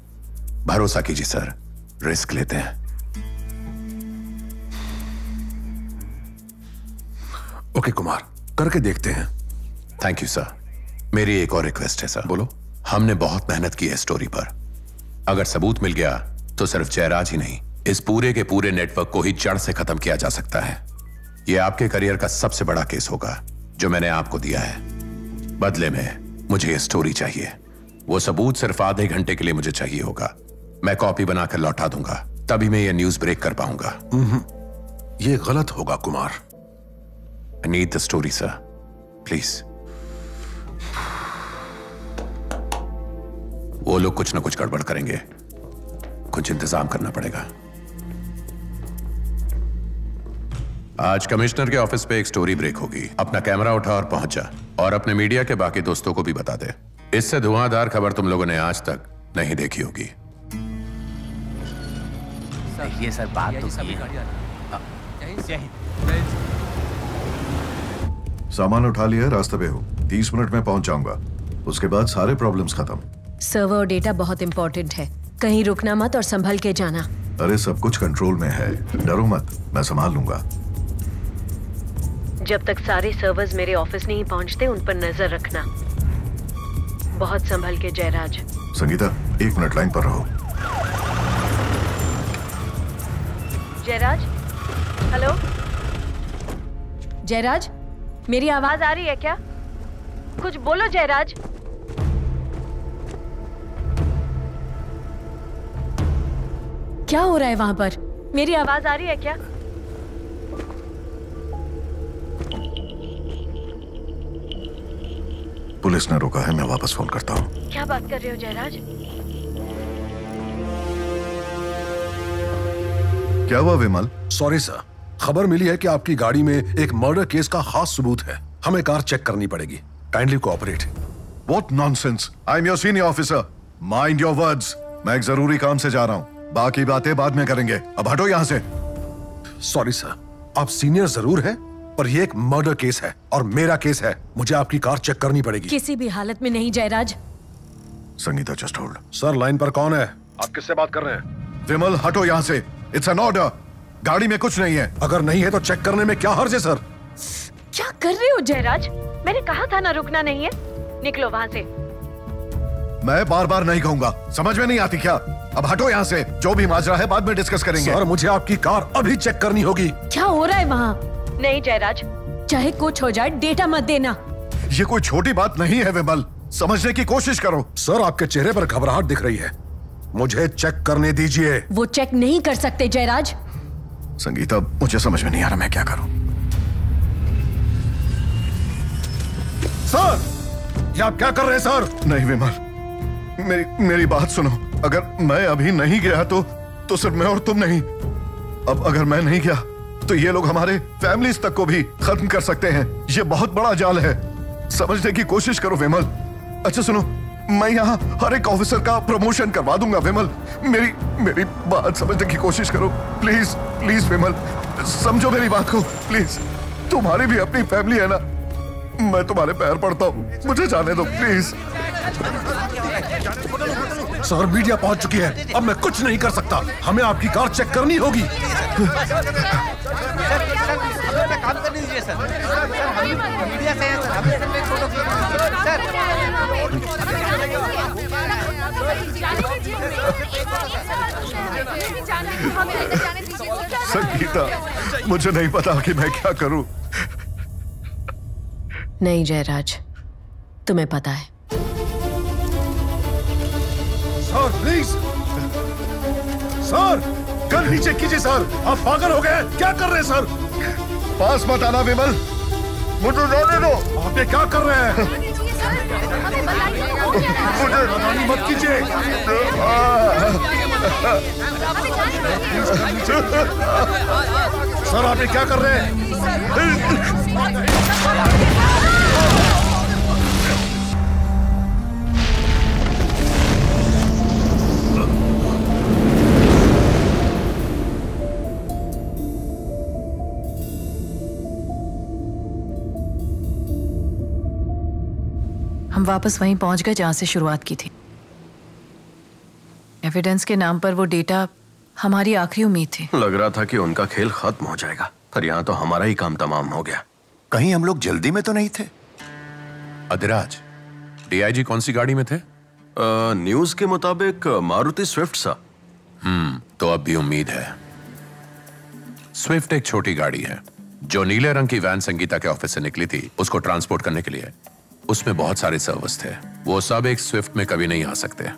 भरोसा कीजिए सर, रिस्क लेते हैं। ओके कुमार, करके देखते हैं। Thank you sir. मेरी एक और रिक्वेस्ट है सर। बोलो। हमने बहुत मेहनत की है स्टोरी पर। अगर सबूत मिल गया तो सिर्फ जयराज ही नहीं, इस पूरे के पूरे नेटवर्क को ही जड़ से खत्म किया जा सकता है। यह आपके करियर का सबसे बड़ा केस होगा जो मैंने आपको दिया है। बदले में मुझे यह स्टोरी चाहिए। वो सबूत सिर्फ आधे घंटे के लिए मुझे चाहिए होगा। मैं कॉपी बनाकर लौटा दूंगा, तभी मैं यह न्यूज ब्रेक कर पाऊंगा। यह गलत होगा Kumar. I need the story, sir. Please. वो लोग कुछ ना कुछ गड़बड़ करेंगे, कुछ इंतजाम करना पड़ेगा। आज कमिश्नर के ऑफिस पे एक स्टोरी ब्रेक होगी। अपना कैमरा उठा और पहुंच जा, और अपने मीडिया के बाकी दोस्तों को भी बता दे। इससे धुआंधार खबर तुम लोगों ने आज तक नहीं देखी होगी। देखिए सर, बात तो सही है। सामान उठा लिया, रास्ते पे हो। 30 मिनट में पहुंच जाऊंगा, उसके बाद सारे प्रॉब्लम्स खत्म। सर्वर और डेटा बहुत इम्पोर्टेंट है, कहीं रुकना मत और संभल के जाना। अरे सब कुछ कंट्रोल में है, डरो मत, मैं संभाल लूंगा। जब तक सारे सर्वर्स मेरे ऑफिस नहीं पहुंचते उन पर नजर रखना, बहुत संभल के जयराज। संगीता 1 मिनट लाइन पर रहो। जयराज, हेलो जयराज, मेरी आवाज आ रही है क्या? कुछ बोलो जयराज। क्या हो रहा है वहां पर? मेरी आवाज आ रही है क्या? पुलिस ने रोका है, मैं वापस फोन करता हूँ। क्या बात कर रहे हो जयराज? क्या हुआ विमल? सॉरी सर, खबर मिली है कि आपकी गाड़ी में एक मर्डर केस का खास सबूत है। हमें कार चेक करनी पड़ेगी, kindly cooperate. What nonsense, I am your senior officer, mind your words. मैं एक जरूरी काम से जा रहा हूँ, बाकी बातें बाद में करेंगे, अब हटो यहाँ से। सॉरी सर, आप सीनियर जरूर हैं, पर यह एक मर्डर केस है और मेरा केस है। मुझे आपकी कार चेक करनी पड़ेगी। किसी भी हालत में नहीं Jayraj. Sangeeta just hold. Sir line पर कौन है? आप किससे बात कर रहे हैं? विमल हटो यहाँ से, इट्स एन ऑर्डर। गाड़ी में कुछ नहीं है। अगर नहीं है तो चेक करने में क्या हर्ज है सर? क्या कर रहे हो जयराज? मैंने कहा था ना रुकना नहीं है, निकलो वहाँ से। मैं बार बार नहीं कहूँगा, समझ में नहीं आती क्या? अब हटो यहाँ से, जो भी माजरा है बाद में डिस्कस करेंगे। सर, मुझे आपकी कार अभी चेक करनी होगी। क्या हो रहा है वहाँ? नहीं जयराज, चाहे कुछ हो जाए डेटा मत देना। ये कोई छोटी बात नहीं है विमल, समझने की कोशिश करो। सर, आपके चेहरे पर घबराहट दिख रही है, मुझे चेक करने दीजिए। वो चेक नहीं कर सकते जयराज। संगीता, मुझे समझ में नहीं आ रहा मैं क्या करूं। सर, ये आप क्या कर रहे हैं सर? नहीं विमल, मेरी बात सुनो। अगर मैं अभी नहीं गया तो सिर्फ मैं और तुम नहीं। अब अगर मैं नहीं गया तो ये लोग हमारे फैमिलीज तक को भी खत्म कर सकते हैं। ये बहुत बड़ा जाल है, समझने की कोशिश करो विमल। अच्छा सुनो, मैं यहाँ हर एक ऑफिसर का प्रमोशन करवा दूंगा विमल। मेरी बात समझने की कोशिश करो, प्लीज प्लीज विमल, समझो मेरी बात को प्लीज। तुम्हारी भी अपनी फैमिली है ना, मैं तुम्हारे पैर पड़ता हूँ, मुझे जाने दो प्लीज। सर, मीडिया पहुंच चुकी है, अब मैं कुछ नहीं कर सकता, हमें आपकी कार चेक करनी होगी। काम करने दीजिए सर। मीडिया से हैं सर, हमें फोटो सर। संगीता, मुझे नहीं पता कि मैं क्या करूं। नहीं जयराज, तुम्हें पता है। सर प्लीज, सर कर नीचे कीजिए। सर, आप पागल हो गए, क्या कर रहे हैं सर? पास मत आना विमल, मुझे जाने दो। आप क्या कर रहे हैं? मुझे मनानी मत कीजिए। सर, आप क्या कर रहे हैं? वापस वहीं पहुंच गए जहां से शुरुआत की थी। एविडेंस के नाम पर वो डेटा हमारी आखिरी उम्मीद थी। लग रहा था कि उनका खेल खत्म हो जाएगा, पर यहाँ तो हमारा ही काम तमाम हो गया। कहीं हम लोग जल्दी में तो नहीं थे? अधिराज, डीआईजी कौन सी गाड़ी में थे? न्यूज के मुताबिक मारुति स्विफ्ट सा। तो अब भी उम्मीद है। स्विफ्ट एक छोटी गाड़ी है। जो नीले रंग की वैन संगीता के ऑफिस से निकली थी उसको ट्रांसपोर्ट करने के लिए, उसमें बहुत सारे सर्विस थे। वो सब एक स्विफ्ट में कभी नहीं आ सकते।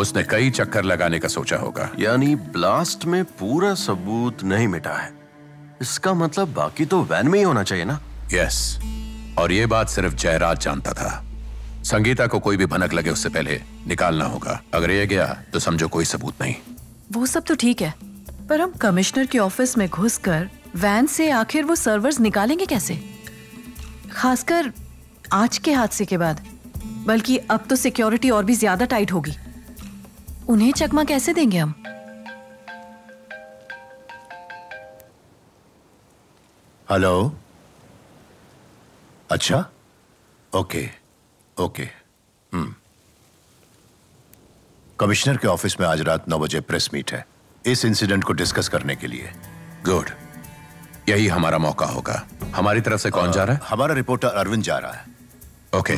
उसने कई चक्कर लगाने का सोचा होगा। यानी ब्लास्ट में पूरा सबूत नहीं मिटा है, इसका मतलब बाकी तो वैन में ही होना चाहिए ना? यस, और ये बात सिर्फ जयराज जानता था। संगीता को कोई भी भनक लगे उससे पहले निकालना होगा। अगर ये गया तो समझो कोई सबूत नहीं। वो सब तो ठीक है, पर हम कमिश्नर के ऑफिस में घुस कर वैन से आखिर वो सर्वर्स निकालेंगे कैसे? खासकर आज के हादसे के बाद, बल्कि अब तो सिक्योरिटी और भी ज्यादा टाइट होगी। उन्हें चकमा कैसे देंगे हम? हेलो, अच्छा, ओके ओके। कमिश्नर के ऑफिस में आज रात 9 बजे प्रेस मीट है, इस इंसिडेंट को डिस्कस करने के लिए। गुड, यही हमारा मौका होगा। हमारी तरफ से कौन जा रहा है? हमारा रिपोर्टर अरविंद जा रहा है। ओके,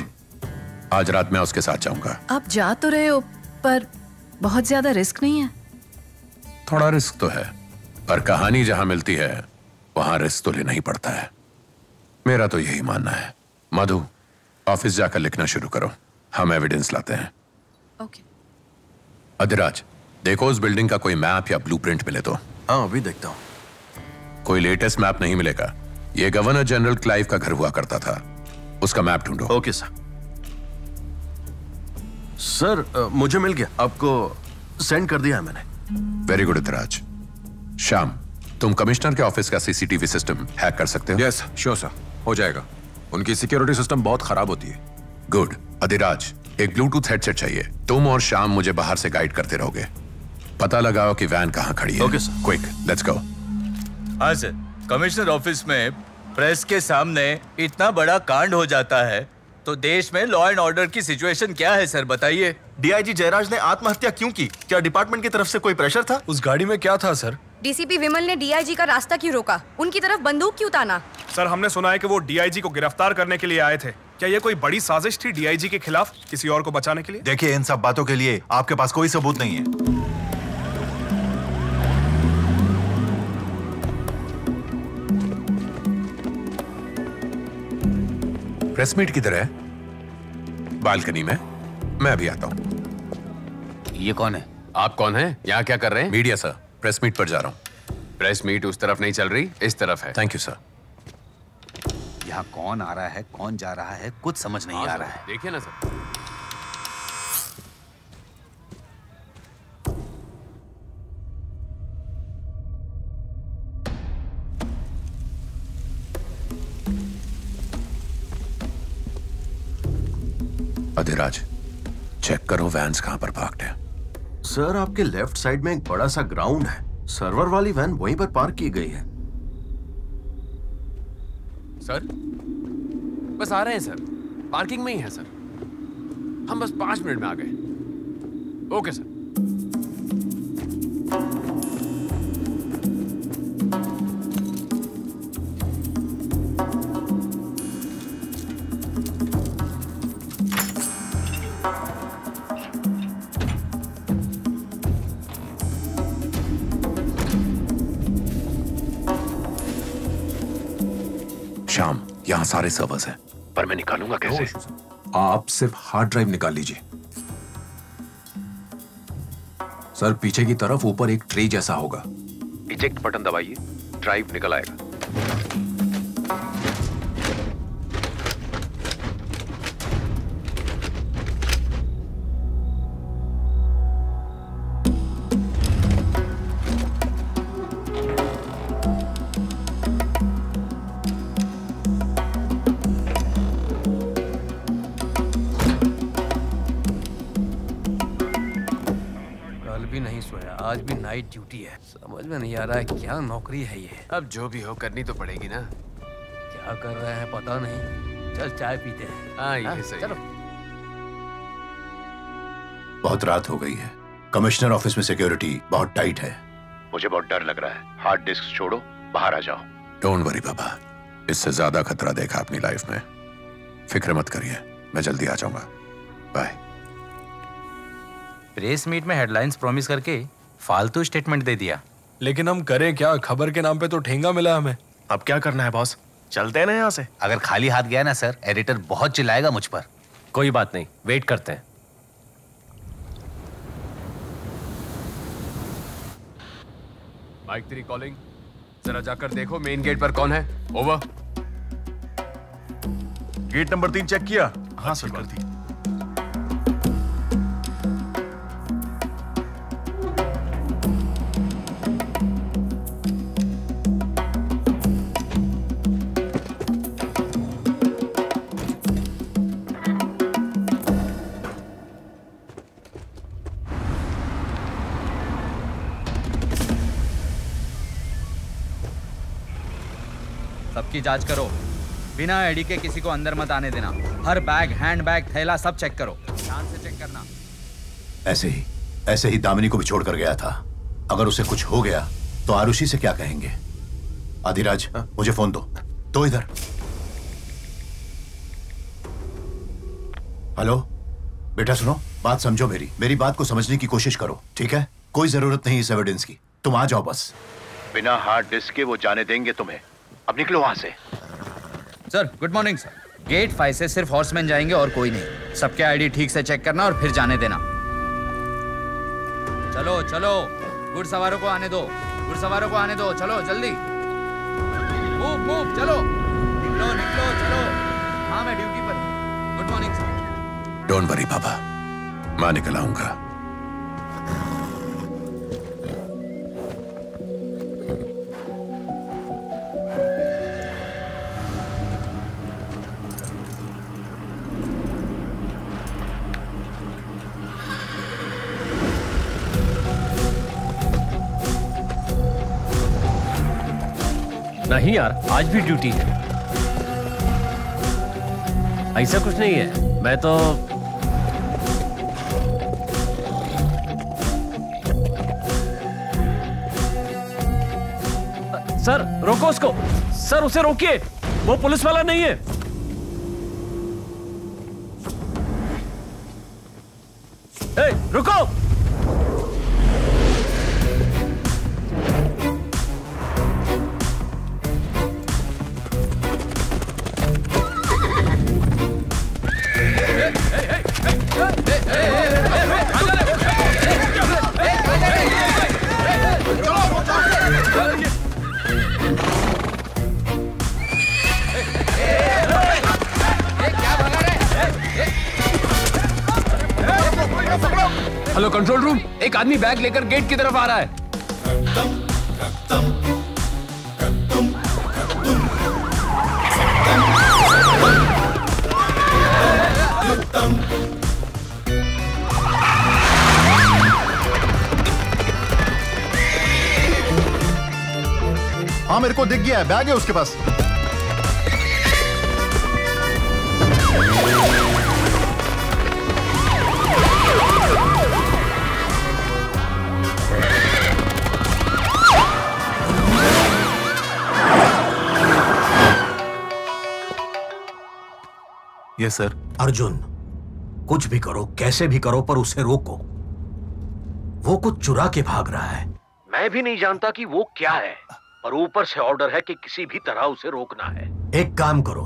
आज रात मैं उसके साथ जाऊंगा। आप जा तो रहे हो, पर बहुत ज्यादा रिस्क नहीं है? थोड़ा रिस्क तो है, पर कहानी जहां मिलती है वहां रिस्क तो लेना ही पड़ता है। मेरा तो यही मानना है। मधु, ऑफिस जाकर लिखना शुरू करो, हम एविडेंस लाते हैं। ओके। अधिराज, देखो उस बिल्डिंग का कोई मैप या ब्लूप्रिंट मिले तो। हाँ, अभी देखता हूँ। कोई लेटेस्ट मैप नहीं मिलेगा। ये गवर्नर जनरल क्लाइव का घर हुआ करता था, उसका मैप ढूंढो। Okay sir. सर, मुझे मिल गया, आपको सेंड कर दिया है मैंने। वेरी गुड इतराज। शाम, तुम कमिश्नर के ऑफिस का सीसीटीवी सिस्टम हैक कर सकते हो? यस श्योर सर, हो जाएगा। उनकी सिक्योरिटी सिस्टम बहुत खराब होती है। गुड। अधिराज, एक ब्लूटूथ हेडसेट चाहिए। तुम और शाम मुझे बाहर से गाइड करते रहोगे। पता लगाओ कि वैन कहाँ खड़ी है। Okay sir, quick, let's go. हाँ सर, कमिश्नर ऑफिस में प्रेस के सामने इतना बड़ा कांड हो जाता है तो देश में लॉ एंड ऑर्डर की सिचुएशन क्या है सर, बताइए। डीआईजी जयराज ने आत्महत्या क्यों की? क्या डिपार्टमेंट की तरफ से कोई प्रेशर था? उस गाड़ी में क्या था सर? डीसीपी विमल ने डीआईजी का रास्ता क्यों रोका? उनकी तरफ बंदूक क्यों ताना? सर, हमने सुना है कि वो डीआईजी को गिरफ्तार करने के लिए आए थे। क्या ये कोई बड़ी साजिश थी डीआईजी के खिलाफ, किसी और को बचाने के लिए? देखिए, इन सब बातों के लिए आपके पास कोई सबूत नहीं है। प्रेस मीट किधर है? बालकनी में। मैं अभी आता हूँ। ये कौन है? आप कौन हैं? यहाँ क्या कर रहे हैं? मीडिया सर, प्रेस मीट पर जा रहा हूँ। प्रेस मीट उस तरफ नहीं चल रही, इस तरफ है। Thank you sir. यहाँ कौन आ रहा है, कौन जा रहा है, कुछ समझ नहीं आ रहा है। देखिए ना सर। अधिराज, चेक करो वैन्स कहाँ पर पार्क्ड है। सर, आपके लेफ्ट साइड में एक बड़ा सा ग्राउंड है। सर्वर वाली वैन वहीं पर पार्क की गई है। सर, बस आ रहे हैं सर, पार्किंग में ही है सर। हम बस 5 मिनट में आ गए। Okay sir. यहाँ सारे सर्वर्स हैं, पर मैं निकालूंगा कैसे? आप सिर्फ हार्ड ड्राइव निकाल लीजिए। सर, पीछे की तरफ ऊपर एक ट्री जैसा होगा। इजेक्ट बटन दबाइए, ड्राइव निकल आएगा। आज भी नाइट ड्यूटी है। समझ में नहीं आ रहा है क्या नौकरी है ये। अब जो भी हो, करनी तो पड़ेगी ना। क्या कर रहे हैं पता नहीं। चल चाय पीते हैं। ये सही। चलो। बहुत रात हो गई है। कमिश्नर ऑफिस में सिक्योरिटी बहुत टाइट है। मुझे बहुत डर लग रहा है। हार्ड डिस्क छोड़ो, बाहर आ जाओ। डोंट वरी बाबा, इससे ज्यादा खतरा देखा अपनी लाइफ में। फिक्र मत करिए, मैं जल्दी आ जाऊंगा। बाय। प्रेस मीट में हेडलाइंस प्रॉमिस करके फालतू स्टेटमेंट दे दिया। लेकिन हम करें क्या? खबर के नाम पे तो ठेंगा मिला हमें। अब क्या करना है बॉस? चलते हैं ना यहाँ से। अगर खाली हाथ गया ना सर, एडिटर बहुत चिल्लाएगा मुझ पर। कोई बात नहीं, वेट करते हैं। Mike 3 calling. जरा जाकर देखो मेन गेट पर कौन है। ओवर। गेट नंबर 3 चेक किया? हाँ सर, कर दी। की जांच करो। बिना आईडी के किसी को अंदर मत आने देना। हर बैग, हैंड बैग, थैला सब चेक करो। ध्यान से चेक करना। ऐसे ही दामिनी को भी छोड़कर गया था। अगर उसे कुछ हो गया तो आरुषि से क्या कहेंगे? अधिराज, मुझे फोन दो। तो इधर। हेलो बेटा, सुनो, बात समझो मेरी। मेरी बात को समझने की कोशिश करो, ठीक है? कोई जरूरत नहीं इस एविडेंस की। तुम आ जाओ बस। बिना हार्ड डिस्क के वो जाने देंगे तुम्हें। अब निकलो वहां से। Sir, good morning sir. Gate 5 से सिर्फ हॉर्समैन जाएंगे और कोई नहीं। सबके आईडी ठीक से चेक करना और फिर जाने देना। चलो चलो, घुड़सवारों को आने दो, घुड़सवारों को आने दो। चलो जल्दी, मूव मूव। चलो निकलो निकलो, चलो। हाँ, मैं ड्यूटी पर। Good morning sir. Don't worry papa, मैं निकल आऊंगा। नहीं यार, आज भी ड्यूटी है। ऐसा कुछ नहीं है, मैं तो सर रोको उसको, सर उसे रोकिए, वो पुलिस वाला नहीं है। ए, रुको। हेलो कंट्रोल रूम, एक आदमी बैग लेकर गेट की तरफ आ रहा है। हाँ मेरे को दिख गया है, बैग है उसके पास। Yes sir. अर्जुन, कुछ भी करो, कैसे भी करो, पर उसे रोको। वो कुछ चुरा के भाग रहा है। मैं भी नहीं जानता कि वो क्या है, पर ऊपर से ऑर्डर है कि किसी भी तरह उसे रोकना है। एक काम करो,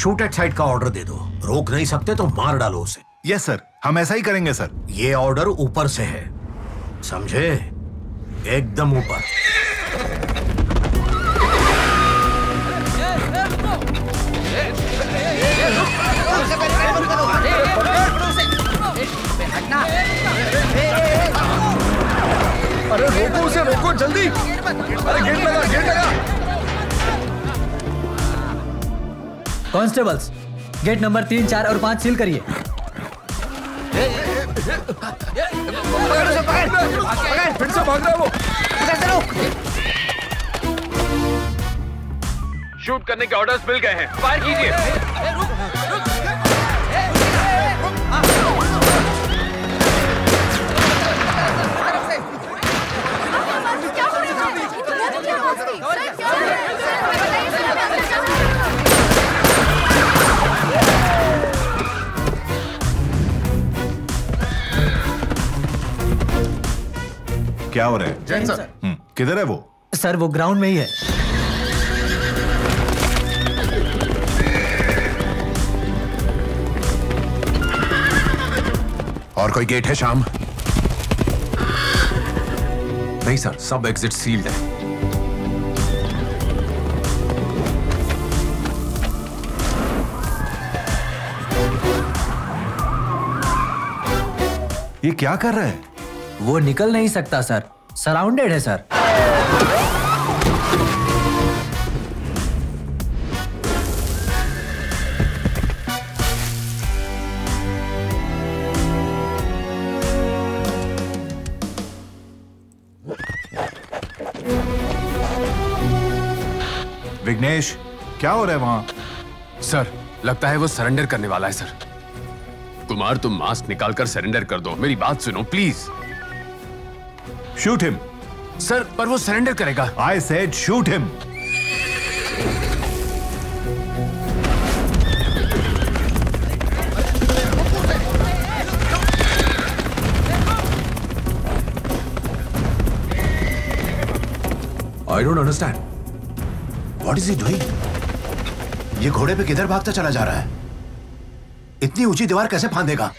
शूट एट साइड का ऑर्डर दे दो। रोक नहीं सकते तो मार डालो उसे। यस सर, हम ऐसा ही करेंगे सर। ये ऑर्डर ऊपर से है, समझे? एकदम ऊपर। अरे रोको उसे, रोको जल्दी। अरे गेट लगा, गेट लगा। कांस्टेबल्स, गेट नंबर 3, 4 और 5 सील करिए। फिर से भाग रहा है वो। शूट करने के ऑर्डर्स मिल गए हैं, फायर कीजिए। क्या हो रहा है? जैन सर। किधर है वो? सर वो ग्राउंड में ही है। और कोई गेट है शाम? नहीं सर, सब एग्जिट सील्ड है। ये क्या कर रहा है? वो निकल नहीं सकता सर, सराउंडेड है सर। विघ्नेश, क्या हो रहा है वहां? सर लगता है वो सरेंडर करने वाला है सर। कुमार तुम मास्क निकालकर सरेंडर कर दो, मेरी बात सुनो प्लीज। Shoot him. सर पर वो सरेंडर करेगा। I said shoot him. I don't understand what is he doing. ये घोड़े पे किधर भागता चला जा रहा है? इतनी ऊंची दीवार कैसे फांदेगा?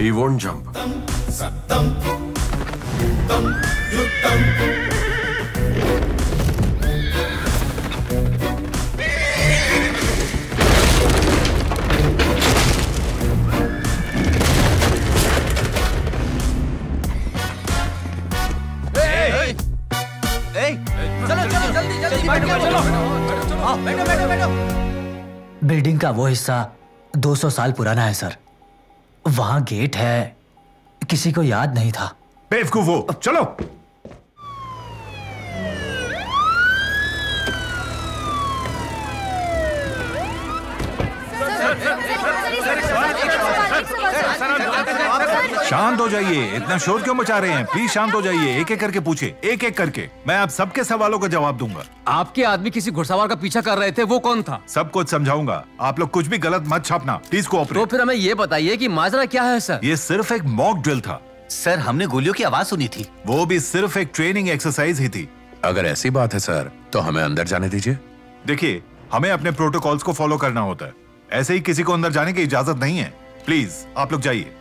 He won't jump. बिल्डिंग का वो हिस्सा 200 साल पुराना है सर। वहां गेट है, किसी को याद नहीं था। बेवकूफ हो, चलो। शांत हो जाइए, इतना शोर क्यों मचा रहे हैं? प्लीज शांत हो जाइए, एक एक करके पूछे, एक एक करके। मैं आप सबके सवालों का जवाब दूंगा। आपके आदमी किसी घुड़सवार का पीछा कर रहे थे, वो कौन था? सब कुछ समझाऊंगा, आप लोग कुछ भी गलत मत छापना, प्लीज कोऑपरेट। तो फिर हमें ये बताइए कि माजरा क्या है सर? ये सिर्फ एक मॉक ड्रिल था सर, हमने गोलियों की आवाज सुनी थी, वो भी सिर्फ एक ट्रेनिंग एक्सरसाइज ही थी। अगर ऐसी बात है सर तो हमें अंदर जाने दीजिए। देखिए, हमें अपने प्रोटोकॉल्स को फॉलो करना होता है, ऐसे ही किसी को अंदर जाने की इजाजत नहीं है। प्लीज आप लोग जाइए।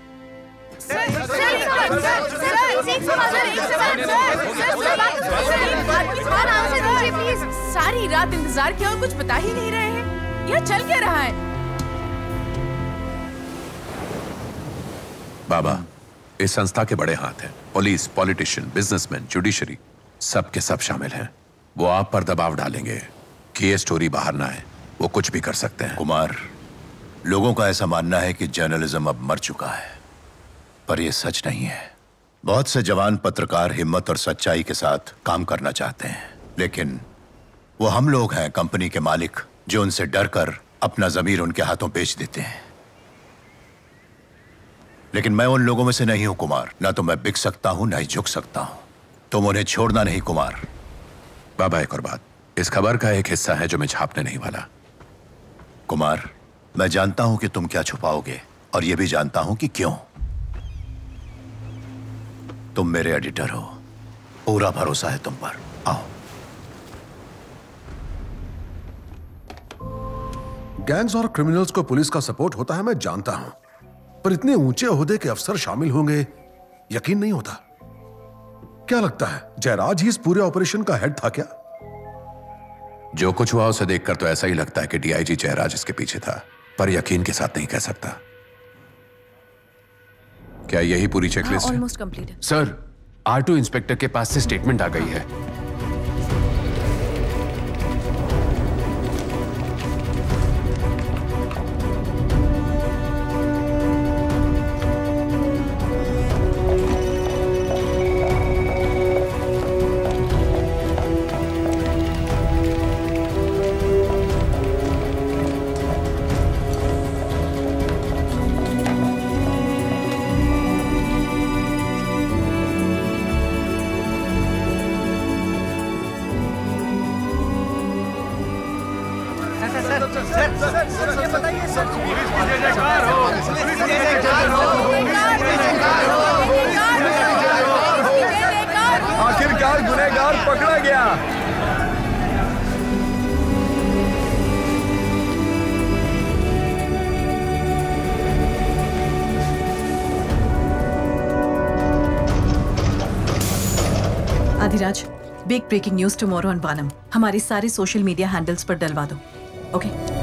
सारी रात इंतजार किया और कुछ बता ही नहीं रहे हैं, यह चल क्या रहा है? बाबा, इस संस्था के बड़े हाथ हैं, पुलिस, पॉलिटिशियन, बिजनेसमैन, जुडिशरी, सब के सब शामिल हैं। वो आप पर दबाव डालेंगे कि ये स्टोरी बाहर ना आए, वो कुछ भी कर सकते हैं। कुमार, लोगों का ऐसा मानना है कि जर्नलिज्म अब मर चुका है, पर यह सच नहीं है। बहुत से जवान पत्रकार हिम्मत और सच्चाई के साथ काम करना चाहते हैं, लेकिन वो हम लोग हैं कंपनी के मालिक, जो उनसे डरकर अपना जमीर उनके हाथों बेच देते हैं। लेकिन मैं उन लोगों में से नहीं हूं कुमार, ना तो मैं बिक सकता हूं ना ही झुक सकता हूं। तुम उन्हें छोड़ना नहीं कुमार। बाबा, एक और बात, इस खबर का एक हिस्सा है जो मैं छापने नहीं वाला। कुमार, मैं जानता हूं कि तुम क्या छुपाओगे और यह भी जानता हूं कि क्यों। तुम मेरे एडिटर हो, पूरा भरोसा है तुम पर। आओ। गैंग्स और क्रिमिनल्स को पुलिस का सपोर्ट होता है, मैं जानता हूं, पर इतने ऊंचे ओहदे के अफसर शामिल होंगे, यकीन नहीं होता। क्या लगता है जयराज ही इस पूरे ऑपरेशन का हेड था क्या? जो कुछ हुआ उसे देखकर तो ऐसा ही लगता है कि डीआईजी जयराज इसके पीछे था, पर यकीन के साथ नहीं कह सकता। क्या यही पूरी चेकलिस्ट है? ऑलमोस्ट कंप्लीट है। सर, R2 इंस्पेक्टर के पास से स्टेटमेंट आ गई है। Adhiraj, big breaking news tomorrow on Vaanam. हमारे सारे सोशल मीडिया हैंडल्स पर डलवा दो। ओके।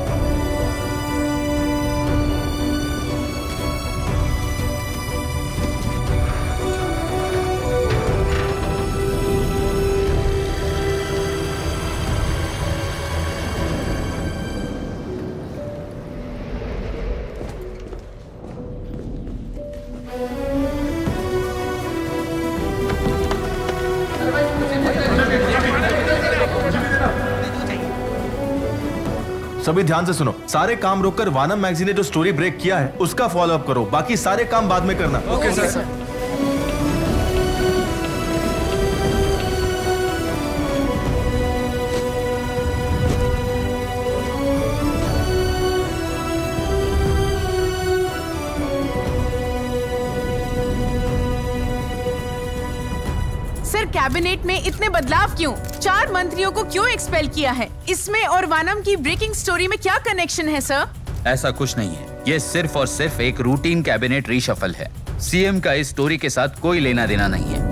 सभी ध्यान से सुनो, सारे काम रोककर वानम मैगजीन ने जो स्टोरी ब्रेक किया है उसका फॉलो अप करो, बाकी सारे काम बाद में करना। Okay sir. कैबिनेट में इतने बदलाव क्यों? 4 मंत्रियों को क्यों एक्सपेल किया है? इसमें और वानम की ब्रेकिंग स्टोरी में क्या कनेक्शन है सर? ऐसा कुछ नहीं है, ये सिर्फ और सिर्फ एक रूटीन कैबिनेट रीशफल है। सीएम का इस स्टोरी के साथ कोई लेना देना नहीं है।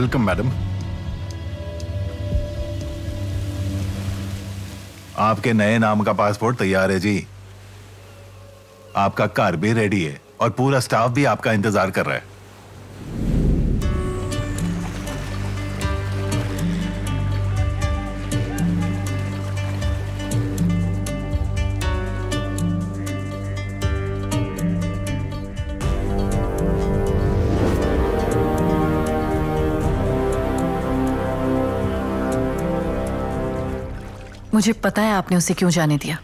Welcome madam. आपके नए नाम का पासपोर्ट तैयार है जी। आपका कार भी रेडी है और पूरा स्टाफ भी आपका इंतजार कर रहा है। मुझे पता है आपने उसे क्यों जाने दिया,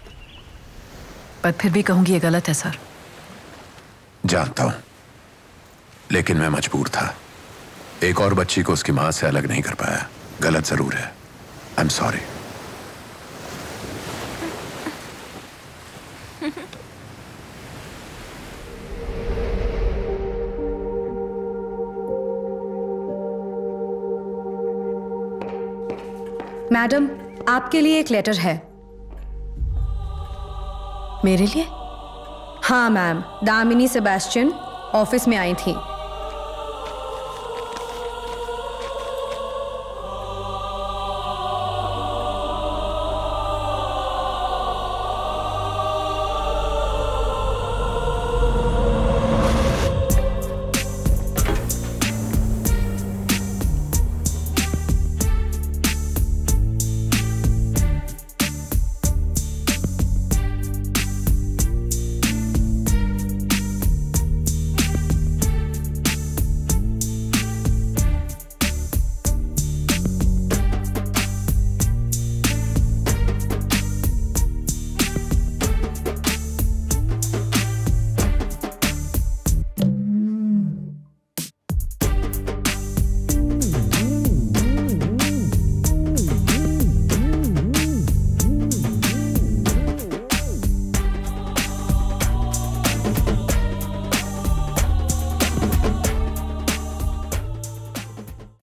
पर फिर भी कहूंगी ये गलत है सर। जानता हूं, लेकिन मैं मजबूर था। एक और बच्ची को उसकी मां से अलग नहीं कर पाया। गलत जरूर है, आई एम सॉरी। मैडम, आपके लिए एक लेटर है। मेरे लिए? हाँ मैम, दामिनी सेबेस्टियन ऑफिस में आई थी।